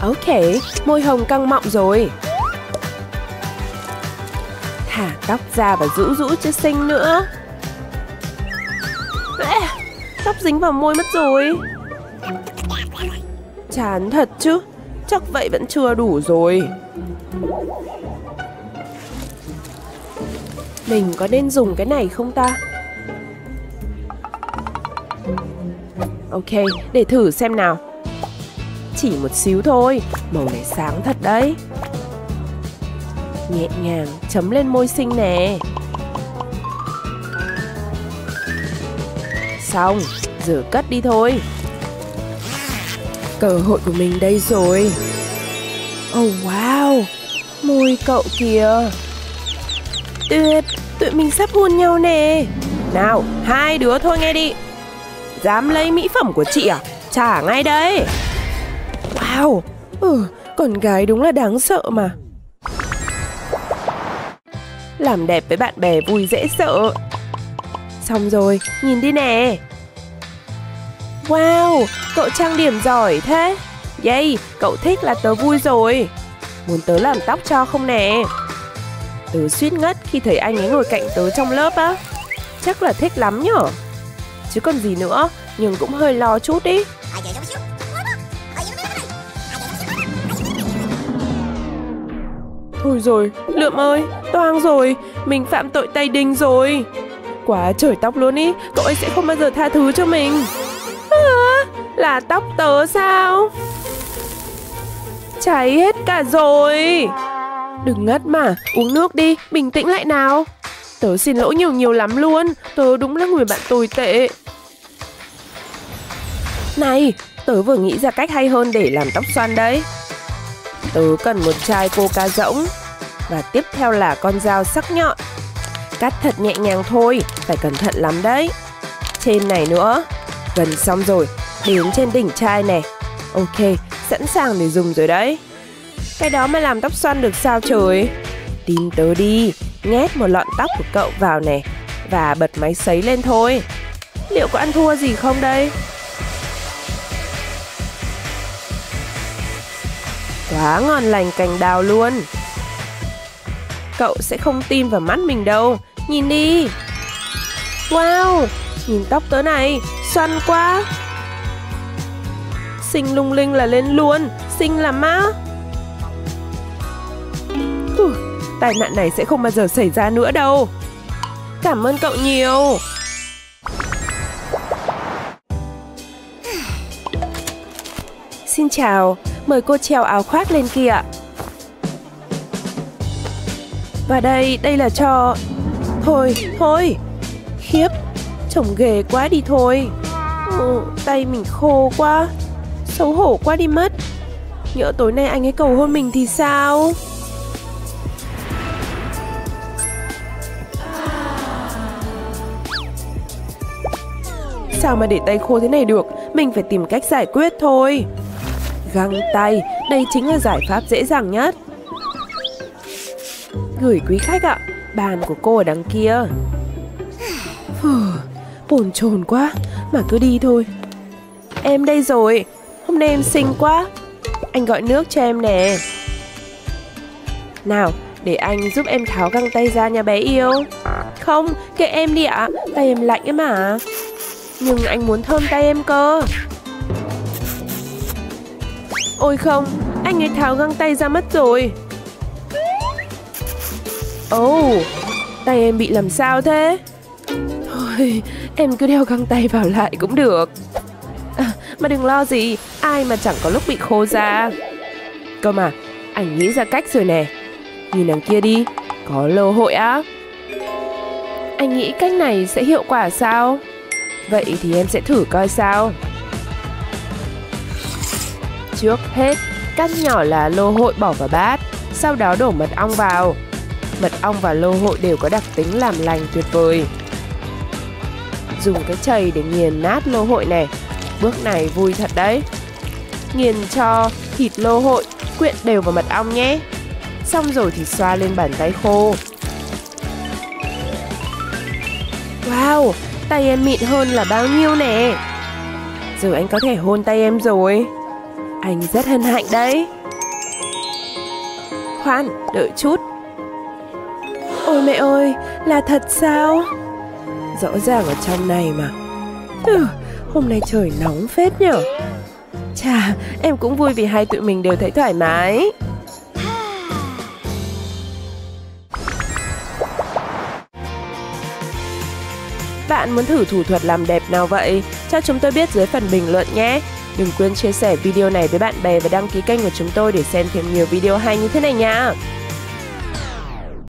Ok, môi hồng căng mọng rồi. Thả tóc ra và rũ rũ cho xinh nữa. Tóc dính vào môi mất rồi. Chán thật chứ. Chắc vậy vẫn chưa đủ rồi. Mình có nên dùng cái này không ta? Ok, để thử xem nào. Chỉ một xíu thôi. Màu này sáng thật đấy. Nhẹ nhàng chấm lên môi xinh nè. Xong, giờ cất đi thôi. Cơ hội của mình đây rồi. Oh wow, môi cậu kìa. Tuyệt, tụi mình sắp hôn nhau nè. Nào, hai đứa thôi nghe đi. Dám lấy mỹ phẩm của chị à? Trả ngay đấy. Wow, con gái đúng là đáng sợ mà. Làm đẹp với bạn bè vui dễ sợ. Xong rồi, nhìn đi nè. Wow, cậu trang điểm giỏi thế. Yay, cậu thích là tớ vui rồi. Muốn tớ làm tóc cho không nè? Tớ suýt ngất khi thấy anh ấy ngồi cạnh tớ trong lớp á. Chắc là thích lắm nhở. Chứ còn gì nữa, nhưng cũng hơi lo chút ý. Thôi rồi, lượm ơi, toang rồi. Mình phạm tội Tây Đình rồi. Quá trời tóc luôn ý. Cậu ấy sẽ không bao giờ tha thứ cho mình. Là tóc tớ sao? cháy hết cả rồi. Đừng ngất mà, uống nước đi, bình tĩnh lại nào. Tớ xin lỗi nhiều lắm luôn, tớ đúng là người bạn tồi tệ. Này, tớ vừa nghĩ ra cách hay hơn để làm tóc xoăn đấy. Tớ cần một chai coca rỗng. Và tiếp theo là con dao sắc nhọn. Cắt thật nhẹ nhàng thôi, phải cẩn thận lắm đấy. Trên này nữa. Gần xong rồi, đến trên đỉnh chai này. Ok, sẵn sàng để dùng rồi đấy. Cái đó mà làm tóc xoăn được sao trời. Tin tớ đi, nhét một lọn tóc của cậu vào này. Và bật máy sấy lên thôi. Liệu có ăn thua gì không đây? Quá ngon lành cành đào luôn. Cậu sẽ không tin vào mắt mình đâu. Nhìn đi. Wow, nhìn tóc tớ này, xoăn quá. Xinh lung linh là lên luôn. Xinh lắm á. Tai nạn này sẽ không bao giờ xảy ra nữa đâu. Cảm ơn cậu nhiều. Xin chào, mời cô treo áo khoác lên kìa. Và đây là cho... Thôi. Khiếp, trông ghê quá đi thôi. Tay mình khô quá. Xấu hổ quá đi mất. Nhỡ tối nay anh ấy cầu hôn mình thì sao? Sao mà để tay khô thế này được. Mình phải tìm cách giải quyết thôi. Găng tay, đây chính là giải pháp dễ dàng nhất. Gửi quý khách ạ, bàn của cô ở đằng kia. Bồn chồn quá. Mà cứ đi thôi. Em đây rồi. Hôm nay em xinh quá. Anh gọi nước cho em nè. Nào, để anh giúp em tháo găng tay ra nha bé yêu. Không, kệ em đi ạ. Tay em lạnh ấy mà. Nhưng anh muốn thơm tay em cơ. Ôi không, anh ấy tháo găng tay ra mất rồi. Tay em bị làm sao thế? Thôi, em cứ đeo găng tay vào lại cũng được. Mà đừng lo gì, ai mà chẳng có lúc bị khô da. Cơ mà, anh nghĩ ra cách rồi nè. Nhìn đằng kia đi, có lô hội á. Anh nghĩ cách này sẽ hiệu quả sao? Vậy thì em sẽ thử coi sao. Trước hết, cắt nhỏ lá lô hội bỏ vào bát. Sau đó đổ mật ong vào. Mật ong và lô hội đều có đặc tính làm lành tuyệt vời. Dùng cái chày để nghiền nát lô hội này. Bước này vui thật đấy. Nghiền cho thịt lô hội quyện đều vào mật ong nhé. Xong rồi thì xoa lên bàn tay khô. Wow, tay em mịn hơn là bao nhiêu nè. Giờ anh có thể hôn tay em rồi. Anh rất hân hạnh đấy. Khoan, đợi chút. Ôi mẹ ơi, là thật sao? Rõ ràng ở trong này mà. Hôm nay trời nóng phết nhở. Chà, em cũng vui vì hai tụi mình đều thấy thoải mái. Bạn muốn thử thủ thuật làm đẹp nào vậy? Cho chúng tôi biết dưới phần bình luận nhé. Đừng quên chia sẻ video này với bạn bè và đăng ký kênh của chúng tôi để xem thêm nhiều video hay như thế này nha.